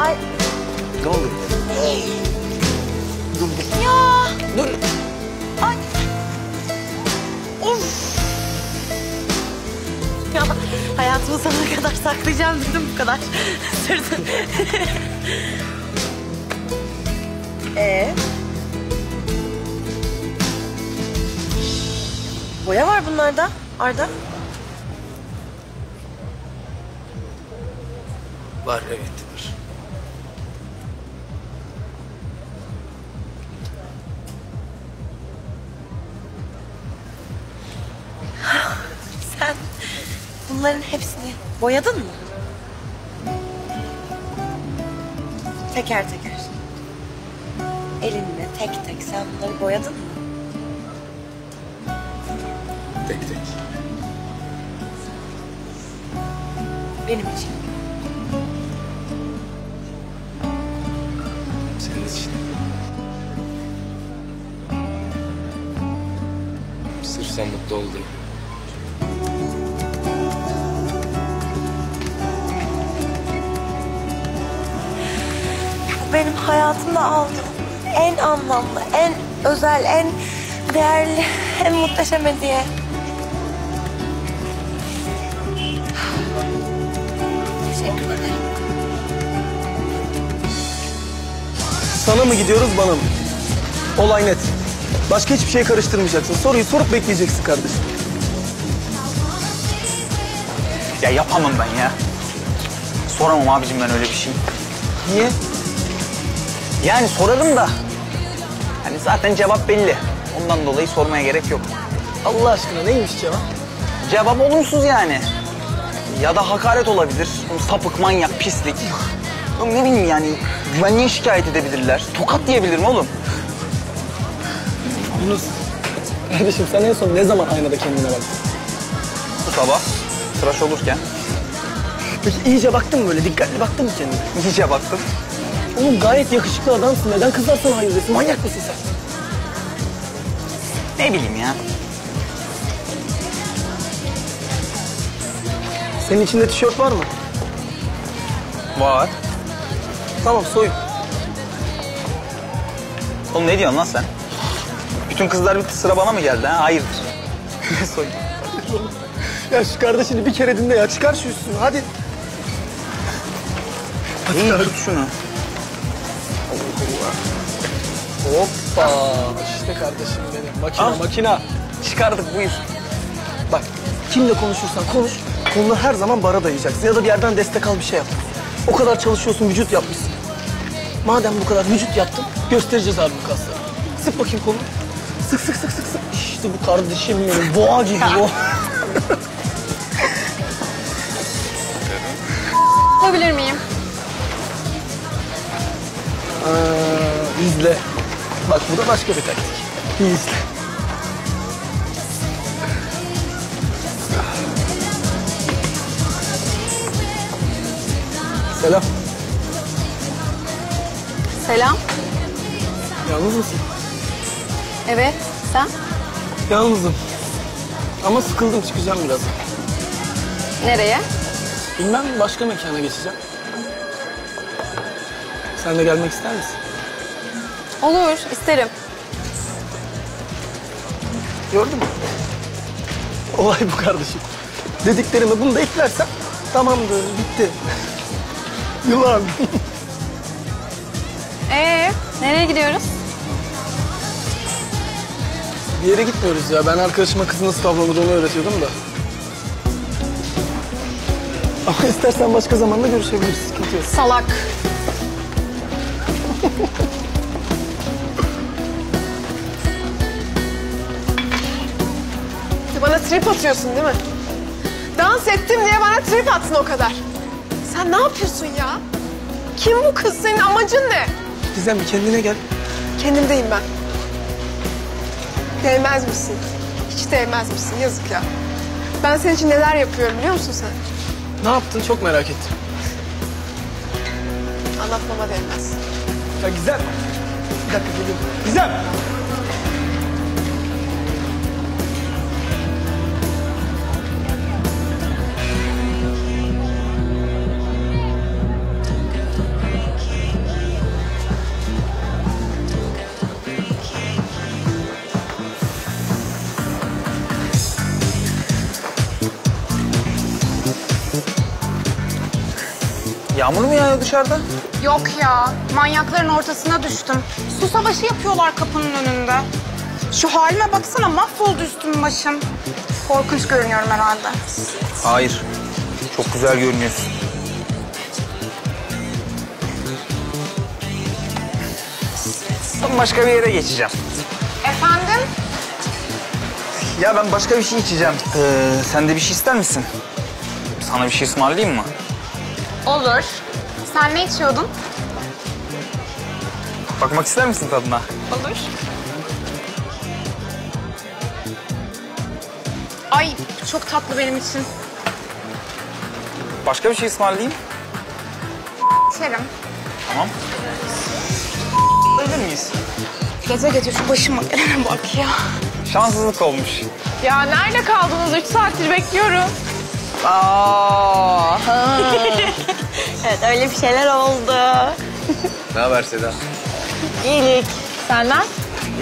Ay. Ne oldu? Dur. Ya. Dur. Ay. Ya hayatımı sonuna kadar saklayacağım dedim, bu kadar sürdü. Boya var bunlarda Arda. Var evet var. Sen bunların hepsini boyadın mı? Teker teker. Elinle tek tek sen bunları boyadın mı? Tek tek. Benim için. Senin için. Sırf sen mutlu oldun. benim hayatımda aldığım en anlamlı, en özel, en değerli, en muhteşem hediye. Teşekkür ederim. Sana mı gidiyoruz, bana mı? Olay net. Başka hiçbir şey karıştırmayacaksın. Soruyu sorup bekleyeceksin kardeşim. Ya yapamam ben ya. Soramam abicim ben öyle bir şey. Niye? Yani sorarım da. Yani zaten cevap belli. Ondan dolayı sormaya gerek yok. Allah aşkına neymiş cevap? Cevap olumsuz yani. Ya da hakaret olabilir. Sapık, manyak, pislik. Ne bileyim yani. Güvenliğe şikayet edebilirler. Tokat diyebilirim oğlum. Yunus, kardeşim sen en son ne zaman aynada kendine baktın? Bu sabah. Tıraş olurken. Peki iyice baktın mı böyle? Dikkatli baktın mı kendine? İyice baktım. Oğlum gayet yakışıklı adamsın. Neden kızlar sana hayır desin? Manyak mısın sen? Ne bileyim ya. Senin içinde tişört var mı? Var. Tamam soyun. Oğlum ne diyorsun lan sen? Bütün kızlar bitti sıra bana mı geldi ha? Hayırdır? Soyun. Ya şu kardeşini bir kere dinle ya. Çıkar şu üstünü hadi. Hadi iyi, tut şunu. Hoppa. İşte kardeşim benim. Makina al. Makina. Çıkardık buyur. Bak kimle konuşursan konuş. Konuları her zaman bara dayayacaksın. Ya da bir yerden destek al bir şey yap. O kadar çalışıyorsun vücut yapmışsın. Madem bu kadar vücut yaptın göstereceğiz abi bu kasları. Sık bakayım kolunu. Sık sık sık sık sık. İşte bu kardeşim benim. Boğa gibi o. Yapabilir miyim? İzle. Bak bu da başka bir taktik. İzle. Selam. Selam. Yalnız mısın? Evet, sen? Yalnızım. Ama sıkıldım, çıkacağım birazdan. Nereye? Bilmem, başka mekana geçeceğim. Sen de gelmek ister misin? Olur, isterim. Gördün mü? Olay bu kardeşim. Dediklerime bunu da eklersen tamamdır, bitti. Yılan. Nereye gidiyoruz? Bir yere gitmiyoruz ya. Ben arkadaşıma kızı nasıl tavlanır onu öğretiyordum da. Ama istersen başka zamanda görüşebiliriz. Sıkıntı yok. Salak. Bana trip atıyorsun değil mi? Dans ettim diye bana trip atsın o kadar. Sen ne yapıyorsun ya? Kim bu kız? Senin amacın ne? Gizem bir kendine gel. Kendimdeyim ben. Değmez misin? Hiç değmez misin? Yazık ya. Ben senin için neler yapıyorum biliyor musun sen? Ne yaptın? Çok merak ettim. Anlatmama değmez. Ya Gizem. Bir dakika geliyorum. Gizem. Yağmur mu yağıyor dışarıda? Yok ya. Manyakların ortasına düştüm. Su savaşı yapıyorlar kapının önünde. Şu halime baksana mahvoldu üstüm başım. Korkunç görünüyorum herhalde. Hayır. Çok güzel görünüyorsun. Ben başka bir yere geçeceğim. Efendim? Ya ben başka bir şey içeceğim. Sen de bir şey ister misin? Sana bir şey ısmarlayayım mı? Olur. Sen ne içiyordun? Bakmak ister misin tadına? Olur. Ay çok tatlı benim için. Başka bir şey ısmarlayayım. İçerim. Tamam. Öyle miyiz? Gece gece şu başıma gelene bak ya. Şanssızlık olmuş. Ya nerede kaldınız? 3 saattir bekliyorum. Aa. Evet öyle bir şeyler oldu. Ne haber Seda? İyilik. Senden?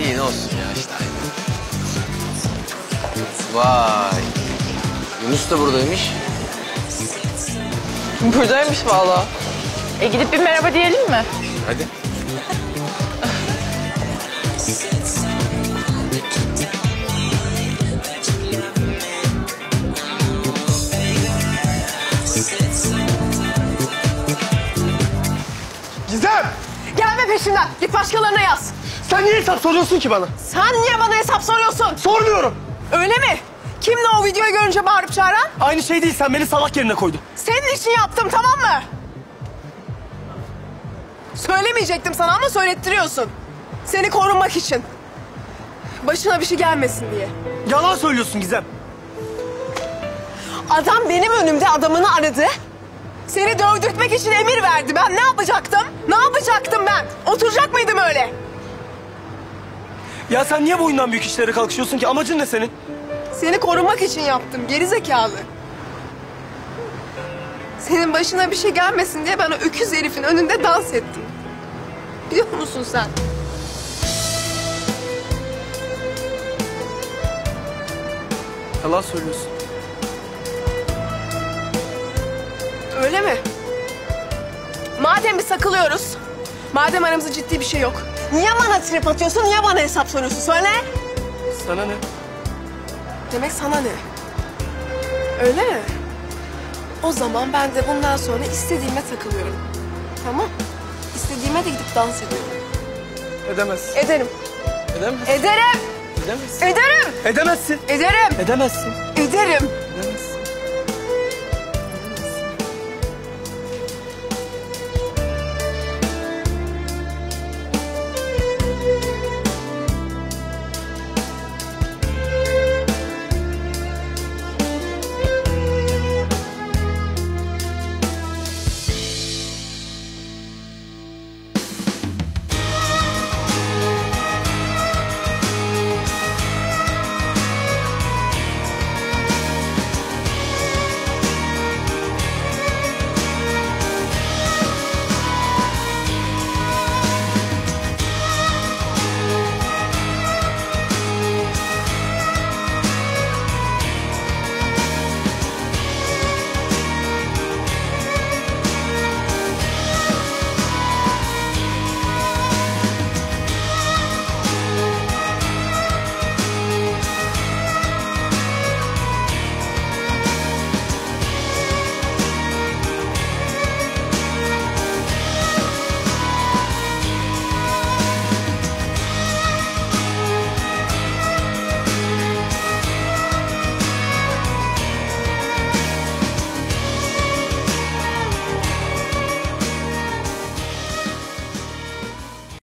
İyi, ne olsun ya işte. Vay. Yunus da buradaymış. Buradaymış vallahi. Gidip bir merhaba diyelim mi? Hadi. Gizem! Gelme peşimden. Git başkalarına yaz. Sen niye hesap soruyorsun ki bana? Sen niye bana hesap soruyorsun? Sormuyorum. Öyle mi? Kimdi o videoyu görünce bağırıp çağıran? Aynı şey değil. Sen beni salak yerine koydun. Senin için yaptım, tamam mı? Söylemeyecektim sana ama söylettiriyorsun. Seni korunmak için. Başına bir şey gelmesin diye. Yalan söylüyorsun Gizem. Adam benim önümde adamını aradı. Seni dövdürtmek için emir verdi. Ben ne yapacaktım? Ne yapacaktım ben? Oturacak mıydım öyle? Ya sen niye boyundan büyük işlere kalkışıyorsun ki? Amacın ne senin? Seni korumak için yaptım gerizekalı. Senin başına bir şey gelmesin diye ben o öküz herifin önünde dans ettim. Biliyor musun sen? Yalan söylüyorsun. Öyle mi? Madem biz takılıyoruz, madem aramızda ciddi bir şey yok, niye bana trip atıyorsun, niye bana hesap soruyorsun? Söyle. Sana ne? Demek sana ne? Öyle mi? O zaman ben de bundan sonra istediğime takılıyorum. Tamam. İstediğime de gidip dans ediyorum. Edemezsin. Ederim. Edemezsin. Ederim. Edemezsin. Ederim. Edemezsin. Ederim. Edemezsin. Ederim.